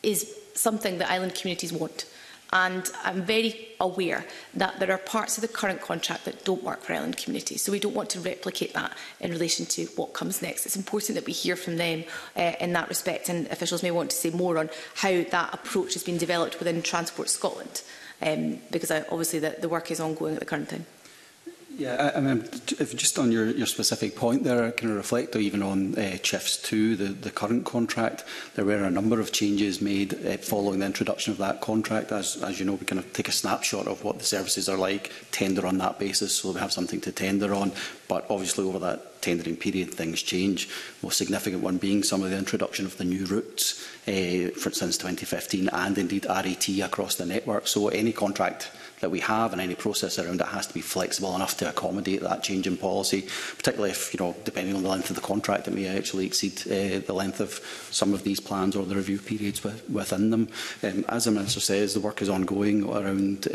is something that island communities want. And I'm very aware that there are parts of the current contract that don't work for island communities. So we don't want to replicate that in relation to what comes next. It's important that we hear from them uh, in that respect, and officials may want to say more on how that approach has been developed within Transport Scotland, um, because I, obviously the, the work is ongoing at the current time. Yeah, I mean, if just on your, your specific point there, I can reflect even on uh, Chiefs two, the, the current contract. There were a number of changes made uh, following the introduction of that contract. As, as you know, we kind of take a snapshot of what the services are like, tender on that basis, so we have something to tender on. But obviously over that tendering period, things change. Most significant one being some of the introduction of the new routes, uh, for instance, twenty fifteen, and indeed R E T across the network. So any contract that we have and any process around it has to be flexible enough to accommodate that change in policy, particularly if, you know, depending on the length of the contract, it may actually exceed uh, the length of some of these plans or the review periods with, within them. Um, as the Minister says, the work is ongoing around uh,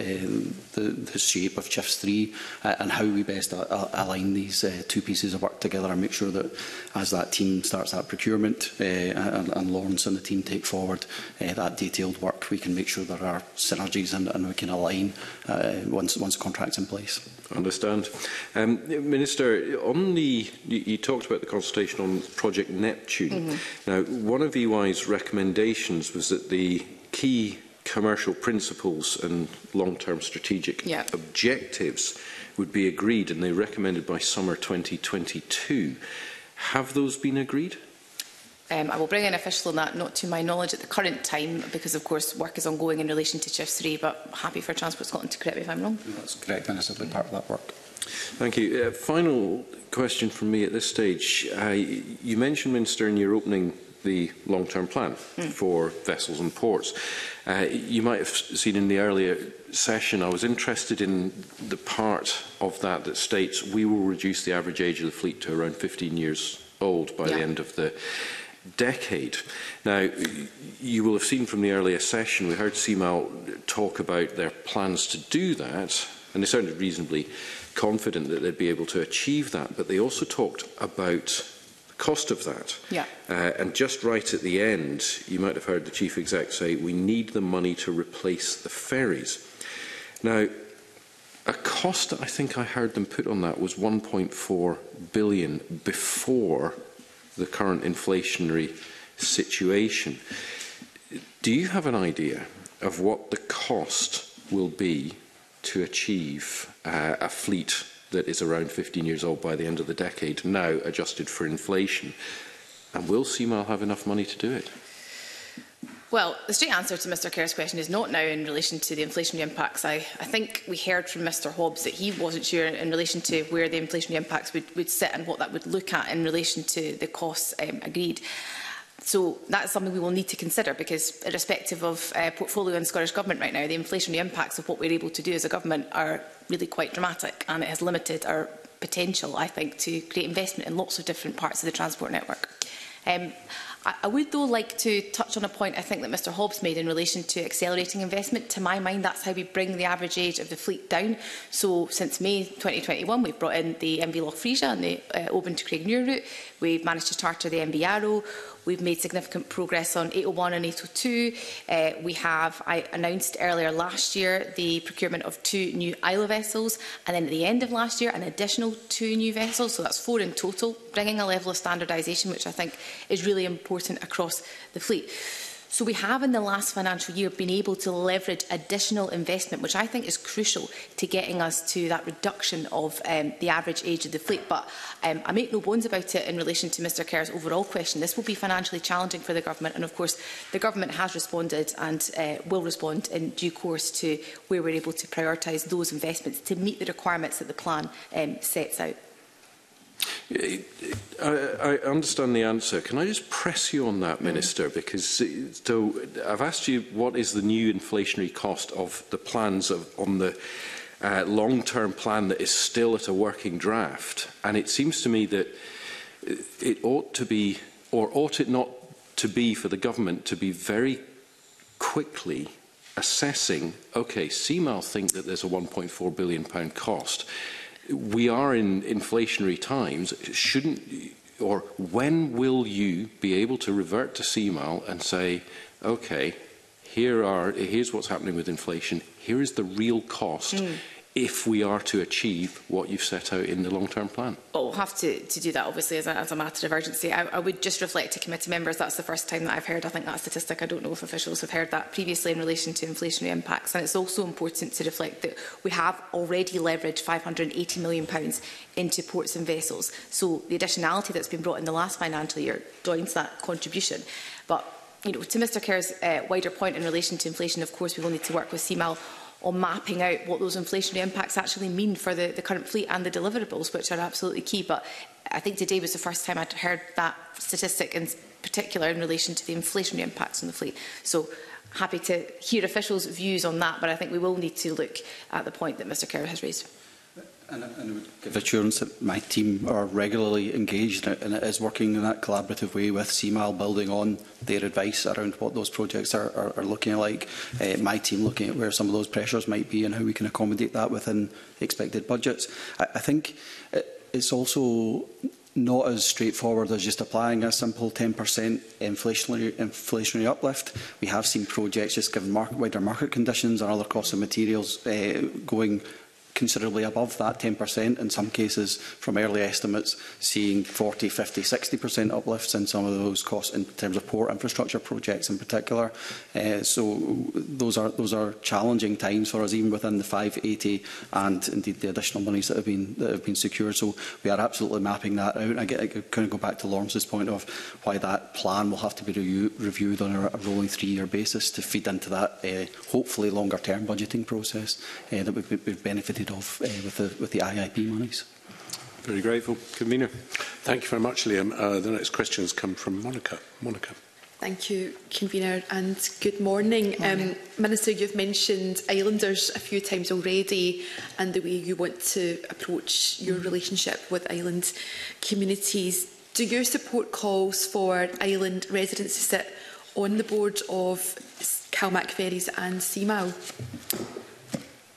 the, the shape of Chiefs three uh, and how we best uh, align these uh, two pieces of work together and make sure that as that team starts that procurement uh, and, and Lawrence and the team take forward uh, that detailed work, we can make sure there are synergies and, and we can align uh, once, once the contract's in place. I understand. Um, Minister, on the, you, you talked about the consultation on Project Neptune. Mm-hmm. Now, one of E Y's recommendations was that the key commercial principles and long-term strategic yeah. objectives would be agreed, and they recommended by summer twenty twenty-two. Have those been agreed? Um, I will bring an official on that, not to my knowledge at the current time, because of course work is ongoing in relation to Chief three, but happy for Transport Scotland to correct me if I'm wrong. That's correct, and it's certainly part of that work. Thank you. Uh, final question from me at this stage. Uh, you mentioned, Minister, in your opening the long-term plan mm. for vessels and ports. Uh, you might have seen in the earlier session, I was interested in the part of that that states we will reduce the average age of the fleet to around fifteen years old by yeah. the end of the decade. Now, you will have seen from the earlier session, we heard C M A L talk about their plans to do that, and they sounded reasonably confident that they'd be able to achieve that, but they also talked about cost of that. Yeah. Uh, and just right at the end, you might have heard the Chief Exec say, we need the money to replace the ferries. Now, a cost that I think I heard them put on that was one point four billion before the current inflationary situation. Do you have an idea of what the cost will be to achieve uh, a fleet that is around fifteen years old by the end of the decade, now adjusted for inflation? And will C M A L have enough money to do it? Well, the straight answer to Mr Kerr's question is not now in relation to the inflationary impacts. I, I think we heard from Mr Hobbs that he wasn't sure in relation to where the inflationary impacts would, would sit and what that would look at in relation to the costs um, agreed. So that's something we will need to consider, because irrespective of uh, portfolio and Scottish Government right now, the inflationary impacts of what we're able to do as a government are really quite dramatic, and it has limited our potential, I think, to create investment in lots of different parts of the transport network. Um, I, I would, though, like to touch on a point I think that Mr Hobbs made in relation to accelerating investment. To my mind, that's how we bring the average age of the fleet down. So since May twenty twenty-one, we've brought in the M V Loch Frisa and the uh, Oban to Craigmuir route. We've managed to charter the M V Arrow. We've made significant progress on eight oh one and eight oh two. Uh, we have, I announced earlier last year, the procurement of two new Isla vessels, and then at the end of last year, an additional two new vessels, so that's four in total, bringing a level of standardisation, which I think is really important across the fleet. So we have in the last financial year been able to leverage additional investment, which I think is crucial to getting us to that reduction of um, the average age of the fleet. But um, I make no bones about it in relation to Mr Kerr's overall question. This will be financially challenging for the government, and of course the government has responded and uh, will respond in due course to where we're able to prioritise those investments to meet the requirements that the plan um, sets out. I understand the answer. Can I just press you on that, Minister? Mm. Because so I've asked you what is the new inflationary cost of the plans of, on the uh, long-term plan that is still at a working draft, and it seems to me that it ought to be, or ought it not to be, for the government to be very quickly assessing, OK, C M A L think that there's a one point four billion pounds cost. We are in inflationary times. Shouldn't, or when will you be able to revert to C M A L and say, okay, here are, here's what's happening with inflation, here is the real cost, mm. if we are to achieve what you've set out in the long-term plan? Well, we'll have to, to do that, obviously, as a, as a matter of urgency. I, I would just reflect to committee members, that's the first time that I've heard, I think, that statistic. I don't know if officials have heard that previously in relation to inflationary impacts. And it's also important to reflect that we have already leveraged five hundred and eighty million pounds into ports and vessels. So the additionality that's been brought in the last financial year joins that contribution. But, you know, to Mr Kerr's uh, wider point in relation to inflation, of course, we will need to work with C M A L on mapping out what those inflationary impacts actually mean for the, the current fleet and the deliverables, which are absolutely key. But I think today was the first time I'd heard that statistic in particular in relation to the inflationary impacts on the fleet. So happy to hear officials' views on that, but I think we will need to look at the point that Mr Kerr has raised. And I would give assurance that my team are regularly engaged and it is working in that collaborative way with C M A L, building on their advice around what those projects are, are, are looking like. Uh, my team looking at where some of those pressures might be and how we can accommodate that within expected budgets. I, I think it's also not as straightforward as just applying a simple ten percent inflationary, inflationary uplift. We have seen projects, just given market, wider market conditions and other costs of materials, uh, going considerably above that ten percent, in some cases from early estimates seeing forty, fifty, sixty percent uplifts in some of those costs in terms of port infrastructure projects in particular. Uh, so those are, those are challenging times for us, even within the five eighty and indeed the additional monies that have been, that have been secured. So we are absolutely mapping that out. And I, get, I kind of go back to Lawrence's point of why that plan will have to be re reviewed on a, a rolling three-year basis to feed into that uh, hopefully longer-term budgeting process uh, that we've, we've benefited Of, uh, with, the, with the I I P monies. Very grateful, Convener. Thank you very much, Liam. Uh, the next question has come from Monica. Monica. Thank you, Convener, and good morning. morning. Um, Minister, you've mentioned islanders a few times already and the way you want to approach your relationship with island communities. Do you support calls for island residents to sit on the board of CalMac ferries and C M A L?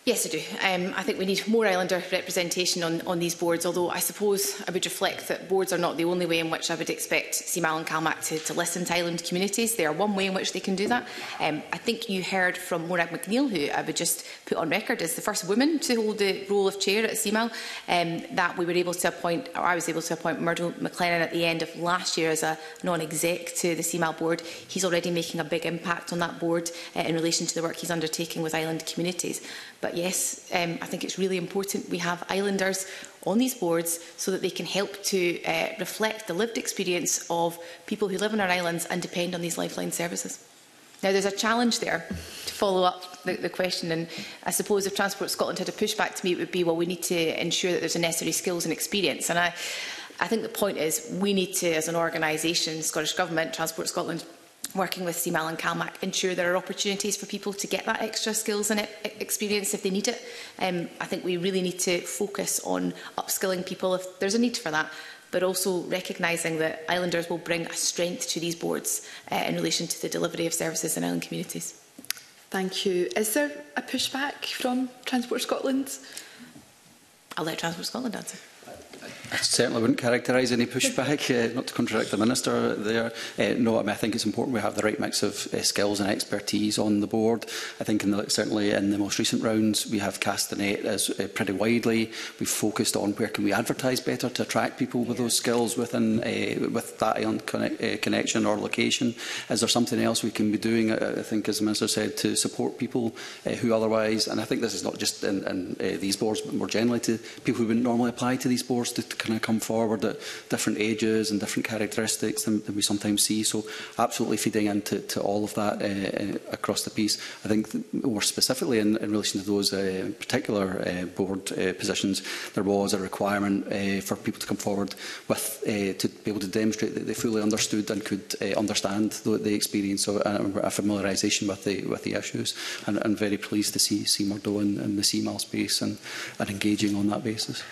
Yes, I do. Um, I think we need more islander representation on, on these boards, although I suppose I would reflect that boards are not the only way in which I would expect C M A L and CalMac to, to listen to island communities. They are one way in which they can do that. Um, I think you heard from Morag McNeil, who I would just put on record as the first woman to hold the role of chair at C M A L, um, that we were able to appoint, or I was able to appoint Murdo McLennan at the end of last year as a non-exec to the C M A L board. He's already making a big impact on that board uh, in relation to the work he's undertaking with island communities. But yes, um, I think it's really important we have islanders on these boards so that they can help to uh, reflect the lived experience of people who live on our islands and depend on these lifeline services. Now, there's a challenge there, to follow up the, the question, and I suppose if Transport Scotland had a pushback to me, it would be, well, we need to ensure that there's the necessary skills and experience. And I, I think the point is we need to, as an organisation, Scottish Government, Transport Scotland, working with C M A L and CalMac, ensure there are opportunities for people to get that extra skills and experience if they need it. Um, I think we really need to focus on upskilling people if there's a need for that, but also recognising that islanders will bring a strength to these boards uh, in relation to the delivery of services in island communities. Thank you. Is there a pushback from Transport Scotland? I'll let Transport Scotland answer. I certainly wouldn't characterise any pushback, uh, not to contradict the Minister there. Uh, no, I, mean, I think it's important we have the right mix of uh, skills and expertise on the board. I think in the, certainly in the most recent rounds we have cast the net as, uh, pretty widely. We've focused on where can we advertise better to attract people with those skills within uh, with that island connect, uh, connection or location. Is there something else we can be doing, I, I think, as the Minister said, to support people uh, who otherwise, and I think this is not just in, in uh, these boards but more generally, to people who wouldn't normally apply to these boards to kind of come forward at different ages and different characteristics than, than we sometimes see. So absolutely feeding into to all of that uh, across the piece. I think more specifically in, in relation to those uh, particular uh, board uh, positions, there was a requirement uh, for people to come forward with uh, to be able to demonstrate that they fully understood and could uh, understand the, the experience of, uh, a familiarisation with the, with the issues. And I'm very pleased to see C M R D O in, in the C M A L space and, and engaging on that basis.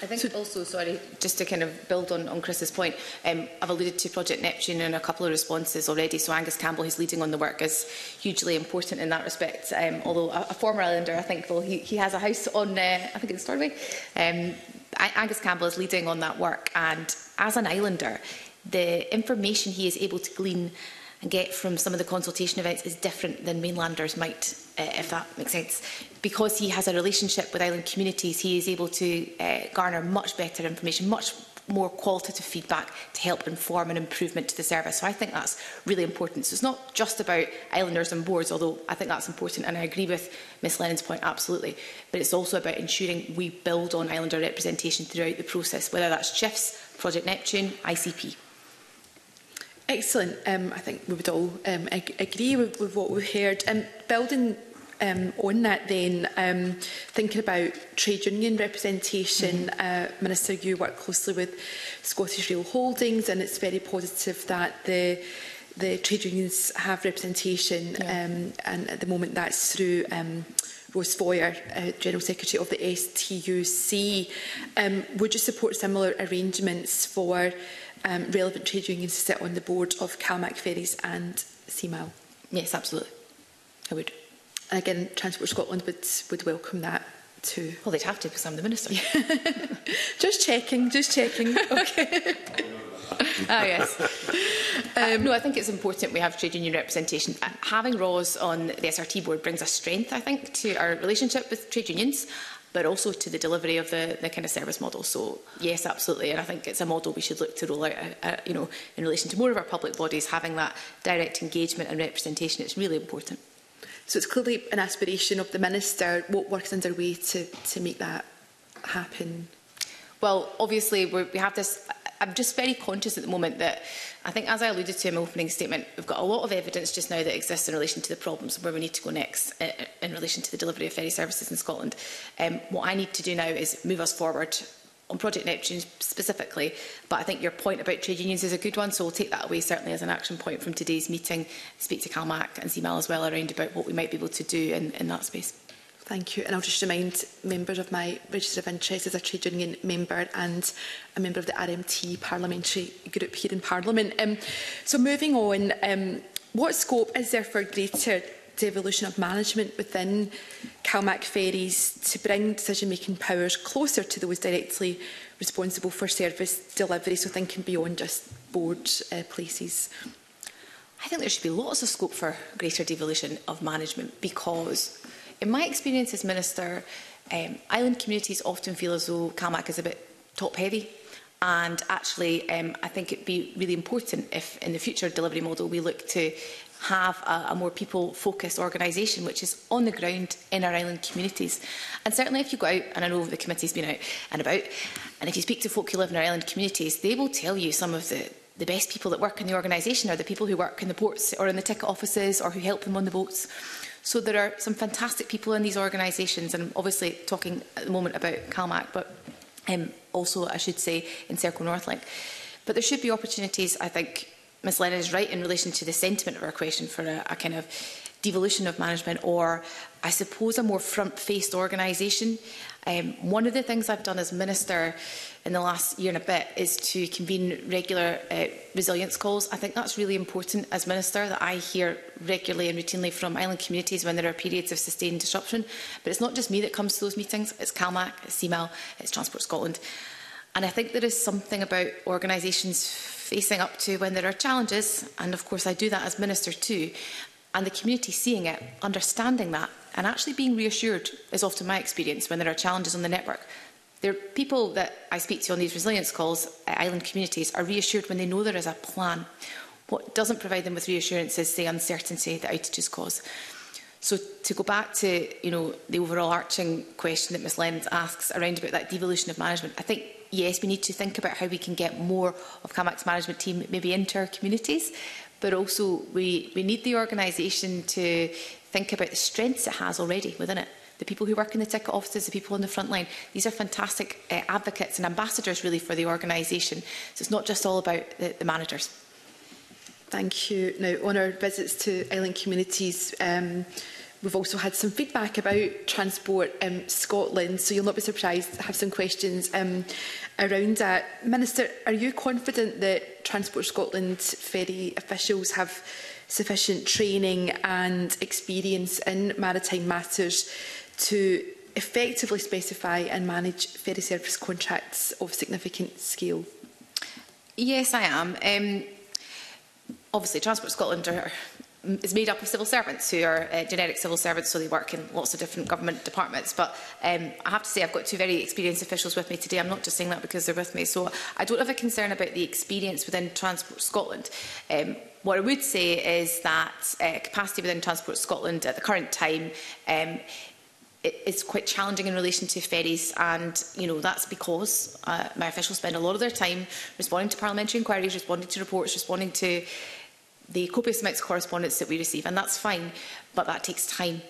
I think also, sorry, just to kind of build on, on Chris's point, um, I've alluded to Project Neptune in a couple of responses already, so Angus Campbell, who's leading on the work, is hugely important in that respect. Um, although a, a former islander, I think, well, he, he has a house on, uh, I think it's Stornoway. Um, Angus Campbell is leading on that work, and as an islander, the information he is able to glean and get from some of the consultation events is different than mainlanders might, uh, if that makes sense. Because he has a relationship with island communities, he is able to uh, garner much better information, much more qualitative feedback to help inform an improvement to the service. So I think that's really important. So it's not just about islanders and boards, although I think that's important, and I agree with Miss Lennon's point absolutely, but it's also about ensuring we build on islander representation throughout the process, whether that's shifts, Project Neptune, I C P. Excellent. Um, I think we would all um, ag agree with, with what we've heard. Um, building um, on that then, um, thinking about trade union representation, mm-hmm. uh, Minister, you work closely with Scottish Rail Holdings, and it's very positive that the the trade unions have representation, yeah. um, and at the moment that's through um, Rose Foyer, uh, General Secretary of the S T U C. Um, would you support similar arrangements for Um, relevant trade unions to sit on the board of CalMac Ferries and C M A L? Yes, absolutely. I would. And again, Transport Scotland would, would welcome that. to... Well, they'd have to because I'm the Minister. just checking, just checking. Okay. Ah, yes. Um, no, I think it's important we have trade union representation. Uh, having R O S on the S R T board brings a strength, I think, to our relationship with trade unions, but also to the delivery of the, the kind of service model. So, yes, absolutely. And I think it's a model we should look to roll out, uh, you know, in relation to more of our public bodies, having that direct engagement and representation. It's really important. So it's clearly an aspiration of the Minister. What work is underway to, to make that happen? Well, obviously, we're, we have this... I'm just very conscious at the moment that, I think as I alluded to in my opening statement, we've got a lot of evidence just now that exists in relation to the problems and where we need to go next uh, in relation to the delivery of ferry services in Scotland. Um, what I need to do now is move us forward on Project Neptune specifically, but I think your point about trade unions is a good one, so we'll take that away certainly as an action point from today's meeting, speak to CalMac and C M A L as well around about what we might be able to do in, in that space. Thank you. And I'll just remind members of my register of interest as a trade union member and a member of the R M T parliamentary group here in Parliament. Um, so moving on, um, what scope is there for greater devolution of management within CalMac ferries to bring decision-making powers closer to those directly responsible for service delivery, so thinking beyond just board uh, places? I think there should be lots of scope for greater devolution of management because... in my experience as Minister, um, island communities often feel as though CalMac is a bit top-heavy, and actually um, I think it would be really important if in the future delivery model we look to have a, a more people-focused organisation which is on the ground in our island communities. And certainly if you go out, and I know the committee's been out and about, and if you speak to folk who live in our island communities, they will tell you some of the The best people that work in the organisation are the people who work in the ports or in the ticket offices or who help them on the boats. So there are some fantastic people in these organisations, and I'm obviously talking at the moment about CalMac, but um, also I should say in Serco Northlink. But there should be opportunities. I think Miz Lennon is right in relation to the sentiment of our question for a, a kind of devolution of management, or I suppose a more front-faced organisation. Um, one of the things I've done as Minister in the last year and a bit is to convene regular uh, resilience calls. I think that's really important as Minister, that I hear regularly and routinely from island communities when there are periods of sustained disruption. But it's not just me that comes to those meetings. It's CalMac, it's C M A L, it's Transport Scotland. And I think there is something about organisations facing up to when there are challenges, and of course I do that as Minister too, and the community seeing it, understanding that, and actually being reassured is often my experience when there are challenges on the network. The people that I speak to on these resilience calls at island communities are reassured when they know there is a plan. What doesn't provide them with reassurance is the uncertainty that outages cause. So to go back to, you know, the overall arching question that Miz Lennon asks around about that devolution of management, I think, yes, we need to think about how we can get more of CalMac's management team maybe into our communities, but also we, we need the organisation to think about the strengths it has already within it. The people who work in the ticket offices, the people on the front line, these are fantastic uh, advocates and ambassadors really for the organisation. So it's not just all about the, the managers. Thank you. Now, on our visits to island communities, um, we've also had some feedback about Transport um, Scotland, so you'll not be surprised to have some questions um, around that. Minister, are you confident that Transport Scotland ferry officials have sufficient training and experience in maritime matters to effectively specify and manage ferry service contracts of significant scale? Yes, I am. Um, obviously, Transport Scotland are... is made up of civil servants who are uh, generic civil servants, so they work in lots of different government departments. But um, I have to say I've got two very experienced officials with me today. I'm not just saying that because they're with me. So I don't have a concern about the experience within Transport Scotland. Um, what I would say is that uh, capacity within Transport Scotland at the current time um, it's quite challenging in relation to ferries, and you know that's because uh, my officials spend a lot of their time responding to parliamentary inquiries, responding to reports, responding to the copious amounts of correspondence that we receive, and that's fine, but that takes time.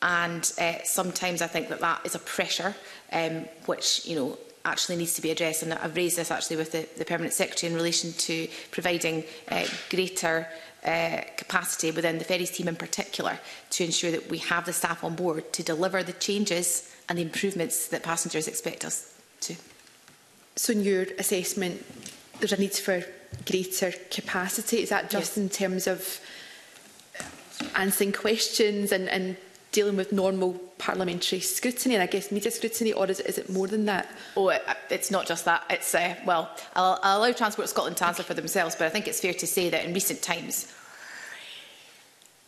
And uh, sometimes I think that that is a pressure um, which, you know, actually needs to be addressed. And I've raised this actually with the, the Permanent Secretary in relation to providing uh, greater uh, capacity within the ferries team in particular to ensure that we have the staff on board to deliver the changes and the improvements that passengers expect us to. So in your assessment, there's a need for greater capacity. Is that just yes. in terms of answering questions and, and dealing with normal parliamentary scrutiny and I guess media scrutiny, or is it, is it more than that? Oh, it, it's not just that. It's uh, well, I'll, I'll allow Transport Scotland to answer for themselves, but I think it's fair to say that in recent times,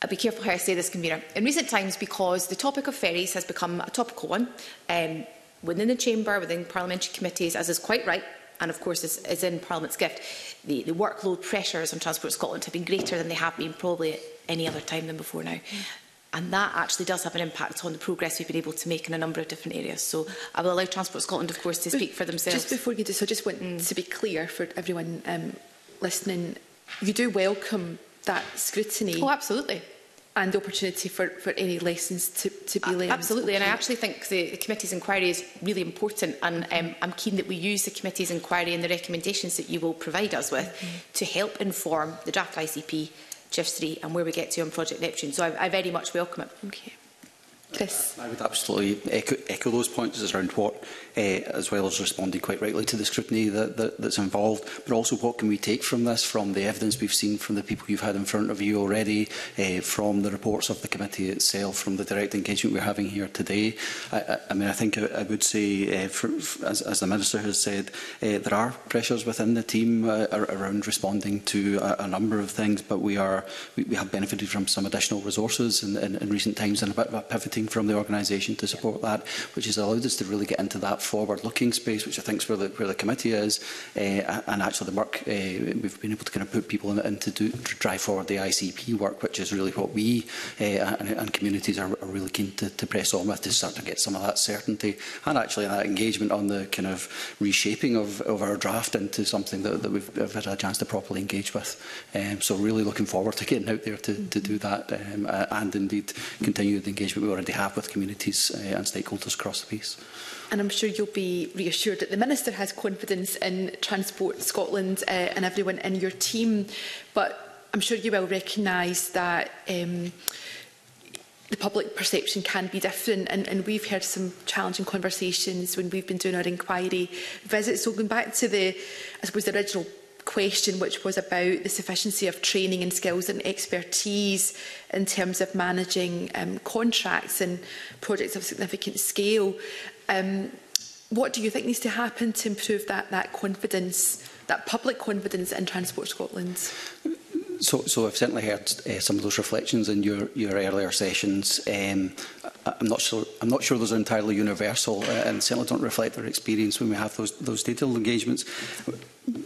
I'll be careful how I say this, Convener. In recent times, because the topic of ferries has become a topical one um, within the chamber, within parliamentary committees, as is quite right, and of course is, is in Parliament's gift, the, the workload pressures on Transport Scotland have been greater than they have been probably at any other time than before now. And that actually does have an impact on the progress we've been able to make in a number of different areas. So I will allow Transport Scotland, of course, to speak for themselves. Just before you do, so I just want mm. to be clear for everyone um, listening, you do welcome that scrutiny. Oh, absolutely. And the opportunity for, for any lessons to, to be learned. Absolutely, okay. And I actually think the, the committee's inquiry is really important, and um, I'm keen that we use the committee's inquiry and the recommendations that you will provide us with mm-hmm. to help inform the draft I C P, G I F three and where we get to on Project Neptune. So I, I very much welcome it. Okay. Chris. I would absolutely echo, echo those points as around what, uh, as well as responding quite rightly to the scrutiny that, that, that's involved, but also what can we take from this, from the evidence we've seen from the people you've had in front of you already, uh, from the reports of the committee itself, from the direct engagement we're having here today. I, I, I mean, I think I, I would say, uh, for, as, as the Minister has said, uh, there are pressures within the team uh, around responding to a, a number of things, but we, are, we, we have benefited from some additional resources in, in, in recent times and a bit of a pivoting from the organisation to support that, which has allowed us to really get into that forward-looking space, which I think is where the, where the committee is, uh, and actually the work uh, we've been able to kind of put people in, in to, do, to drive forward the I C P work, which is really what we uh, and, and communities are, are really keen to, to press on with, to start to get some of that certainty and actually that engagement on the kind of reshaping of, of our draft into something that, that we've, we've had a chance to properly engage with. Um, so really looking forward to getting out there to, to do that um, uh, and indeed continue the engagement we already have with communities uh, and stakeholders across the piece. And I'm sure you'll be reassured that the Minister has confidence in Transport Scotland uh, and everyone in your team, but I'm sure you will recognise that um, the public perception can be different, and, and we've heard some challenging conversations when we've been doing our inquiry visits. So going back to the, I suppose, the original question, which was about the sufficiency of training and skills and expertise in terms of managing um, contracts and projects of significant scale. Um, what do you think needs to happen to improve that, that confidence, that public confidence in Transport Scotland? So, so I've certainly heard uh, some of those reflections in your, your earlier sessions. Um, I'm not sure. I'm not sure those are entirely universal, uh, and certainly don't reflect their experience when we have those those detailed engagements.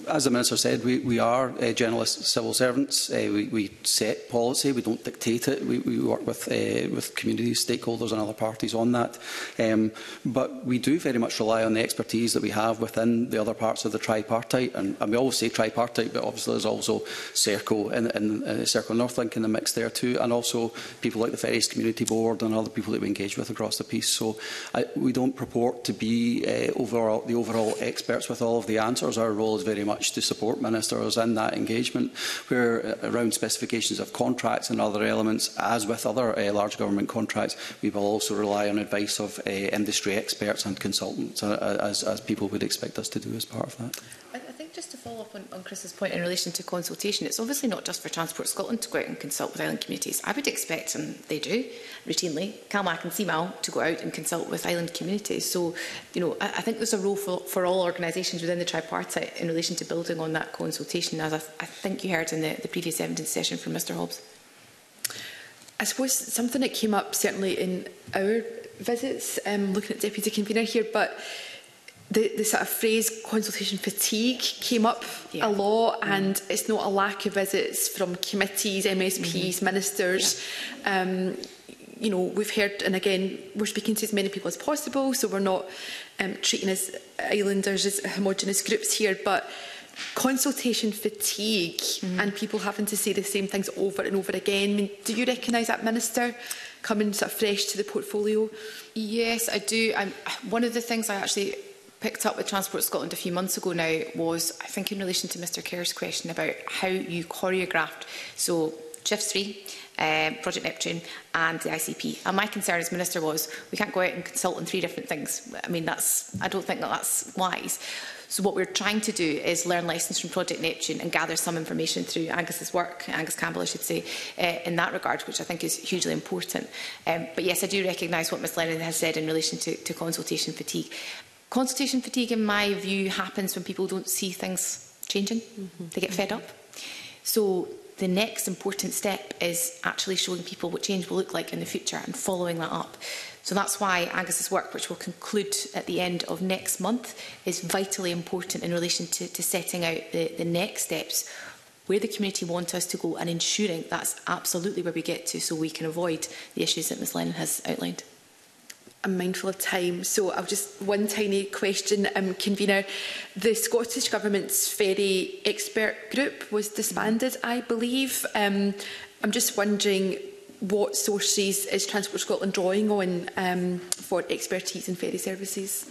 As the Minister said, we, we are uh, journalists, civil servants. Uh, we, we set policy. We don't dictate it. We, we work with uh, with communities, stakeholders, and other parties on that. Um, but we do very much rely on the expertise that we have within the other parts of the tripartite, and, and we always say tripartite, but obviously there's also Serco and, and uh, Serco Northlink in the mix there too, and also people like the Ferries Community Board and other people that we engage with across the piece. So I, we don't purport to be uh, overall, the overall experts with all of the answers. Our role is very much to support ministers in that engagement. We're uh, around specifications of contracts and other elements, as with other uh, large government contracts, we will also rely on advice of uh, industry experts and consultants, uh, as, as people would expect us to do as part of that. I, I think just to follow up on, on Chris's point in relation to consultation, it's obviously not just for Transport Scotland to go out and consult with island communities. I would expect, and they do routinely, CalMac and C M A L to go out and consult with island communities. So, you know, I, I think there's a role for, for all organisations within the tripartite in relation to building on that consultation, as I, th I think you heard in the, the previous evidence session from Mr Hobbs. I suppose something that came up certainly in our visits, um, looking at Deputy Convener here, but the, the sort of phrase consultation fatigue came up yeah. a lot, mm. and it's not a lack of visits from committees, M S Ps, mm-hmm. ministers. Yeah. Um, You know, we've heard, and again, we're speaking to as many people as possible, so we're not um, treating as islanders as homogenous groups here, but consultation fatigue mm. and people having to say the same things over and over again. I mean, do you recognise that, Minister, coming sort of fresh to the portfolio? Yes, I do. Um, one of the things I actually picked up with Transport Scotland a few months ago now was, I think, in relation to Mister Kerr's question about how you choreographed. So Shift three, uh, Project Neptune and the I C P. And my concern as Minister was, we can't go out and consult on three different things. I mean, that's, I don't think that that's wise. So what we're trying to do is learn lessons from Project Neptune and gather some information through Angus's work, Angus Campbell I should say, uh, in that regard, which I think is hugely important. Um, but yes, I do recognise what Miz Lennon has said in relation to, to consultation fatigue. Consultation fatigue, in my view, happens when people don't see things changing. Mm-hmm. They get fed up. So the next important step is actually showing people what change will look like in the future and following that up. So that's why Angus's work, which will conclude at the end of next month, is vitally important in relation to, to setting out the, the next steps, where the community want us to go, and ensuring that's absolutely where we get to, so we can avoid the issues that Miz Lennon has outlined. I'm mindful of time, so I'll just one tiny question, um, convener. The Scottish Government's ferry expert group was disbanded, I believe. Um, I'm just wondering what sources is Transport Scotland drawing on um, for expertise in ferry services?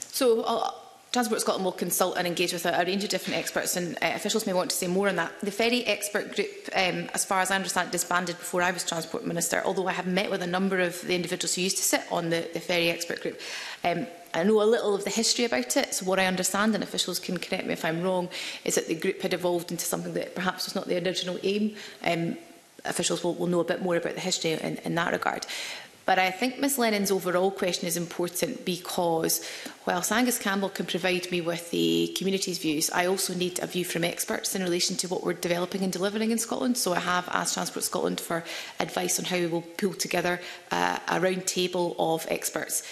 So. I'll Transport Scotland will consult and engage with a, a range of different experts, and uh, officials may want to say more on that. The ferry expert group, um, as far as I understand, disbanded before I was Transport Minister, although I have met with a number of the individuals who used to sit on the, the ferry expert group. Um, I know a little of the history about it, so what I understand, and officials can correct me if I'm wrong, is that the group had evolved into something that perhaps was not the original aim. Um, officials will, will know a bit more about the history in, in that regard. But I think Miz Lennon's overall question is important, because whilst Angus Campbell can provide me with the community's views, I also need a view from experts in relation to what we're developing and delivering in Scotland. So I have asked Transport Scotland for advice on how we will pull together uh, a round table of experts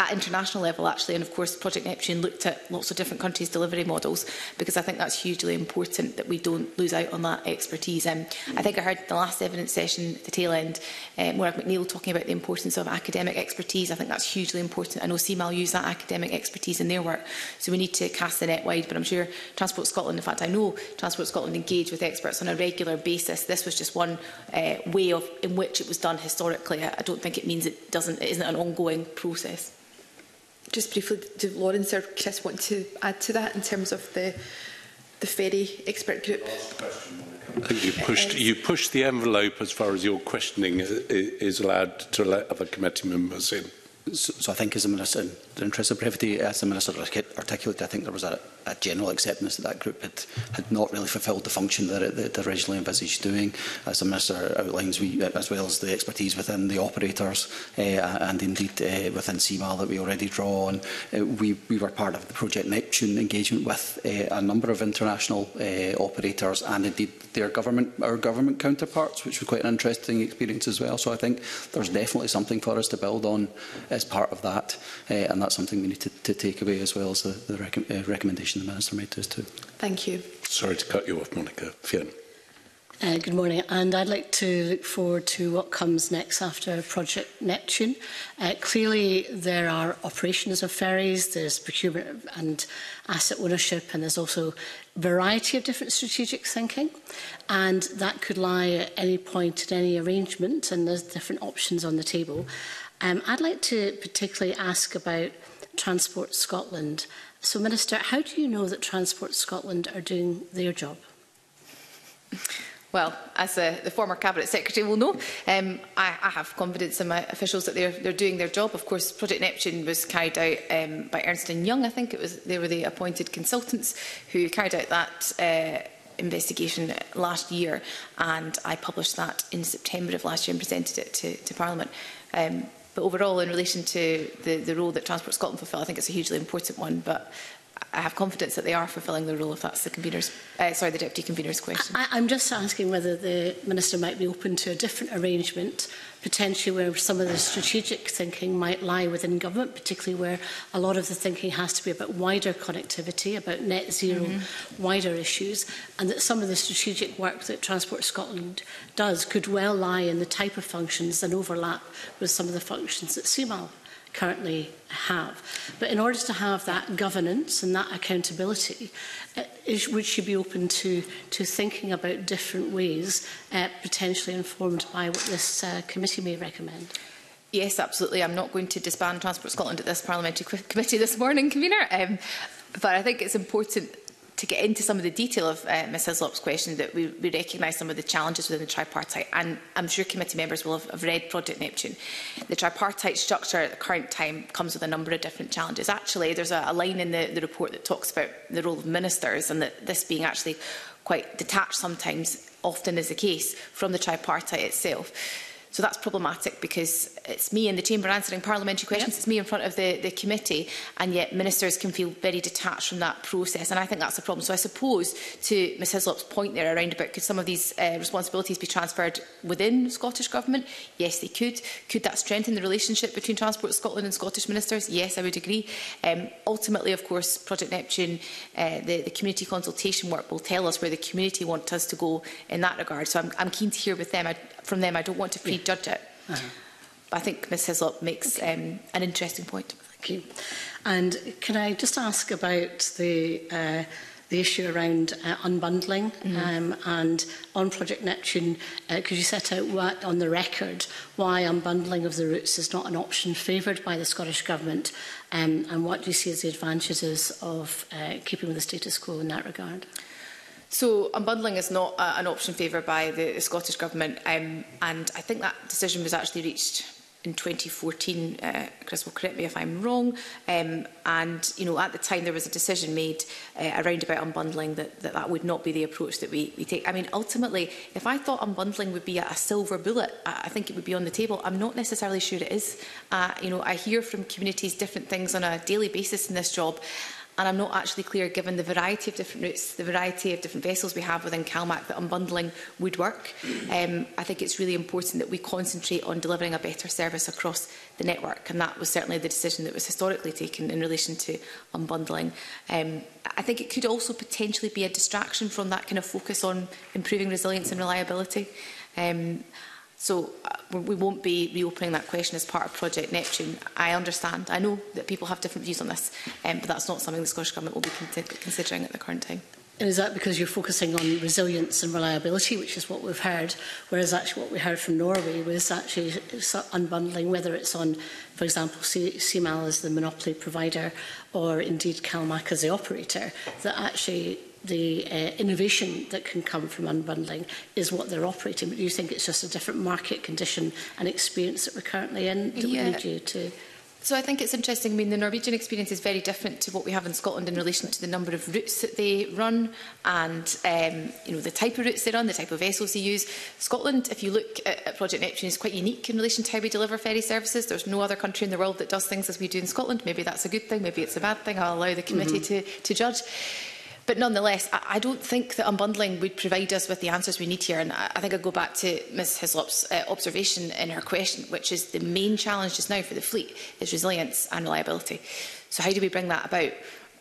at international level, actually. And of course, Project Neptune looked at lots of different countries' delivery models, because I think that's hugely important that we don't lose out on that expertise. Um, I think I heard the last evidence session at the tail end, uh, Morag McNeil talking about the importance of academic expertise. I think that's hugely important. I know C M A L use that academic expertise in their work, so we need to cast the net wide. But I'm sure Transport Scotland, in fact, I know Transport Scotland engage with experts on a regular basis. This was just one uh, way of in which it was done historically. I, I don't think it means it doesn't. It isn't an ongoing process. Just briefly, do Lawrence or Chris want to add to that in terms of the the ferry expert group? I think you pushed you pushed the envelope as far as your questioning is allowed to let other committee members in. So, so I think, as a minister, in the interest of brevity, as the minister articulated, I think there was a, a general acceptance that that group had, had not really fulfilled the function that it, that it originally envisaged doing. As the minister outlines, we, as well as the expertise within the operators uh, and indeed uh, within C M A L that we already draw on, uh, we, we were part of the Project Neptune engagement with uh, a number of international uh, operators and indeed their government, our government counterparts, which was quite an interesting experience as well. So I think there's definitely something for us to build on as part of that, uh, and that's something we need to, to take away, as well as the, the rec uh, recommendation the Minister made to us too. Thank you. Sorry to cut you off, Monica. Fiona. Uh, good morning, and I'd like to look forward to what comes next after Project Neptune. Uh, clearly, there are operations of ferries, there's procurement and asset ownership, and there's also a variety of different strategic thinking, and that could lie at any point in any arrangement, and there's different options on the table. Um, I'd like to particularly ask about Transport Scotland. So, Minister, how do you know that Transport Scotland are doing their job? Well, as uh, the former Cabinet Secretary will know, um, I, I have confidence in my officials that they're, they're doing their job. Of course, Project Neptune was carried out um, by Ernst and Young, I think it was. They were the appointed consultants who carried out that uh, investigation last year, and I published that in September of last year and presented it to, to Parliament. Um, But overall, in relation to the, the role that Transport Scotland fulfil, I think it's a hugely important one. But I have confidence that they are fulfilling the role, if that's the convener's, uh, sorry, the Deputy Convener's question. I, I'm just asking whether the Minister might be open to a different arrangement, potentially where some of the strategic thinking might lie within government, particularly where a lot of the thinking has to be about wider connectivity, about net zero, mm-hmm. wider issues, and that some of the strategic work that Transport Scotland does could well lie in the type of functions and overlap with some of the functions that C M A L currently have. But in order to have that governance and that accountability, uh, is, would she be open to, to thinking about different ways, uh, potentially informed by what this uh, committee may recommend? Yes, absolutely. I'm not going to disband Transport Scotland at this parliamentary committee this morning, convener. Um, but I think it's important to get into some of the detail of uh, Miz Hislop's question, that we, we recognise some of the challenges within the tripartite, and I'm sure committee members will have, have read Project Neptune. The tripartite structure at the current time comes with a number of different challenges. Actually, there's a, a line in the, the report that talks about the role of ministers, and that this being actually quite detached sometimes, often is the case, from the tripartite itself. So that's problematic, because it's me in the chamber answering parliamentary questions, yep. It's me in front of the, the committee, and yet ministers can feel very detached from that process, and I think that's a problem. So I suppose, to Miz Hislop's point there around about could some of these uh, responsibilities be transferred within Scottish Government? Yes, they could. Could that strengthen the relationship between Transport Scotland and Scottish ministers? Yes, I would agree. Um, ultimately, of course, Project Neptune, uh, the, the community consultation work will tell us where the community want us to go in that regard. So I'm, I'm keen to hear with them. I, from them, I don't want to prejudge it. Uh-huh. But I think Miz Hislop makes okay. um, an interesting point. Thank you. And can I just ask about the uh, the issue around uh, unbundling mm-hmm. um, and on Project Neptune? Uh, could you set out what, on the record, why unbundling of the routes is not an option favoured by the Scottish Government, um, and what do you see as the advantages of uh, keeping with the status quo in that regard? So unbundling is not uh, an option favoured by the, the Scottish Government, um, and I think that decision was actually reached in twenty fourteen. Uh, Chris will correct me if I'm wrong. Um, and you know, at the time there was a decision made uh, around about unbundling that, that that would not be the approach that we, we take. I mean, ultimately, if I thought unbundling would be a, a silver bullet, I, I think it would be on the table. I'm not necessarily sure it is. Uh, you know, I hear from communities different things on a daily basis in this job. And I'm not actually clear, given the variety of different routes, the variety of different vessels we have within CalMac, that unbundling would work. Um, I think it's really important that we concentrate on delivering a better service across the network, and that was certainly the decision that was historically taken in relation to unbundling. Um, I think it could also potentially be a distraction from that kind of focus on improving resilience and reliability. Um, So uh, we won't be reopening that question as part of Project Neptune. I understand, I know that people have different views on this, um, but that's not something the Scottish Government will be con considering at the current time. And is that because you're focusing on resilience and reliability, which is what we've heard, whereas actually what we heard from Norway was actually unbundling, whether it's on, for example, C M A L as the monopoly provider, or indeed CalMac as the operator, that actually the uh, innovation that can come from unbundling is what they're operating. But do you think it's just a different market condition and experience that we're currently in that yeah. we need you to... So I think it's interesting. I mean, the Norwegian experience is very different to what we have in Scotland in relation to the number of routes that they run and um, you know, the type of routes they run, the type of vessels they use. Scotland, if you look at, at Project Neptune, is quite unique in relation to how we deliver ferry services. There's no other country in the world that does things as we do in Scotland. Maybe that's a good thing, maybe it's a bad thing. I'll allow the committee mm-hmm. to, to judge. But nonetheless, I don't think that unbundling would provide us with the answers we need here. And I think I go back to Miz Hislop's uh, observation in her question, which is the main challenge just now for the fleet is resilience and reliability. So how do we bring that about?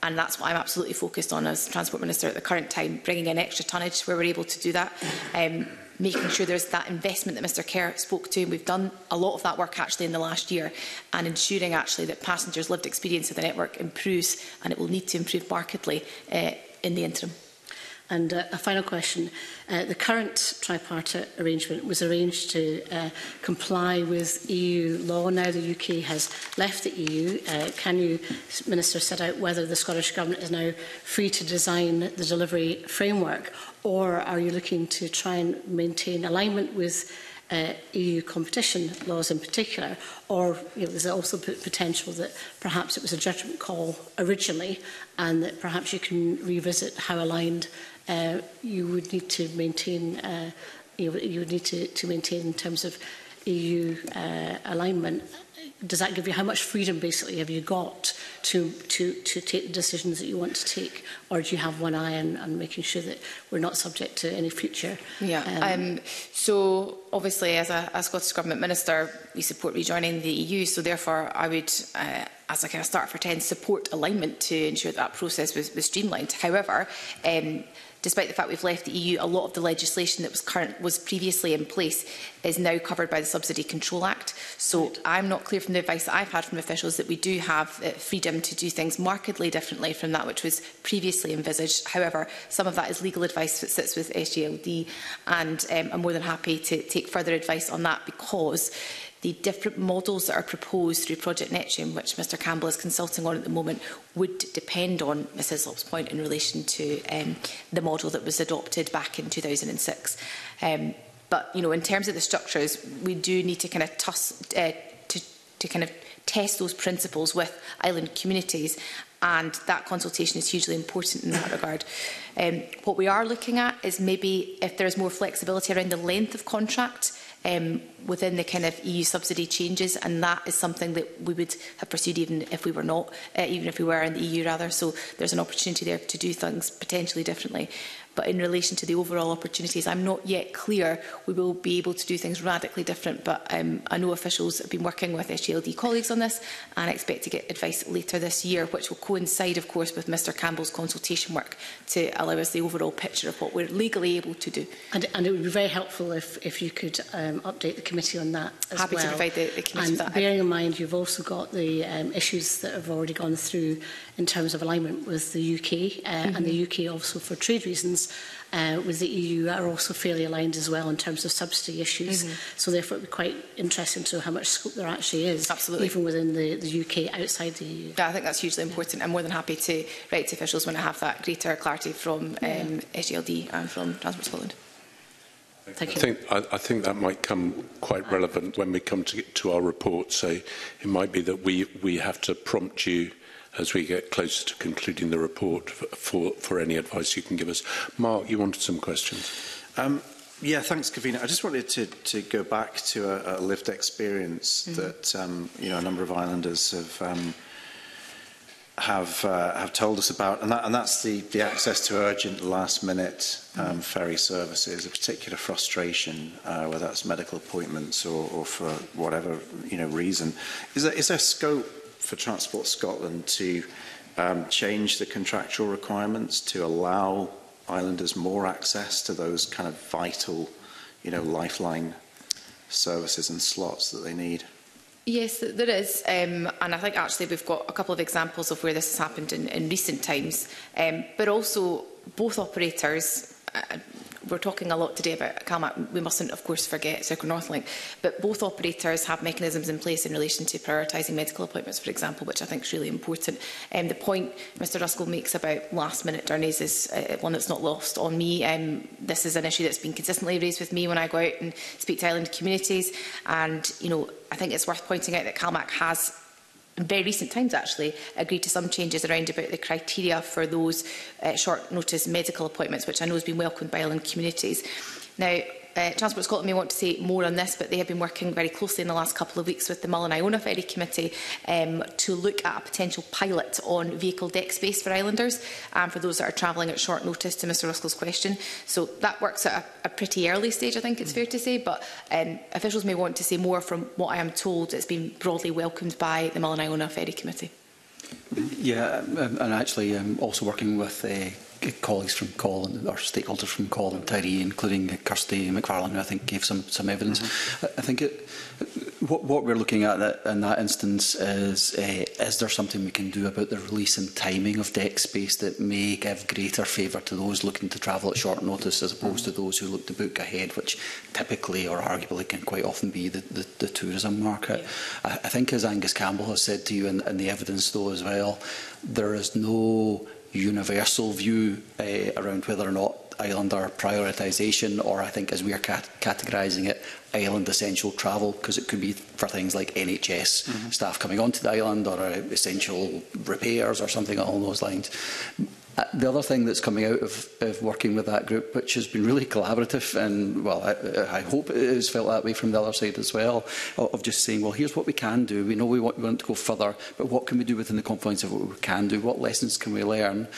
And that's what I'm absolutely focused on as Transport Minister at the current time, bringing in extra tonnage where we're able to do that. Um, making sure there's that investment that Mr Kerr spoke to. We've done a lot of that work actually in the last year, and ensuring actually that passengers' lived experience of the network improves, and it will need to improve markedly uh, in the interim. And uh, a final question. Uh, the current tripartite arrangement was arranged to uh, comply with E U law. Now the U K has left the E U. Uh, can you, Minister, set out whether the Scottish Government is now free to design the delivery framework, or are you looking to try and maintain alignment with uh, E U competition laws in particular? Or you know, there's also potential that perhaps it was a judgment call originally, and that perhaps you can revisit how aligned Uh, you would need to maintain. Uh, you, you would need to, to maintain in terms of E U uh, alignment. Does that give you how much freedom, basically, have you got to to to take the decisions that you want to take, or do you have one eye on, on making sure that we're not subject to any future? Yeah. Um, um, so obviously, as a, a Scottish Government minister, we support rejoining the E U. So therefore, I would. Uh, as a kind of start for ten, support alignment to ensure that, that process was, was streamlined. However, um, despite the fact we've left the E U, a lot of the legislation that was, current, was previously in place is now covered by the Subsidy Control Act. So I'm not clear from the advice that I've had from officials that we do have uh, freedom to do things markedly differently from that which was previously envisaged. However, some of that is legal advice that sits with S G L D, and um, I'm more than happy to take further advice on that, because the different models that are proposed through Project Neptune, which Mr Campbell is consulting on at the moment, would depend on Miz Hislop's point in relation to um, the model that was adopted back in two thousand six. Um, but you know, in terms of the structures, we do need to kind of tuss, uh, to, to kind of test those principles with island communities, and that consultation is hugely important in that regard. Um, what we are looking at is maybe if there is more flexibility around the length of contract um, within the kind of E U subsidy changes, and that is something that we would have pursued even if we were not, uh, even if we were in the E U rather. So there's an opportunity there to do things potentially differently. But in relation to the overall opportunities, I'm not yet clear we will be able to do things radically different. But um, I know officials have been working with S G L D colleagues on this, and I expect to get advice later this year, which will coincide, of course, with Mr Campbell's consultation work to allow us the overall picture of what we're legally able to do. And, and it would be very helpful if, if you could um, update the committee on that as Happy well. Happy to provide the, the committee with that. Bearing in mind you've also got the um, issues that have already gone through in terms of alignment with the U K, uh, mm-hmm. and the U K also for trade reasons. Uh, with the E U are also fairly aligned as well in terms of subsidy issues. Mm-hmm. So therefore it would be quite interesting to know how much scope there actually is, Absolutely. even within the, the U K outside the E U. Yeah, I think that's hugely important. Yeah. I'm more than happy to write to officials when I have that greater clarity from yeah. um, S G L D and from Transport Scotland. Thank you. I think, I, I think that might come quite relevant when we come to, to our report. So it might be that we, we have to prompt you as we get closer to concluding the report for, for any advice you can give us. Mark, you wanted some questions. Um, yeah, thanks, Kavina. I just wanted to, to go back to a, a lived experience mm-hmm. that um, you know, a number of islanders have um, have, uh, have told us about, and, that, and that's the, the access to urgent last-minute um, mm-hmm. ferry services, a particular frustration, uh, whether that's medical appointments or, or for whatever you know reason. Is there, is there scope for Transport Scotland to um, change the contractual requirements to allow islanders more access to those kind of vital, you know, lifeline services and slots that they need? Yes, there is, um, and I think actually we've got a couple of examples of where this has happened in, in recent times, um, but also both operators. Uh, We're talking a lot today about CalMac. We mustn't, of course, forget Serco Northlink. But both operators have mechanisms in place in relation to prioritising medical appointments, for example, which I think is really important. Um, the point Mr Ruskell makes about last-minute journeys is uh, one that's not lost on me. Um, this is an issue that's been consistently raised with me when I go out and speak to island communities. And you know, I think it's worth pointing out that CalMac has, in very recent times actually, agreed to some changes around about the criteria for those uh, short notice medical appointments, which I know has been welcomed by island communities. Now, uh, Transport Scotland may want to say more on this, but they have been working very closely in the last couple of weeks with the Mull and Iona Ferry Committee um, to look at a potential pilot on vehicle deck space for islanders and for those that are travelling at short notice, to Mr Ruskell's question. So that works at a, a pretty early stage, I think it's fair to say, but um, officials may want to say more. From what I am told, it's been broadly welcomed by the Mull and Iona Ferry Committee. Yeah, um, and actually I'm um, also working with uh, colleagues from CAL and our stakeholders from CAL and Tyree, including uh, Kirsty McFarlane, who I think gave some, some evidence. Mm-hmm. I, I think it, what, what we're looking at in that instance is, uh, is there something we can do about the release and timing of deck space that may give greater favour to those looking to travel at short notice as opposed mm-hmm. to those who look to book ahead, which typically or arguably can quite often be the, the, the tourism market. Yeah. I, I think, as Angus Campbell has said to you, and, and the evidence though as well, there is no universal view uh, around whether or not islander prioritisation, or I think as we are cat categorising it, island essential travel, because it could be for things like N H S mm-hmm. staff coming onto the island or uh, essential repairs or something along those lines. Uh, the other thing that's coming out of, of working with that group, which has been really collaborative, and well, I, I hope it is felt that way from the other side as well, of just saying, well, here's what we can do. We know we want, we want to go further, but what can we do within the confines of what we can do? What lessons can we learn?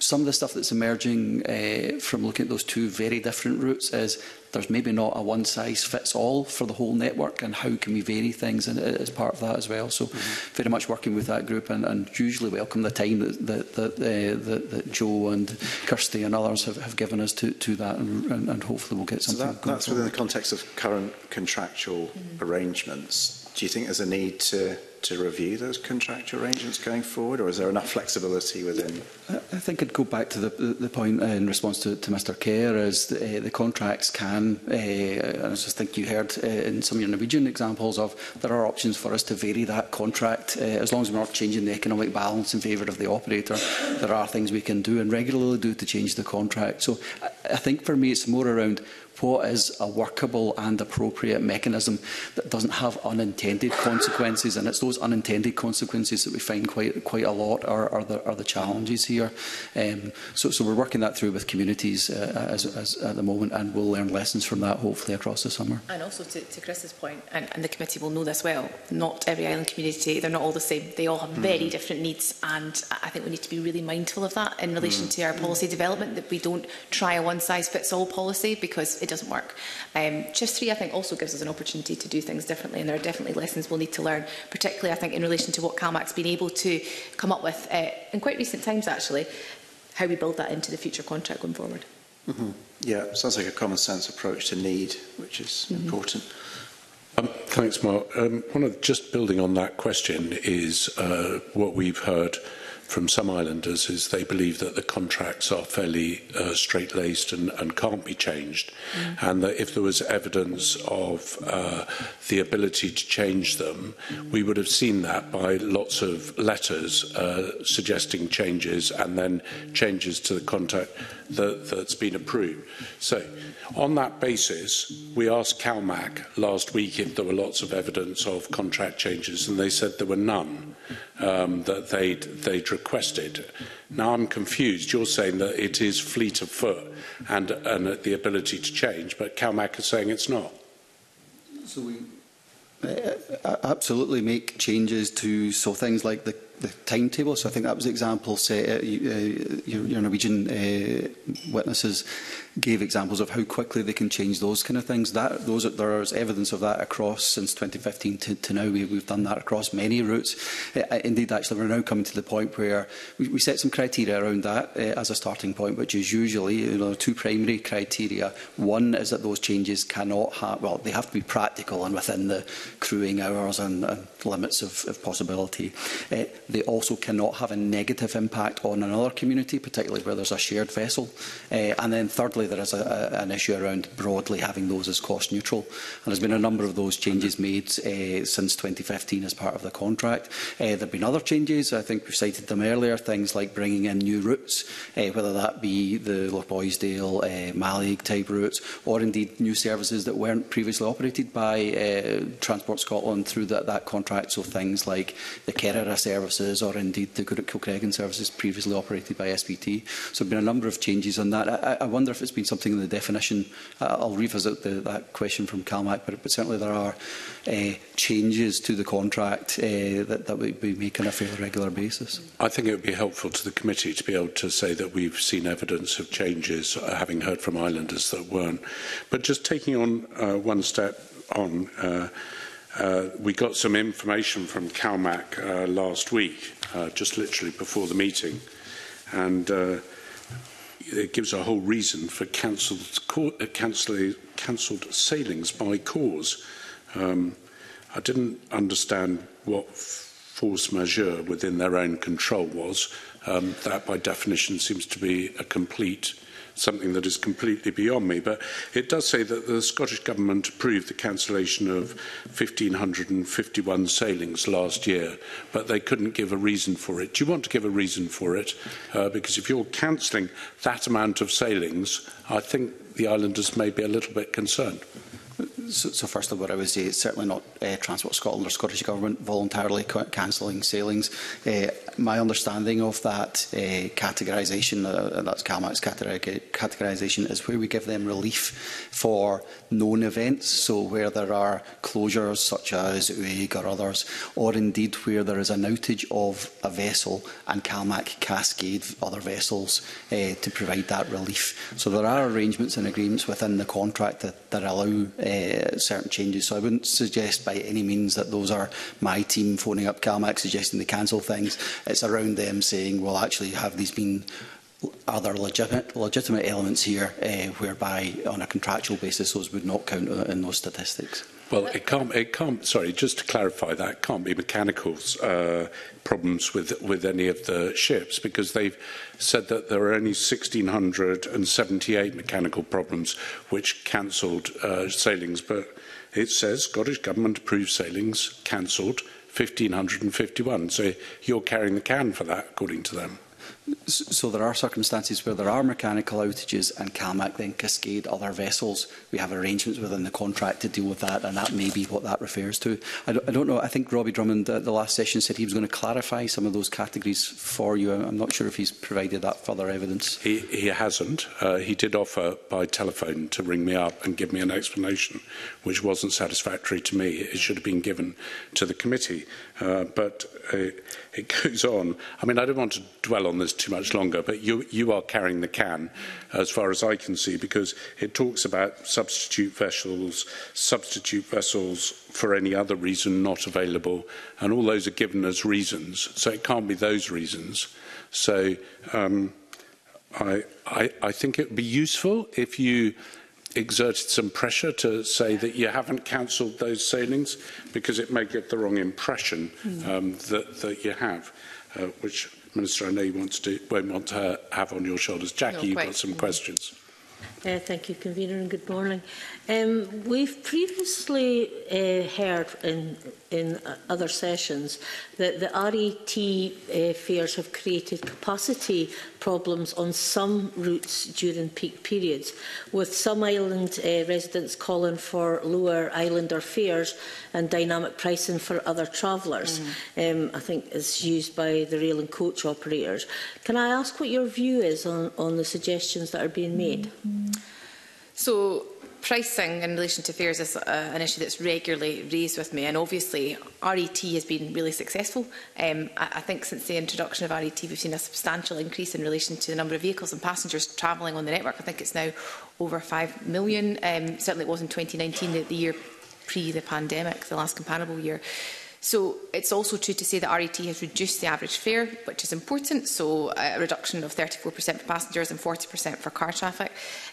Some of the stuff that's emerging uh, from looking at those two very different routes is there's maybe not a one-size-fits-all for the whole network, and how can we vary things in, as part of that as well. So mm-hmm. very much working with that group, and, and hugely welcome the time that, that, that, uh, that, that Joe and Kirsty and others have, have given us to, to that, and, and, and hopefully we'll get something. So that, that's forward. Within the context of current contractual mm-hmm. arrangements. do you think there's a need to, to review those contractual arrangements going forward, or is there enough flexibility within? I think I'd go back to the, the point in response to, to Mister Kerr, is the, uh, the contracts can, uh, and I just think you heard uh, in some of your Norwegian examples of, there are options for us to vary that contract, uh, as long as we're not changing the economic balance in favour of the operator. There are things we can do and regularly do to change the contract. So I, I think for me it's more around what is a workable and appropriate mechanism that doesn't have unintended consequences, and it's those unintended consequences that we find quite quite a lot are, are, the, are the challenges here. Um, so, so we're working that through with communities uh, as, as at the moment, and we'll learn lessons from that hopefully across the summer. And also to, to Chris's point, and, and the committee will know this well, not every island community, they're not all the same, they all have mm. very different needs, and I think we need to be really mindful of that in relation mm. to our policy development, that we don't try a one-size-fits-all policy, because it doesn't work. Um, Chips three, I think, also gives us an opportunity to do things differently, and there are definitely lessons we'll need to learn, particularly, I think, in relation to what CalMac's been able to come up with uh, in quite recent times, actually, how we build that into the future contract going forward. Mm-hmm. Yeah, sounds like a common-sense approach to need, which is mm-hmm. important. Um, thanks, Mark. Um, one of, just building on that question is uh, what we've heard from some islanders is they believe that the contracts are fairly uh, straight-laced and, and can't be changed, mm. and that if there was evidence of uh, the ability to change them, we would have seen that by lots of letters uh, suggesting changes and then changes to the contract that, that's been approved. So on that basis, we asked CalMac last week if there were lots of evidence of contract changes, and they said there were none um, that they'd, they'd requested. Now I'm confused. You're saying that it is fleet of foot and, and the ability to change, but CalMac is saying it's not. So we uh, absolutely make changes to so things like the the timetable. So I think that was the example set, uh, your, your Norwegian uh, witnesses gave examples of how quickly they can change those kind of things. That, those are, there is evidence of that across since twenty fifteen to, to now. We, we've done that across many routes. Uh, indeed, actually, we're now coming to the point where we, we set some criteria around that uh, as a starting point, which is usually, you know, two primary criteria. One is that those changes cannot have, well, they have to be practical and within the crewing hours and, and limits of, of possibility. Uh, They also cannot have a negative impact on another community, particularly where there's a shared vessel. Uh, and then thirdly, there is a, a, an issue around broadly having those as cost neutral. And there's been a number of those changes made uh, since twenty fifteen as part of the contract. Uh, there have been other changes, I think we've cited them earlier, things like bringing in new routes, uh, whether that be the Lochboisdale, uh, Mallaig type routes, or indeed new services that weren't previously operated by uh, Transport Scotland through that, that contract. So things like the Kerrera service, or indeed the Gourock Kilcreggan services previously operated by S P T. So there have been a number of changes on that. I, I wonder if it's been something in the definition. Uh, I'll revisit the, that question from CalMac, but, but certainly there are uh, changes to the contract uh, that, that we, we make on a fairly regular basis. I think it would be helpful to the committee to be able to say that we've seen evidence of changes, having heard from islanders that weren't. But just taking on uh, one step on... Uh, Uh, we got some information from CalMac uh, last week, uh, just literally before the meeting, and uh, it gives a whole reason for cancelled uh, cancelled sailings by cause. Um, I didn't understand what force majeure within their own control was. Um, that, by definition, seems to be a complete... something that is completely beyond me, but it does say that the Scottish Government approved the cancellation of one thousand five hundred fifty-one sailings last year, but they couldn't give a reason for it. Do you want to give a reason for it? Uh, because if you're cancelling that amount of sailings, I think the islanders may be a little bit concerned. So, so first of all, I would say it's certainly not uh, Transport Scotland or Scottish Government voluntarily cancelling sailings. Uh, my understanding of that uh, categorisation, uh, and that's CalMac's categorisation, is where we give them relief for known events, so where there are closures such as U A G or others, or indeed where there is an outage of a vessel and CalMac cascade other vessels uh, to provide that relief. So there are arrangements and agreements within the contract that, that allow Uh, certain changes, so I wouldn't suggest by any means that those are my team phoning up CalMac suggesting they cancel things. It's around them saying, well, actually, have these been Are there legitimate, legitimate elements here uh, whereby, on a contractual basis, those would not count in those statistics? Well, it can't. It can't. Sorry, just to clarify, that can't be mechanicals uh, problems with with any of the ships, because they've said that there are only one thousand six hundred seventy-eight mechanical problems which cancelled uh, sailings. But it says Scottish Government approved sailings cancelled one thousand five hundred fifty-one. So you're carrying the can for that, according to them. So there are circumstances where there are mechanical outages and CalMac then cascade other vessels. We have arrangements within the contract to deal with that, and that may be what that refers to. I don't, I don't know. I think Robbie Drummond at the last session said he was going to clarify some of those categories for you. I'm not sure if he's provided that further evidence. He, he hasn't. Uh, he did offer by telephone to ring me up and give me an explanation, which wasn't satisfactory to me. It should have been given to the committee. Uh, but it, it goes on. I mean, I don't want to dwell on this too much longer, but you, you are carrying the can, as far as I can see, because it talks about substitute vessels, substitute vessels for any other reason not available, and all those are given as reasons, so it can't be those reasons. So um, I, I, I think it would be useful if you exerted some pressure to say that you haven't cancelled those sailings, because it may get the wrong impression um, that, that you have, uh, which... Minister, I know you want to do, won't want to have on your shoulders. Jackie, you've got some questions. Uh, thank you, Convener, and good morning. Um, we've previously uh, heard in, in other sessions that the R E T uh, fares have created capacity problems on some routes during peak periods, with some island uh, residents calling for lower islander fares and dynamic pricing for other travellers. Mm. Um, I think it's used by the rail and coach operators. Can I ask what your view is on, on the suggestions that are being made? Mm. So, pricing in relation to fares is uh, an issue that's regularly raised with me, and obviously R E T has been really successful. Um, I, I think since the introduction of R E T we've seen a substantial increase in relation to the number of vehicles and passengers travelling on the network. I think it's now over five million. Um, certainly it was in twenty nineteen, the, the year pre the pandemic, the last comparable year. So it's also true to say that R E T has reduced the average fare, which is important, so a reduction of thirty-four percent for passengers and forty percent for car traffic.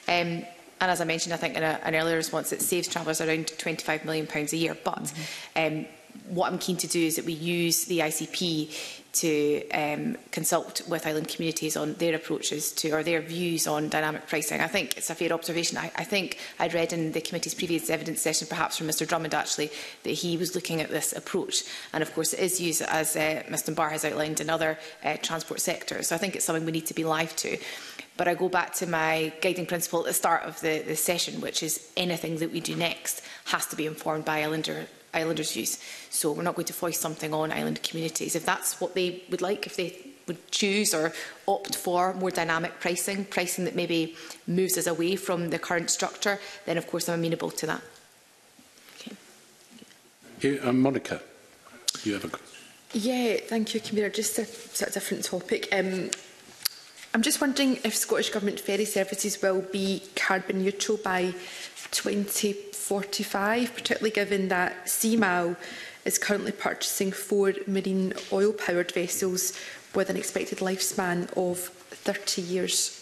Um, And as I mentioned, I think in a, an earlier response, it saves travellers around twenty-five million pounds a year. But mm-hmm. um, what I'm keen to do is that we use the I C P to um, consult with island communities on their approaches to, or their views on dynamic pricing. I think it's a fair observation. I, I think I'd read in the committee's previous evidence session, perhaps from Mr Drummond actually, that he was looking at this approach. And of course it is used, as uh, Mr Dunbar has outlined, in other uh, transport sectors. So I think it's something we need to be live to. But I go back to my guiding principle at the start of the, the session, which is anything that we do next has to be informed by islander, islanders' views. So we're not going to foist something on island communities. If that's what they would like, if they would choose or opt for more dynamic pricing, pricing that maybe moves us away from the current structure, then of course I'm amenable to that. Okay. You, um, Monica, you have a question. Yeah, thank you, Convener. Just a sort of different topic. Um, I'm just wondering if Scottish Government ferry services will be carbon neutral by twenty forty-five, particularly given that C M A L is currently purchasing four marine oil-powered vessels with an expected lifespan of thirty years.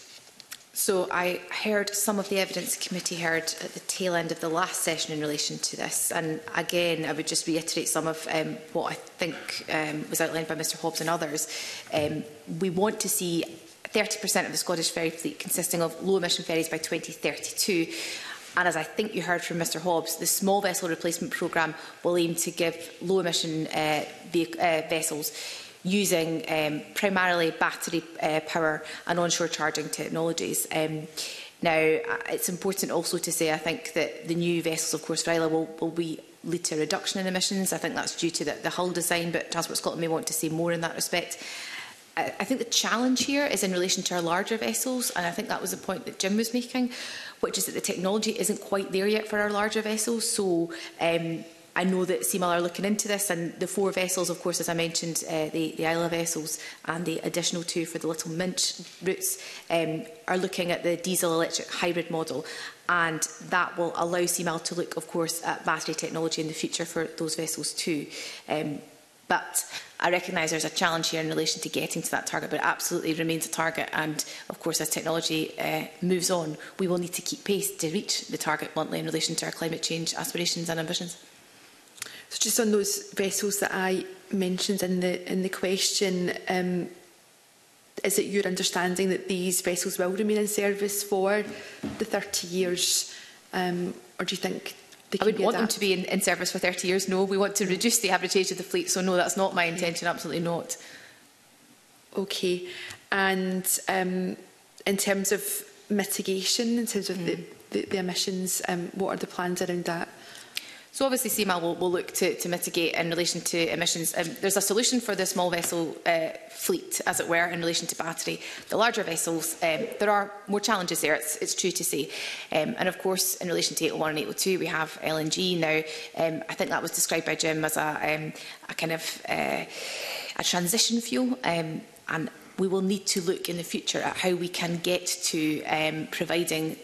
So I heard some of the evidence the committee heard at the tail end of the last session in relation to this, and again I would just reiterate some of um, what I think um, was outlined by Mr Hobbs and others. Um, we want to see thirty percent of the Scottish ferry fleet consisting of low-emission ferries by twenty thirty-two. And as I think you heard from Mr Hobbs, the small vessel replacement programme will aim to give low-emission uh, uh, vessels using um, primarily battery uh, power and onshore charging technologies. Um, now, it's important also to say, I think, that the new vessels, of course, for Isla will, will be lead to a reduction in emissions. I think that's due to the, the hull design, but Transport Scotland may want to say more in that respect. I think the challenge here is in relation to our larger vessels, and I think that was the point that Jim was making, which is that the technology isn't quite there yet for our larger vessels. So um, I know that C M A L are looking into this, and the four vessels, of course, as I mentioned, uh, the, the Isla vessels and the additional two for the Little Minch routes, um, are looking at the diesel-electric hybrid model. And that will allow C M A L to look, of course, at battery technology in the future for those vessels too. Um, But I recognise there's a challenge here in relation to getting to that target, but it absolutely remains a target. And of course, as technology uh, moves on, we will need to keep pace to reach the target bluntly in relation to our climate change aspirations and ambitions. So just on those vessels that I mentioned in the, in the question, um, is it your understanding that these vessels will remain in service for the thirty years, um, or do you think I would want them to be in, in service for thirty years. No, we want to reduce the average age of the fleet. So no, that's not my intention. Absolutely not. Okay. And um, in terms of mitigation, in terms of mm. the, the, the emissions, um, what are the plans around that? So obviously C M A L will, will look to, to mitigate in relation to emissions. Um, there's a solution for the small vessel uh, fleet, as it were, in relation to battery. The larger vessels, um, there are more challenges there, it's, it's true to say. Um, and of course, in relation to eight oh one and eight oh two, we have L N G now. Um, I think that was described by Jim as a, um, a kind of uh, a transition fuel. Um, and we will need to look in the future at how we can get to um, providing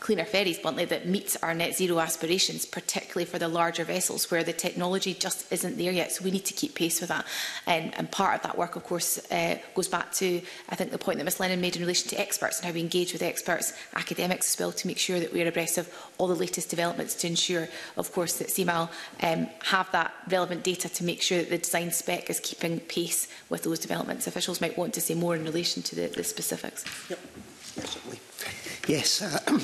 cleaner ferries, bluntly, that meets our net zero aspirations, particularly for the larger vessels where the technology just isn't there yet. So we need to keep pace with that. And, and part of that work, of course, uh, goes back to, I think, the point that Miz Lennon made in relation to experts and how we engage with experts, academics as well, to make sure that we are abreast of all the latest developments to ensure, of course, that C M A L um, have that relevant data to make sure that the design spec is keeping pace with those developments. Officials might want to say more in relation to the, the specifics. Yep, certainly. Yes. Uh,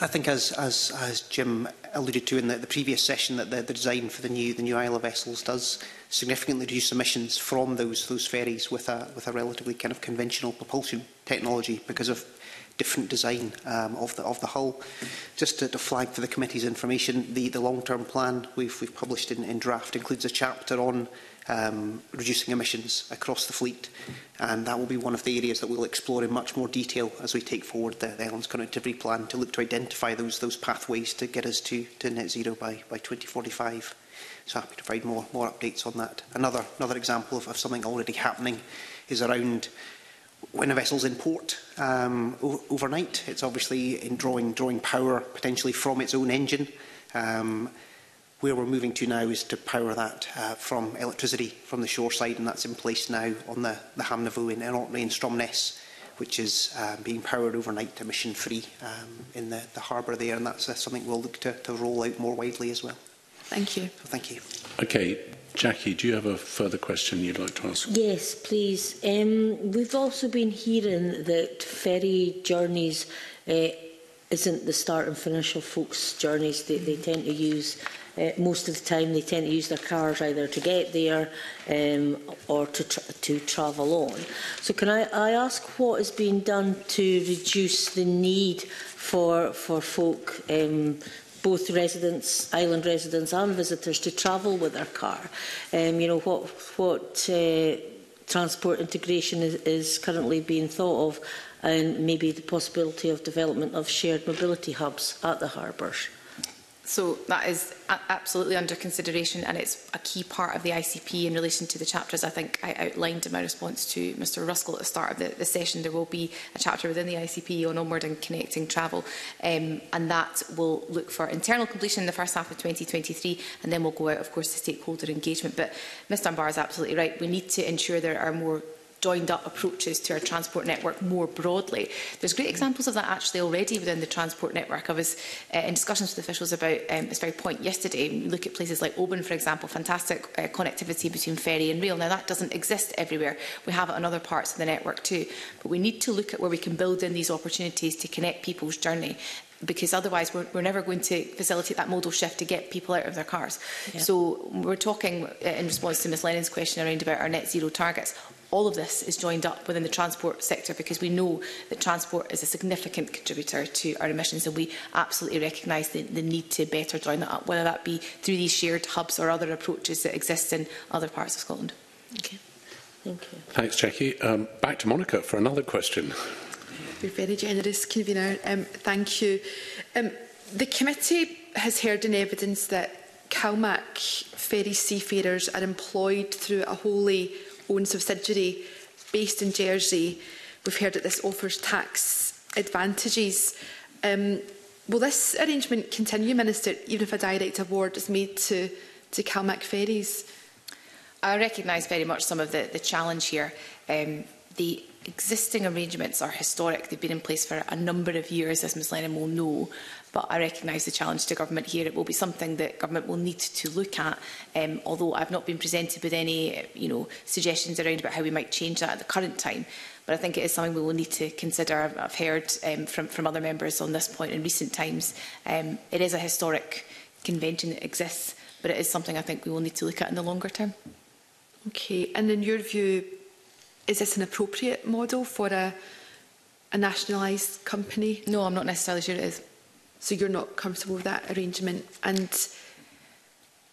I think, as, as, as Jim alluded to in the, the previous session, that the, the design for the new, the new Isla vessels does significantly reduce emissions from those, those ferries with a, with a relatively kind of conventional propulsion technology because of different design um, of, the, of the hull. Just to, to flag for the committee's information, the, the long-term plan we've, we've published in, in draft includes a chapter on um, reducing emissions across the fleet, and that will be one of the areas that we'll explore in much more detail as we take forward the, the Islands Connectivity Plan to look to identify those, those pathways to get us to, to net zero by, by twenty forty-five. So happy to provide more, more updates on that. Another, another example of, of something already happening is around when a vessel's in port um, overnight. It's obviously in drawing, drawing power potentially from its own engine. Um, where we're moving to now is to power that uh, from electricity from the shoreside, and that's in place now on the, the Hamnavoe in Orkney and Stromness, which is uh, being powered overnight emission-free um, in the, the harbour there, and that's uh, something we'll look to, to roll out more widely as well. Thank you. So, thank you. Okay. Jackie, do you have a further question you'd like to ask? Yes, please. Um, we've also been hearing that ferry journeys uh, isn't the start and finish of folks' journeys. They, they tend to use, uh, most of the time, they tend to use their cars either to get there um, or to, tra to travel on. So can I, I ask what is being done to reduce the need for, for folk um, both residents, island residents and visitors, to travel with their car. Um, you know, what, what uh, transport integration is, is currently being thought of, and maybe the possibility of development of shared mobility hubs at the harbours. So that is absolutely under consideration, and it's a key part of the I C P in relation to the chapters I think I outlined in my response to Mr Ruskell at the start of the, the session. There will be a chapter within the I C P on onward and connecting travel, um, and that will look for internal completion in the first half of twenty twenty-three, and then we'll go out, of course, to stakeholder engagement. But Miz Dunbar is absolutely right. We need to ensure there are more joined-up approaches to our transport network more broadly. There's great examples of that actually already within the transport network. I was uh, in discussions with officials about um, this very point yesterday. You look at places like Oban, for example, fantastic uh, connectivity between ferry and rail. Now, that doesn't exist everywhere. We have it on other parts of the network too. But we need to look at where we can build in these opportunities to connect people's journey, because otherwise we're, we're never going to facilitate that modal shift to get people out of their cars. Yeah. So we're talking, uh, in response to Miz Lennon's question around about our net zero targets, all of this is joined up within the transport sector, because we know that transport is a significant contributor to our emissions, and we absolutely recognise the, the need to better join that up, whether that be through these shared hubs or other approaches that exist in other parts of Scotland. Okay. Thank you. Thanks, Jackie. Um, back to Monica for another question. You're very generous, convener. Um, thank you. Um, the committee has heard in evidence that CalMac ferry seafarers are employed through a wholly owned subsidiary based in Jersey. We've heard that this offers tax advantages. Um, will this arrangement continue, Minister, even if a direct award is made to, to CalMac ferries? I recognise very much some of the, the challenge here. Um, the existing arrangements are historic. They've been in place for a number of years, as Ms Lennon will know. But I recognise the challenge to government here. It will be something that government will need to look at. Um, although I've not been presented with any, you know, suggestions around about how we might change that at the current time. But I think it is something we will need to consider. I've heard um, from, from other members on this point in recent times. Um, it is a historic convention that exists, but it is something I think we will need to look at in the longer term. Okay. And in your view, is this an appropriate model for a, a nationalised company? No, I'm not necessarily sure it is. So you're not comfortable with that arrangement? And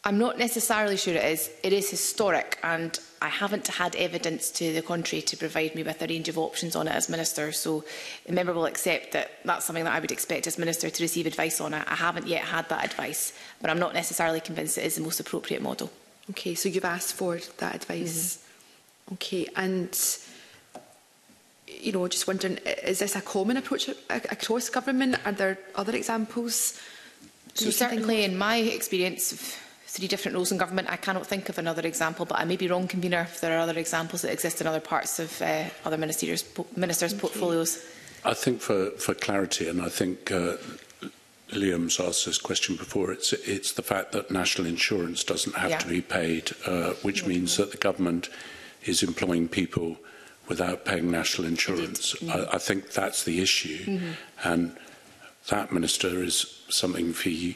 I'm not necessarily sure it is. It is historic, and I haven't had evidence to the contrary to provide me with a range of options on it as Minister. So the member will accept that that's something that I would expect as Minister to receive advice on. I haven't yet had that advice, but I'm not necessarily convinced it is the most appropriate model. Okay, so you've asked for that advice. Mm-hmm. Okay, and you know, just wondering, is this a common approach across government? Are there other examples? So certainly, in my experience of three different roles in government, I cannot think of another example, but I may be wrong, convener, if there are other examples that exist in other parts of uh, other ministers' ministers' okay. portfolios. I think for, for clarity, and I think uh, Liam's asked this question before, it's, it's the fact that national insurance doesn't have yeah. to be paid, uh, which yeah. means that the government is employing people without paying national insurance. Mm-hmm. I, I think that's the issue, mm-hmm. and that, Minister, is something for you.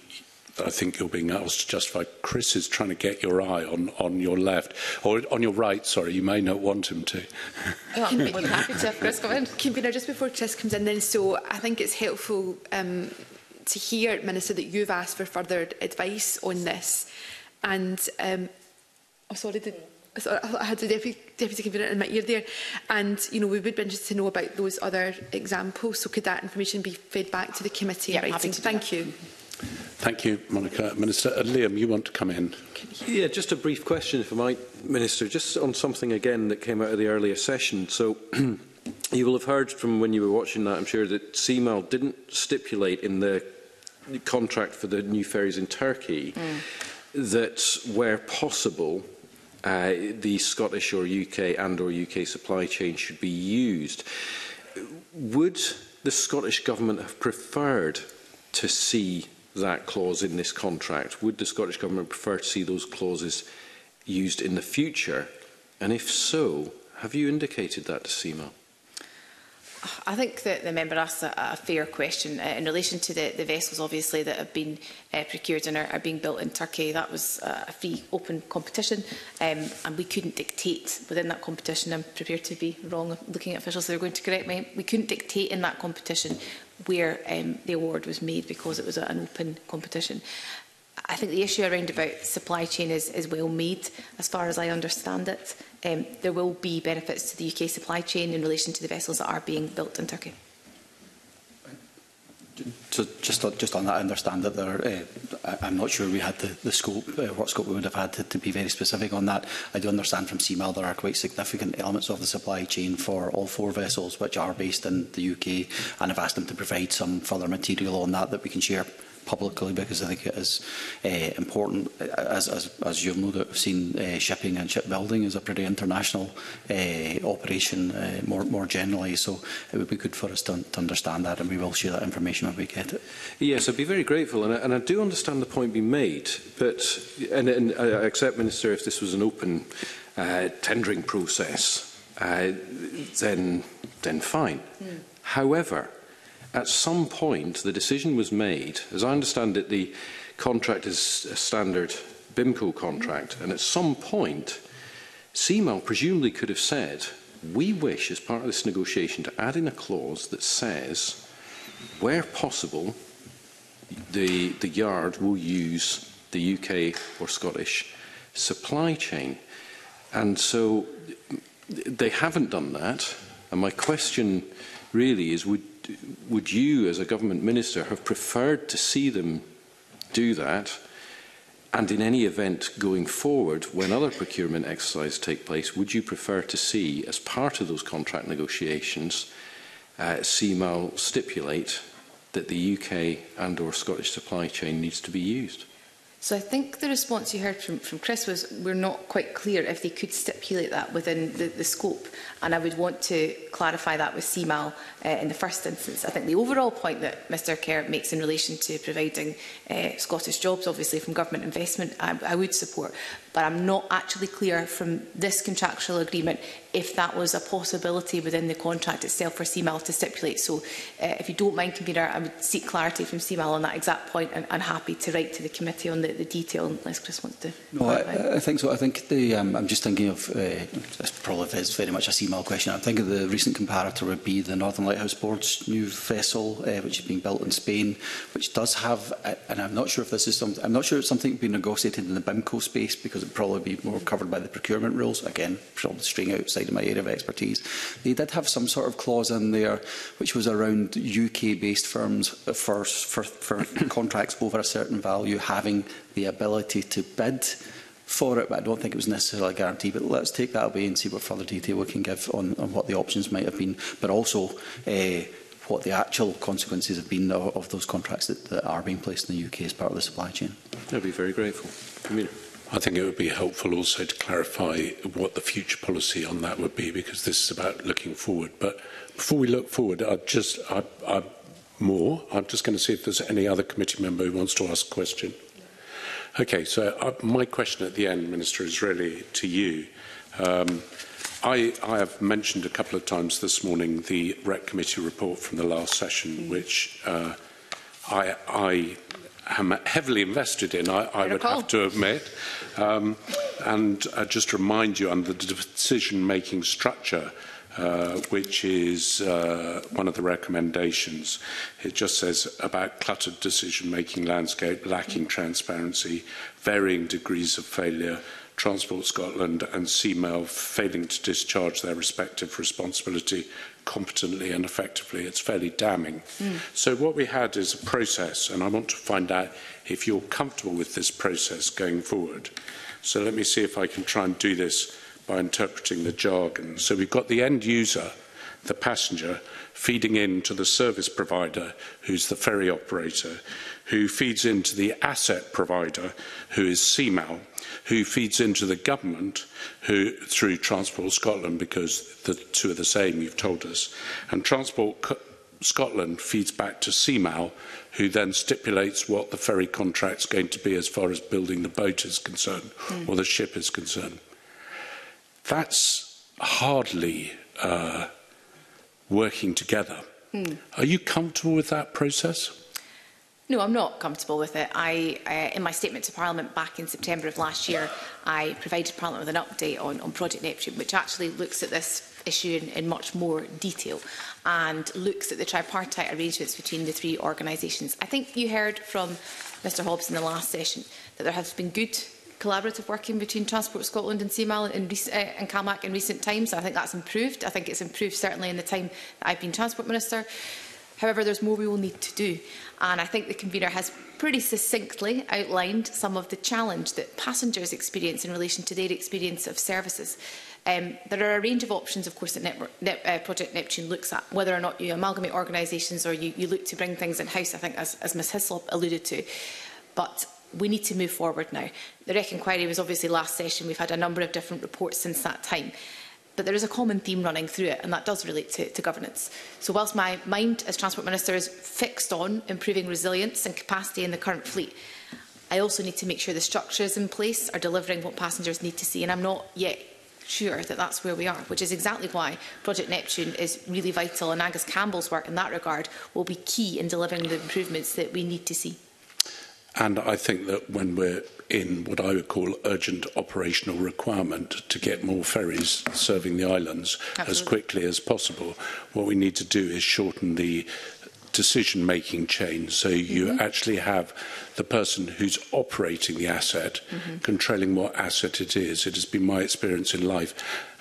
I think you're being asked to justify. Chris is trying to get your eye on, on your left, or on your right, sorry, you may not want him to. Well, I'm more than happy to have Chris come in. Convener, just before Chris comes in then, so I think it's helpful um, to hear, Minister, that you've asked for further advice on this. And, um, oh, sorry, did, sorry, I had the Deputy, Deputy Convener in my ear there. And, you know, we would be interested to know about those other examples, so could that information be fed back to the committee? Yeah, happy to do that. Thank you. Thank you, Monica. Minister, uh, Liam, you want to come in? Yeah, just a brief question, if I might, Minister, just on something again that came out of the earlier session. So, you will have heard from when you were watching that, I'm sure, that C M A L didn't stipulate in the contract for the new ferries in Turkey mm. that, where possible, uh, the Scottish or U K and or U K supply chain should be used. Would the Scottish Government have preferred to see that clause in this contract? Would the Scottish Government prefer to see those clauses used in the future? And if so, have you indicated that to C M A L? I think that the member asks a, a fair question. Uh, in relation to the, the vessels, obviously, that have been uh, procured and are, are being built in Turkey, that was uh, a free, open competition, um, and we couldn't dictate within that competition. I'm prepared to be wrong looking at officials, so they're going to correct me. We couldn't dictate in that competition where um, the award was made, because it was an open competition. I think the issue around about supply chain is, is well made, as far as I understand it. Um, there will be benefits to the U K supply chain in relation to the vessels that are being built in Turkey. So just on, just on that, I understand that there, uh, I'm not sure we had the, the scope, uh, what scope we would have had to, to be very specific on that. I do understand from C M A L there are quite significant elements of the supply chain for all four vessels which are based in the U K, and I've asked them to provide some further material on that that we can share publicly, because I think it is uh, important. As, as, as you'll no doubt seen, uh, shipping and shipbuilding is a pretty international uh, operation uh, more, more generally, so it would be good for us to, to understand that, and we will share that information when we get it. Yes, I'd be very grateful, and I, and I do understand the point being made, but and, and I accept, Minister, if this was an open uh, tendering process, uh, then, then fine. Mm. However, at some point, the decision was made, as I understand it, the contract is a standard BIMCO contract, and at some point, C M A L presumably could have said, we wish, as part of this negotiation, to add in a clause that says, where possible, the, the yard will use the U K or Scottish supply chain. And so, they haven't done that, and my question really is, would Would you, as a government minister, have preferred to see them do that? And in any event, going forward, when other procurement exercises take place, would you prefer to see, as part of those contract negotiations, uh, C M A L stipulate that the U K and or Scottish supply chain needs to be used? So I think the response you heard from, from Chris was we're not quite clear if they could stipulate that within the, the scope, and I would want to clarify that with C M A L uh, in the first instance. I think the overall point that Mr Kerr makes in relation to providing uh, Scottish jobs, obviously from government investment, I, I would support, but I'm not actually clear from this contractual agreement if that was a possibility within the contract itself for C M A L to stipulate. So uh, if you don't mind, Convener, I would seek clarity from C M A L on that exact point, and I'm happy to write to the committee on the the detail, unless Chris wants to. No, I, I think so. I think the, um, I'm just thinking of, uh, this probably is very much a C M A L question. I'm thinking the recent comparator would be the Northern Lighthouse Board's new vessel, uh, which is being built in Spain, which does have, uh, and I'm not sure if this is something, I'm not sure it's something being negotiated in the B I M C O space, because it would probably be more covered by the procurement rules. Again, probably straying outside of my area of expertise. They did have some sort of clause in there, which was around U K-based firms for, for, for contracts over a certain value having the ability to bid for it, but I don't think it was necessarily a guarantee. But let's take that away and see what further detail we can give on, on what the options might have been, but also uh, what the actual consequences have been of, of those contracts that, that are being placed in the U K as part of the supply chain. I'd be very grateful. Commissioner. I think it would be helpful also to clarify what the future policy on that would be, because this is about looking forward. But before we look forward, I just, I, I, more, I'm just going to see if there's any other committee member who wants to ask a question. Okay, so uh, my question at the end, Minister, is really to you. Um, I, I have mentioned a couple of times this morning the R E C Committee report from the last session, which uh, I, I am heavily invested in, I, I would have to admit. Um, and uh, just to remind you, under the decision-making structure, Uh, which is uh, one of the recommendations. It just says about cluttered decision-making landscape, lacking transparency, varying degrees of failure, Transport Scotland and C M A L failing to discharge their respective responsibility competently and effectively. It's fairly damning. Mm. So what we had is a process, and I want to find out if you're comfortable with this process going forward. So let me see if I can try and do this by interpreting the jargon. So we've got the end user, the passenger, feeding into the service provider, who's the ferry operator, who feeds into the asset provider, who is C M A L, who feeds into the government, who through Transport Scotland, because the two are the same, you've told us, and Transport Scotland feeds back to C M A L, who then stipulates what the ferry contract's going to be as far as building the boat is concerned, mm. or the ship is concerned. That's hardly uh, working together. Mm. Are you comfortable with that process? No, I'm not comfortable with it. I, uh, in my statement to Parliament back in September of last year, I provided Parliament with an update on, on Project Neptune, which actually looks at this issue in, in much more detail and looks at the tripartite arrangements between the three organisations. I think you heard from Mr Hobbs in the last session that there has been good collaborative working between Transport Scotland and C M A L and, uh, and CalMac in recent times. I think that's improved. I think it's improved certainly in the time that I've been Transport Minister. However, there's more we will need to do. And I think the convener has pretty succinctly outlined some of the challenge that passengers experience in relation to their experience of services. Um, there are a range of options, of course, that Network, Net, uh, Project Neptune looks at, whether or not you amalgamate organisations or you, you look to bring things in-house, I think, as, as Ms Hislop alluded to. But we need to move forward now. The R E C inquiry was obviously last session. We've had a number of different reports since that time. But there is a common theme running through it, and that does relate to, to governance. So whilst my mind as Transport Minister is fixed on improving resilience and capacity in the current fleet, I also need to make sure the structures in place are delivering what passengers need to see. And I'm not yet sure that that's where we are, which is exactly why Project Neptune is really vital. And Angus Campbell's work in that regard will be key in delivering the improvements that we need to see. And I think that when we're in what I would call urgent operational requirement to get more ferries serving the islands Absolutely. As quickly as possible, what we need to do is shorten the decision-making chain. So you mm-hmm. actually have the person who's operating the asset, mm-hmm. controlling what asset it is. It has been my experience in life,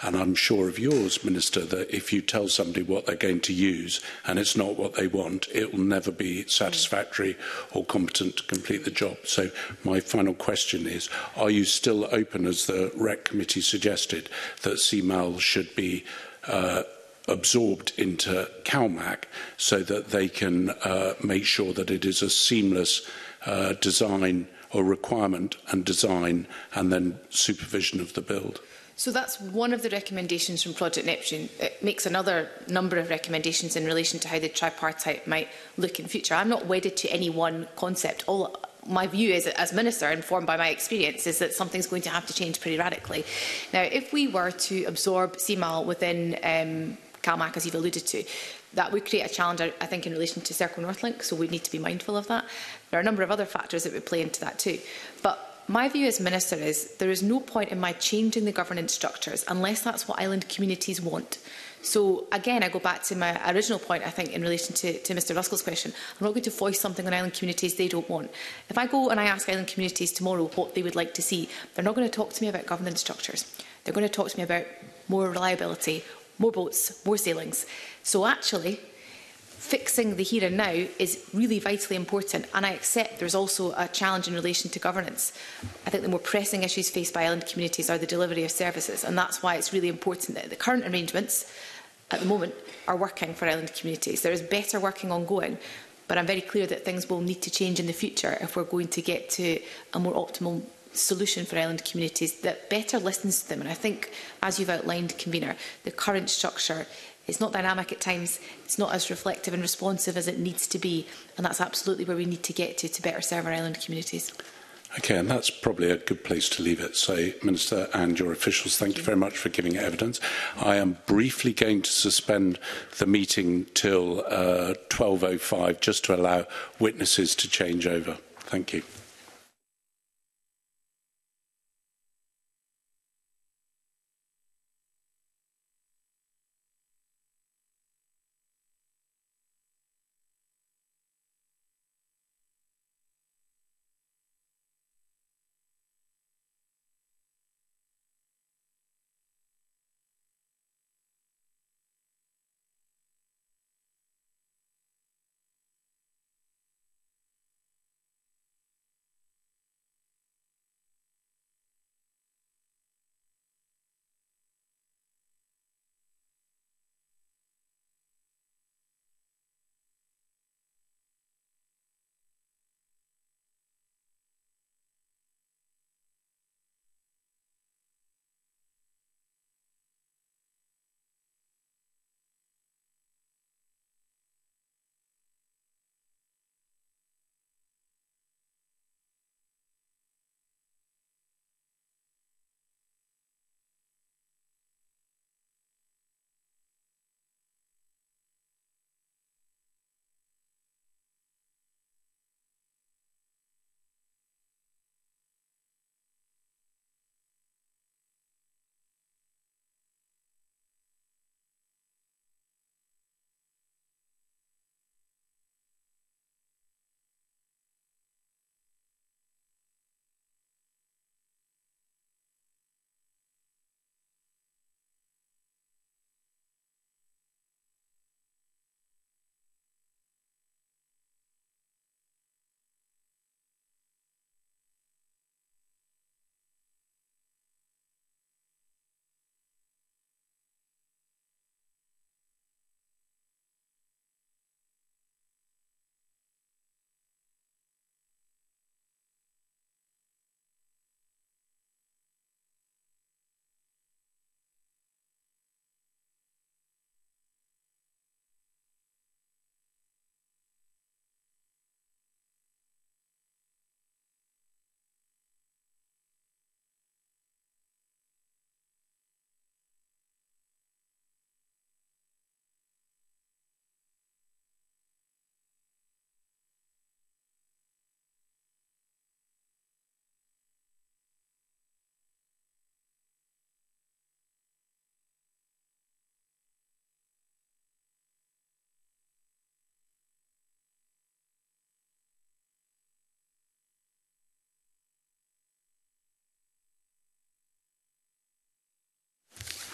and I'm sure of yours, Minister, that if you tell somebody what they're going to use and it's not what they want, it will never be satisfactory or competent to complete the job. So my final question is, are you still open, as the R E C Committee suggested, that C M A L should be uh, absorbed into CalMac so that they can uh, make sure that it is a seamless uh, design or requirement and design and then supervision of the build. So that's one of the recommendations from Project Neptune. It makes another number of recommendations in relation to how the tripartite might look in future. I'm not wedded to any one concept. All my view is, as Minister, informed by my experience, is that something's going to have to change pretty radically. Now, if we were to absorb C MAL within um, CalMac, as you've alluded to, that would create a challenge, I think, in relation to Serco Northlink, so we need to be mindful of that. There are a number of other factors that would play into that too. But my view as Minister is there is no point in my changing the governance structures unless that's what island communities want. So again, I go back to my original point, I think, in relation to, to Mr Ruskell's question. I'm not going to foist something on island communities they don't want. If I go and I ask island communities tomorrow what they would like to see, they're not going to talk to me about governance structures. They're going to talk to me about more reliability, more boats, more sailings. So actually, fixing the here and now is really vitally important, and I accept there's also a challenge in relation to governance. I think the more pressing issues faced by island communities are the delivery of services, and that's why it's really important that the current arrangements at the moment are working for island communities. There is better working ongoing, but I'm very clear that things will need to change in the future if we're going to get to a more optimal solution for island communities that better listens to them. And I think, as you've outlined, Convener, the current structure, it's not dynamic at times, it's not as reflective and responsive as it needs to be, and that's absolutely where we need to get to, to better serve our island communities. Okay, and that's probably a good place to leave it. So, Minister and your officials, thank you very much for giving evidence. I am briefly going to suspend the meeting till uh, twelve oh five, just to allow witnesses to change over. Thank you.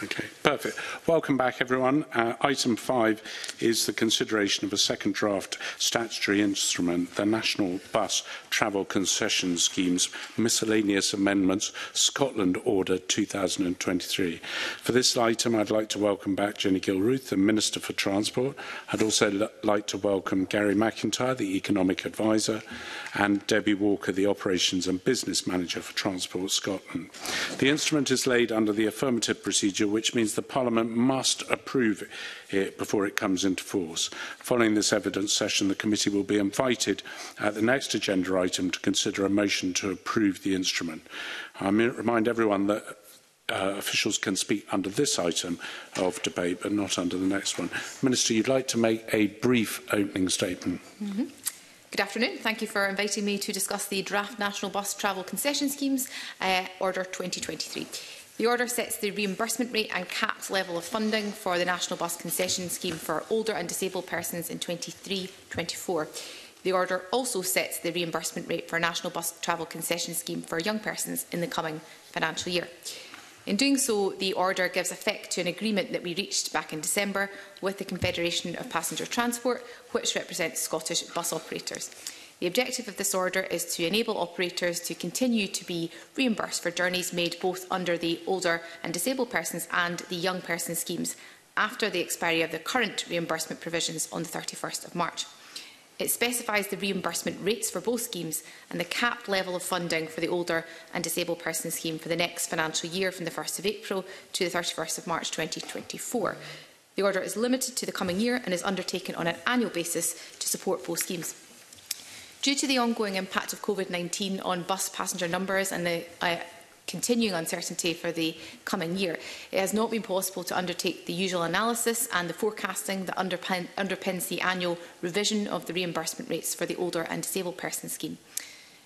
Okay. Perfect. Welcome back, everyone. Uh, item five is the consideration of a second draft statutory instrument, the National Bus Travel Concession Scheme's Miscellaneous Amendments, Scotland Order two thousand twenty-three. For this item, I'd like to welcome back Jenny Gilruth, the Minister for Transport. I'd also like to welcome Gary McIntyre, the Economic Advisor, and Debbie Walker, the Operations and Business Manager for Transport Scotland. The instrument is laid under the affirmative procedure, which means the Parliament must approve it before it comes into force. Following this evidence session, the committee will be invited at the next agenda item to consider a motion to approve the instrument. I remind everyone that uh, officials can speak under this item of debate, but not under the next one. Minister, you'd like to make a brief opening statement. Mm-hmm. Good afternoon. Thank you for inviting me to discuss the draft National Bus Travel Concession Schemes uh, Order twenty twenty-three. The order sets the reimbursement rate and capped level of funding for the National Bus Concession Scheme for older and disabled persons in twenty-three twenty-four. The order also sets the reimbursement rate for National Bus Travel Concession Scheme for young persons in the coming financial year. In doing so, the order gives effect to an agreement that we reached back in December with the Confederation of Passenger Transport, which represents Scottish bus operators. The objective of this order is to enable operators to continue to be reimbursed for journeys made both under the older and disabled persons and the young person schemes after the expiry of the current reimbursement provisions on the thirty-first of March. It specifies the reimbursement rates for both schemes and the capped level of funding for the older and disabled person scheme for the next financial year from the first of April to the thirty-first of March twenty twenty-four. The order is limited to the coming year and is undertaken on an annual basis to support both schemes. Due to the ongoing impact of COVID nineteen on bus passenger numbers and the uh, continuing uncertainty for the coming year, it has not been possible to undertake the usual analysis and the forecasting that underpin underpins the annual revision of the reimbursement rates for the older and disabled person scheme.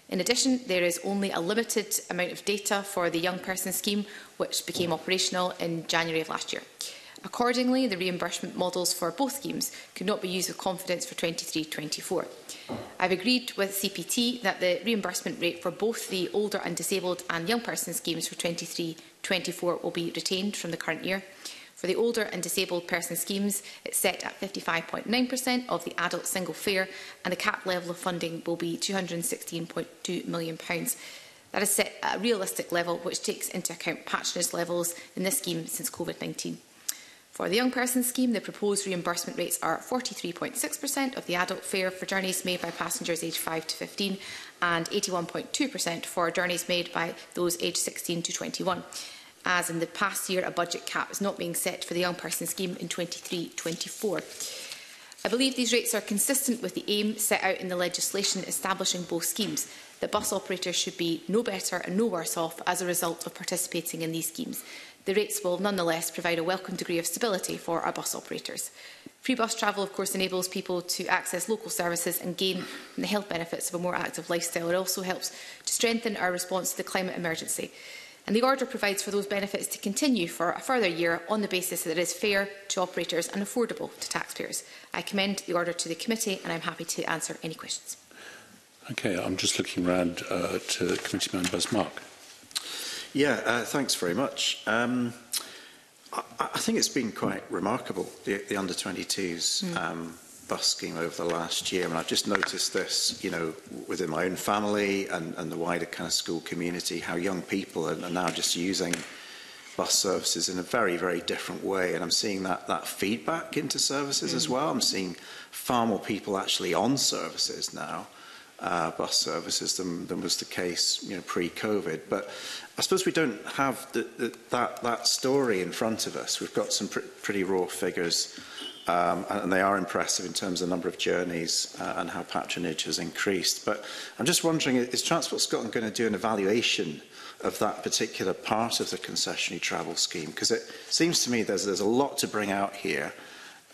In addition, there is only a limited amount of data for the young person scheme, which became operational in January of last year. Accordingly, the reimbursement models for both schemes could not be used with confidence for twenty-three twenty-four. I have agreed with C P T that the reimbursement rate for both the older and disabled and young person schemes for twenty-three twenty-four will be retained from the current year. For the older and disabled person schemes, it is set at fifty-five point nine percent of the adult single fare, and the cap level of funding will be two hundred and sixteen point two million pounds. That is set at a realistic level which takes into account patronage levels in this scheme since COVID nineteen. For the young person scheme, the proposed reimbursement rates are forty-three point six percent of the adult fare for journeys made by passengers aged five to fifteen and eighty-one point two percent for journeys made by those aged sixteen to twenty-one. As in the past year, a budget cap is not being set for the young person scheme in twenty-three twenty-four. I believe these rates are consistent with the aim set out in the legislation establishing both schemes, that bus operators should be no better and no worse off as a result of participating in these schemes. The rates will nonetheless provide a welcome degree of stability for our bus operators. Free bus travel, of course, enables people to access local services and gain from the health benefits of a more active lifestyle. It also helps to strengthen our response to the climate emergency. And the order provides for those benefits to continue for a further year on the basis that it is fair to operators and affordable to taxpayers. I commend the order to the committee and I am happy to answer any questions. Okay, I'm just looking round uh, to committee members. Mark. Yeah, uh, thanks very much. Um, I, I think it's been quite remarkable, the, the under twenty-twos mm. um, bus scheme over the last year. And I've just noticed this, you know, within my own family and, and the wider kind of school community, how young people are, are now just using bus services in a very, very different way. And I'm seeing that, that feedback into services mm. as well. I'm seeing far more people actually on services now. Uh, bus services than, than was the case, you know, pre-COVID. But I suppose we don't have the, the, that, that story in front of us. We've got some pr pretty raw figures, um, and they are impressive in terms of the number of journeys uh, and how patronage has increased. But I'm just wondering, is Transport Scotland going to do an evaluation of that particular part of the concessionary travel scheme? Because it seems to me there's, there's a lot to bring out here.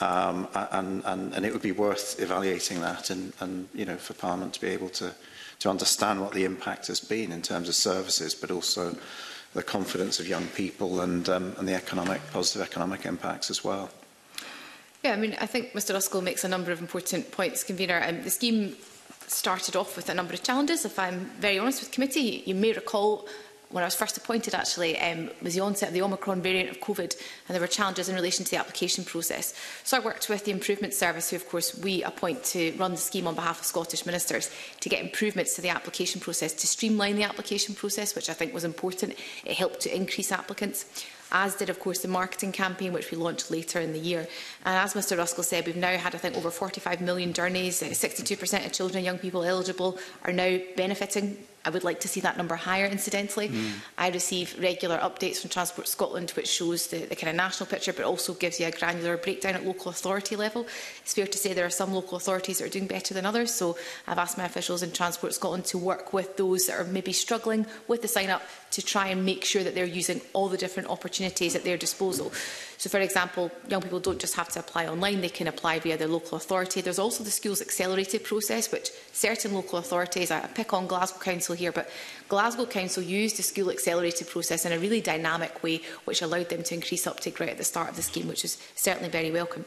Um, and, and, and it would be worth evaluating that and, and you know, for Parliament to be able to, to understand what the impact has been in terms of services, but also the confidence of young people and, um, and the economic, positive economic impacts as well. Yeah, I mean, I think Mr Ruskell makes a number of important points, Convener. Um, the scheme started off with a number of challenges. If I'm very honest with the committee, you may recall when I was first appointed, actually, um, was the onset of the Omicron variant of COVID, and there were challenges in relation to the application process. So I worked with the Improvement Service, who, of course, we appoint to run the scheme on behalf of Scottish Ministers, to get improvements to the application process, to streamline the application process, which I think was important. It helped to increase applicants, as did, of course, the marketing campaign, which we launched later in the year. And as Mr Ruskell said, we've now had, I think, over forty-five million journeys. sixty-two percent of children and young people eligible are now benefiting. I would like to see that number higher, incidentally. Mm. I receive regular updates from Transport Scotland, which shows the, the kind of national picture, but also gives you a granular breakdown at local authority level. It's fair to say there are some local authorities that are doing better than others, so I've asked my officials in Transport Scotland to work with those that are maybe struggling with the sign-up to try and make sure that they're using all the different opportunities at their disposal. So, for example, young people don't just have to apply online, they can apply via their local authority. There's also the Schools Accelerated process, which certain local authorities, I pick on Glasgow Council here, but Glasgow Council used the School Accelerated process in a really dynamic way, which allowed them to increase uptake right at the start of the scheme, which is certainly very welcome.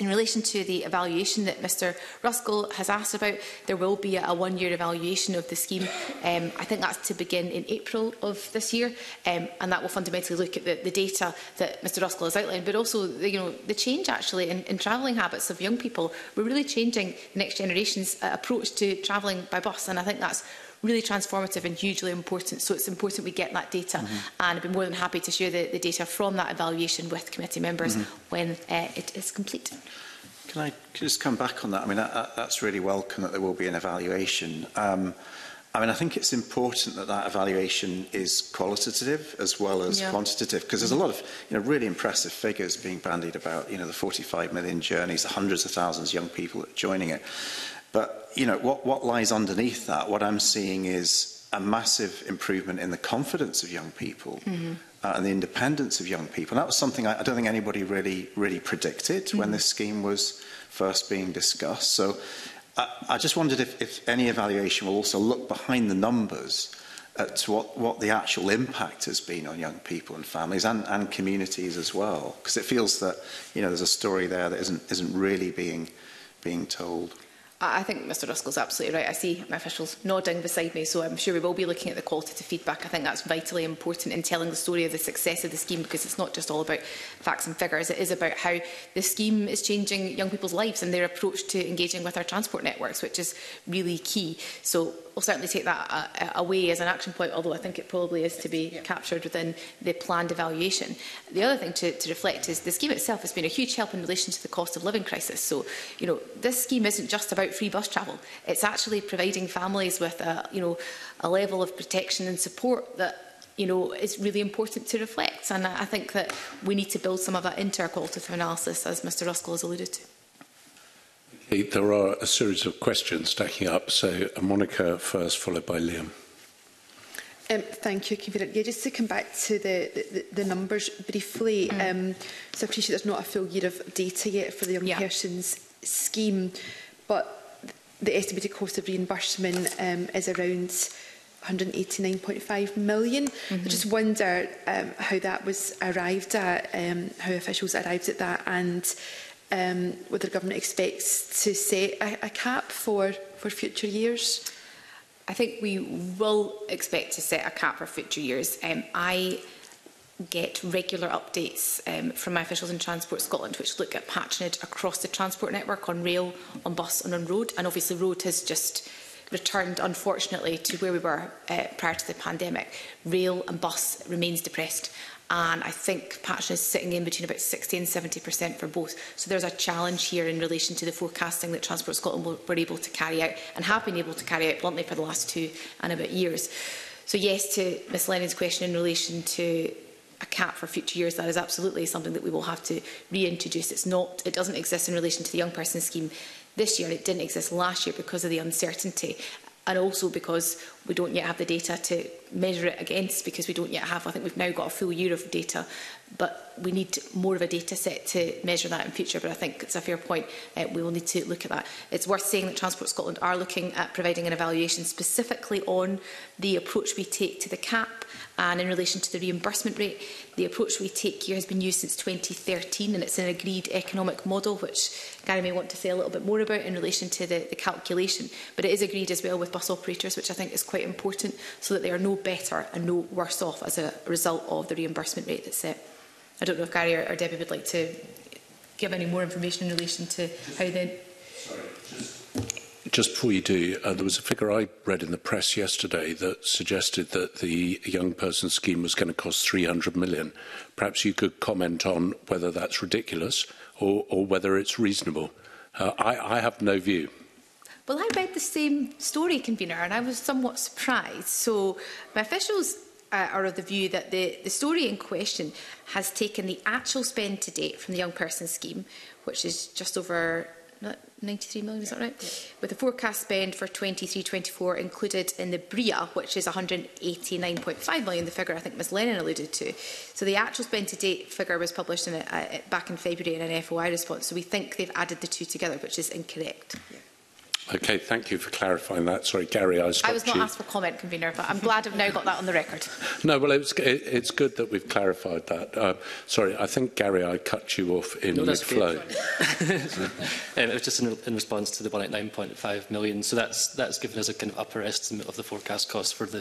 In relation to the evaluation that Mr Ruskell has asked about, there will be a one-year evaluation of the scheme. Um, I think that's to begin in April of this year, um, and that will fundamentally look at the, the data that Mr Ruskell has outlined, but also the, you know, the change actually in, in travelling habits of young people. We're really changing the next generation's uh, approach to travelling by bus, and I think that's really transformative and hugely important. So it's important we get that data, mm-hmm. and I'd be more than happy to share the, the data from that evaluation with committee members mm-hmm. when uh, it is complete. Can I just come back on that? I mean, that, that's really welcome that there will be an evaluation. Um, I mean, I think it's important that that evaluation is qualitative as well as yeah. quantitative, because there's a lot of you know, really impressive figures being bandied about, you know, the forty-five million journeys, the hundreds of thousands of young people joining it. But you know what, what lies underneath that, what I'm seeing is a massive improvement in the confidence of young people mm-hmm. uh, and the independence of young people. And that was something I, I don't think anybody really, really predicted mm-hmm. when this scheme was first being discussed. So I, I just wondered if, if any evaluation will also look behind the numbers at what, what the actual impact has been on young people and families and, and communities as well. Because it feels that you know there's a story there that isn't, isn't really being, being told. I think Mr Ruskell's absolutely right. I see my officials nodding beside me, so I'm sure we will be looking at the qualitative feedback. I think that's vitally important in telling the story of the success of the scheme, because it's not just all about facts and figures. It is about how the scheme is changing young people's lives and their approach to engaging with our transport networks, which is really key. So we'll certainly take that uh, away as an action point, although I think it probably is to be yeah. captured within the planned evaluation. The other thing to, to reflect is the scheme itself has been a huge help in relation to the cost of living crisis. So, you know, this scheme isn't just about free bus travel. It's actually providing families with a, you know, a level of protection and support that you know, it's really important to reflect. And I think that we need to build some of that into our qualitative analysis, as Mr Ruskell has alluded to. Okay, there are a series of questions stacking up. So Monica first, followed by Liam. Um, thank you, Convener. Yeah, just to come back to the, the, the numbers briefly. Mm. Um, so I appreciate there's not a full year of data yet for the young yeah. person's scheme, but the estimated cost of reimbursement um, is around one hundred eighty-nine point five million. Mm-hmm. I just wonder um, how that was arrived at, um, how officials arrived at that, and um, whether the government expects to set a, a cap for, for future years. I think we will expect to set a cap for future years. Um, I get regular updates um, from my officials in Transport Scotland, which look at patronage across the transport network, on rail, on bus and on road. And obviously road has just returned, unfortunately, to where we were uh, prior to the pandemic. Rail and bus remains depressed. And I think patronage is sitting in between about sixty and seventy percent for both. So there's a challenge here in relation to the forecasting that Transport Scotland were able to carry out and have been able to carry out bluntly for the last two and about years. So yes, to Miz Lennon's question in relation to a cap for future years, that is absolutely something that we will have to reintroduce. It's not, it doesn't exist in relation to the young person scheme this year, and it didn't exist last year because of the uncertainty, and also because we don't yet have the data to measure it against, because we don't yet have, I think we've now got a full year of data, but we need more of a data set to measure that in future. But I think it's a fair point, uh, we will need to look at that. It's worth saying that Transport Scotland are looking at providing an evaluation specifically on the approach we take to the cap And in relation to the reimbursement rate, the approach we take here has been used since twenty thirteen, and it's an agreed economic model, which Gary may want to say a little bit more about in relation to the, the calculation. But it is agreed as well with bus operators, which I think is quite important, so that they are no better and no worse off as a result of the reimbursement rate that's set. I don't know if Gary or Debbie would like to give any more information in relation to how then... Sorry, just... Just before you do, uh, there was a figure I read in the press yesterday that suggested that the young person scheme was going to cost three hundred million pounds. Perhaps you could comment on whether that's ridiculous or, or whether it's reasonable. Uh, I, I have no view. Well, I read the same story, convener, and I was somewhat surprised. So my officials uh, are of the view that the, the story in question has taken the actual spend to date from the young person scheme, which is just over... ninety-three million, is that right? Yeah. With the forecast spend for twenty-three twenty-four included in the B R I A, which is one hundred eighty-nine point five million, the figure I think Miz Lennon alluded to. So the actual spend to date figure was published in a, a, back in February in an F O I response. So we think they've added the two together, which is incorrect. Yeah. Okay, thank you for clarifying that. Sorry, Gary, I stopped I was not you. asked for comment, convener, but I'm glad I've now got that on the record. No, well, it was, it, it's good that we've clarified that. Uh, sorry, I think, Gary, I cut you off in no, mid-flow. um, it was just in, in response to the one hundred eighty-nine point five million. So that's, that's given us a kind of upper estimate of the forecast cost for the,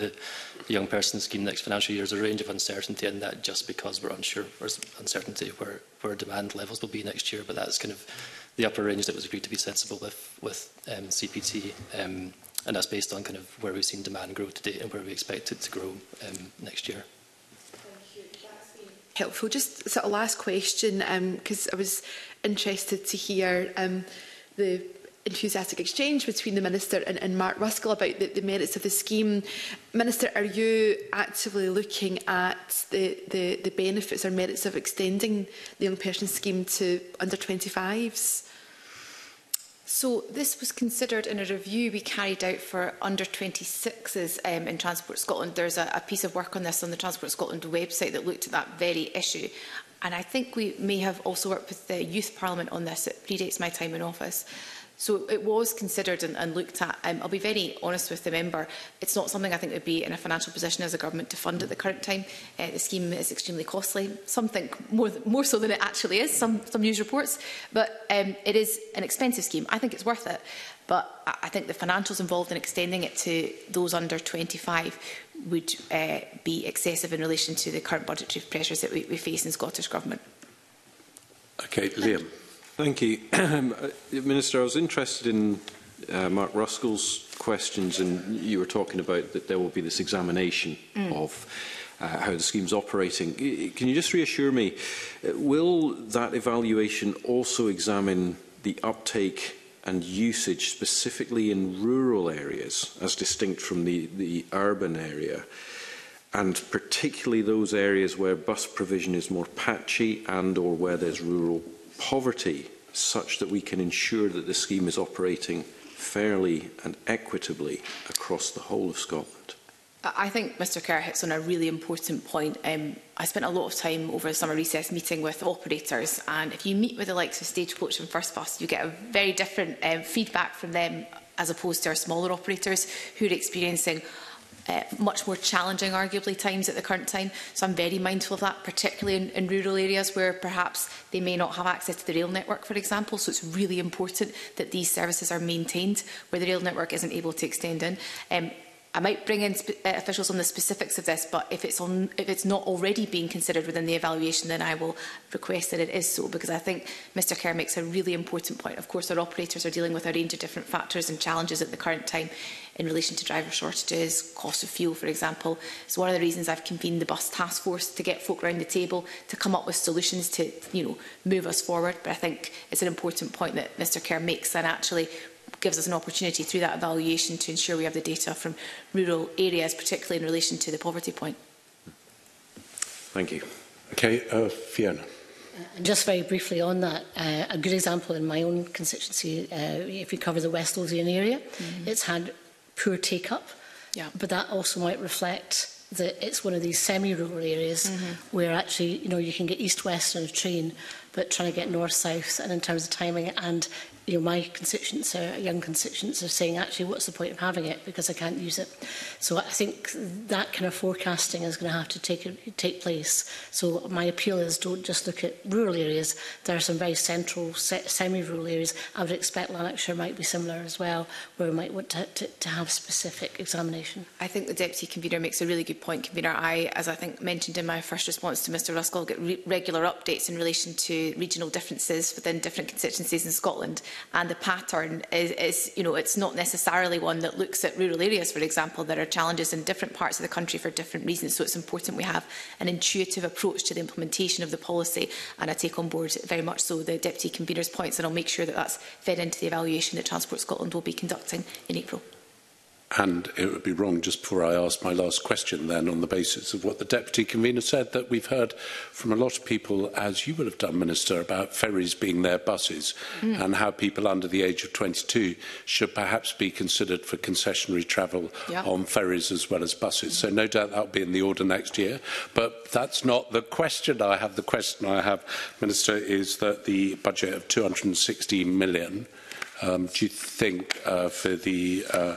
the young person scheme next financial year. There's a range of uncertainty in that just because we're unsure, there's uncertainty where, where demand levels will be next year, but that's kind of the upper range that was agreed to be sensible with, with um, C P T, um, and that's based on kind of where we've seen demand grow to date and where we expect it to grow um, next year. Helpful. Just sort of last question, because um, I was interested to hear um, the enthusiastic exchange between the Minister and, and Mark Ruskell about the, the merits of the scheme. Minister, are you actively looking at the, the, the benefits or merits of extending the young person scheme to under twenty-fives? So this was considered in a review we carried out for under twenty-sixes um, in Transport Scotland. There's a, a piece of work on this on the Transport Scotland website that looked at that very issue. And I think we may have also worked with the Youth Parliament on this. It predates my time in office. So it was considered and, and looked at. Um, I'll be very honest with the member. It's not something I think would be in a financial position as a government to fund at the current time. Uh, the scheme is extremely costly. Some think more, more so than it actually is, some, some news reports. But um, it is an expensive scheme. I think it's worth it. But I think the financials involved in extending it to those under twenty-five would uh, be excessive in relation to the current budgetary pressures that we, we face in Scottish Government. OK, Liam. Thank you. Minister, I was interested in uh, Mark Ruskell's questions, and you were talking about that there will be this examination mm. of uh, how the scheme's operating. Can you just reassure me, will that evaluation also examine the uptake and usage specifically in rural areas as distinct from the, the urban area, and particularly those areas where bus provision is more patchy and or where there's rural poverty, such that we can ensure that the scheme is operating fairly and equitably across the whole of Scotland? I think Mr Kerr hits on a really important point. Um, I spent a lot of time over the summer recess meeting with operators, and if you meet with the likes of Stagecoach and First Bus, you get a very different um, feedback from them as opposed to our smaller operators who are experiencing Uh, much more challenging, arguably, times at the current time. So I'm very mindful of that, particularly in, in rural areas where perhaps they may not have access to the rail network, for example. So it's really important that these services are maintained where the rail network isn't able to extend in. Um, I might bring in sp uh, officials on the specifics of this, but if it's, on, if it's not already being considered within the evaluation, then I will request that it is so, because I think Mr Kerr makes a really important point. Of course, our operators are dealing with a range of different factors and challenges at the current time in relation to driver shortages, cost of fuel, for example. It's one of the reasons I've convened the bus task force to get folk around the table to come up with solutions to, you know, move us forward. But I think it's an important point that Mr Kerr makes, and actually gives us an opportunity through that evaluation to ensure we have the data from rural areas, particularly in relation to the poverty point. Thank you. Okay, uh, Fiona. Uh, just very briefly on that, uh, a good example in my own constituency, uh, if you cover the West Lothian area, mm-hmm. it's had poor take-up, yeah. but that also might reflect that it's one of these semi-rural areas mm-hmm. where actually, you know, you can get east-west on a train, but trying to get north-south, and in terms of timing and you know, my constituents, or young constituents, are saying, actually, what's the point of having it, because I can't use it. So I think that kind of forecasting is going to have to take, take place. So my appeal is, don't just look at rural areas. There are some very central, semi-rural areas. I would expect Lanarkshire might be similar as well, where we might want to, to, to have specific examination. I think the Deputy Convener makes a really good point, Convener. I, as I think mentioned in my first response to Mr Ruskell, get re regular updates in relation to regional differences within different constituencies in Scotland. And the pattern is, is, you know, it's not necessarily one that looks at rural areas, for example. There are challenges in different parts of the country for different reasons, so it's important we have an intuitive approach to the implementation of the policy. And I take on board very much so the Deputy Convener's points, and I'll make sure that that's fed into the evaluation that Transport Scotland will be conducting in April. And it would be wrong, just before I ask my last question then, on the basis of what the Deputy Convener said, that we've heard from a lot of people, as you will have done, Minister, about ferries being their buses, mm. and how people under the age of twenty-two should perhaps be considered for concessionary travel yeah. on ferries as well as buses. Mm. So no doubt that will be in the order next year. But that's not the question I have. The question I have, Minister, is that the budget of two hundred and sixteen million, um, do you think uh, for the... Uh,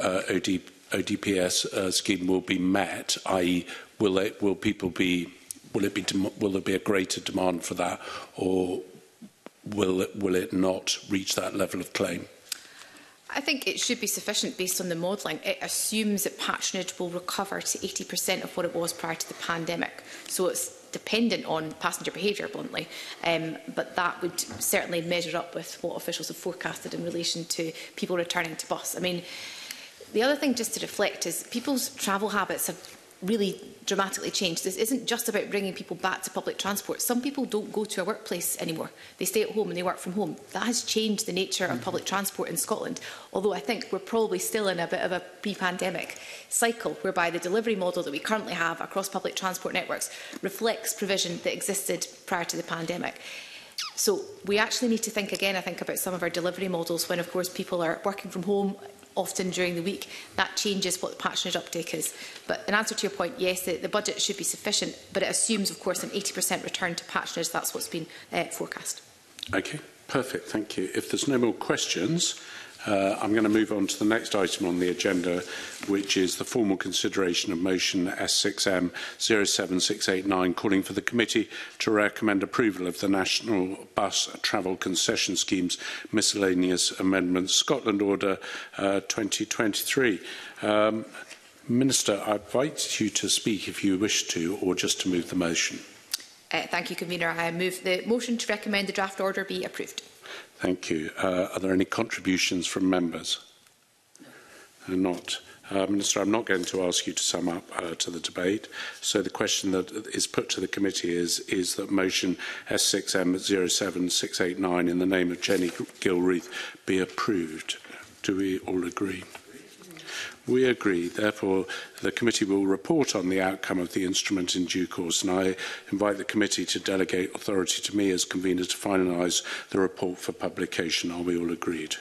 Uh, OD, O D P S uh, scheme will be met, that is, will it, will people be, will it be, will there be a greater demand for that, or will it, will it not reach that level of claim? I think it should be sufficient based on the modelling. It assumes that patronage will recover to eighty percent of what it was prior to the pandemic, so it's dependent on passenger behaviour, bluntly, um, but that would certainly measure up with what officials have forecasted in relation to people returning to bus. I mean. The other thing just to reflect is people's travel habits have really dramatically changed. This isn't just about bringing people back to public transport. Some people don't go to a workplace anymore. They stay at home and they work from home. That has changed the nature of public transport in Scotland, although I think we're probably still in a bit of a pre-pandemic cycle, whereby the delivery model that we currently have across public transport networks reflects provision that existed prior to the pandemic. So we actually need to think again, I think, about some of our delivery models when, of course, people are working from home, often during the week. That changes what the patronage uptake is. But in answer to your point, yes, the, the budget should be sufficient, but it assumes, of course, an eighty percent return to patronage. That's what's been uh, forecast. Okay, perfect. Thank you. If there's no more questions, uh, I'm going to move on to the next item on the agenda, which is the formal consideration of motion S six M zero seven six eight nine, calling for the committee to recommend approval of the National Bus Travel Concession Scheme's Miscellaneous Amendments Scotland Order uh, twenty twenty-three. Um, Minister, I invite you to speak if you wish to, or just to move the motion. Uh, thank you, Convener. I move the motion to recommend the draft order be approved. Thank you. Uh, are there any contributions from members? No. Not. Uh, Minister, I'm not going to ask you to sum up uh, to the debate. So the question that is put to the committee is, is that motion S six M zero seven six eight nine in the name of Jenny Gilruth be approved. Do we all agree? We agree. Therefore, the committee will report on the outcome of the instrument in due course, and I invite the committee to delegate authority to me as convener to finalise the report for publication. Are we all agreed?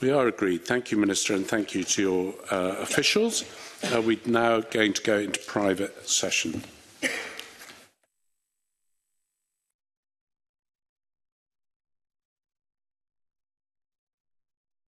We are agreed. Thank you, Minister, and thank you to your uh, officials. Uh, we're now going to go into private session.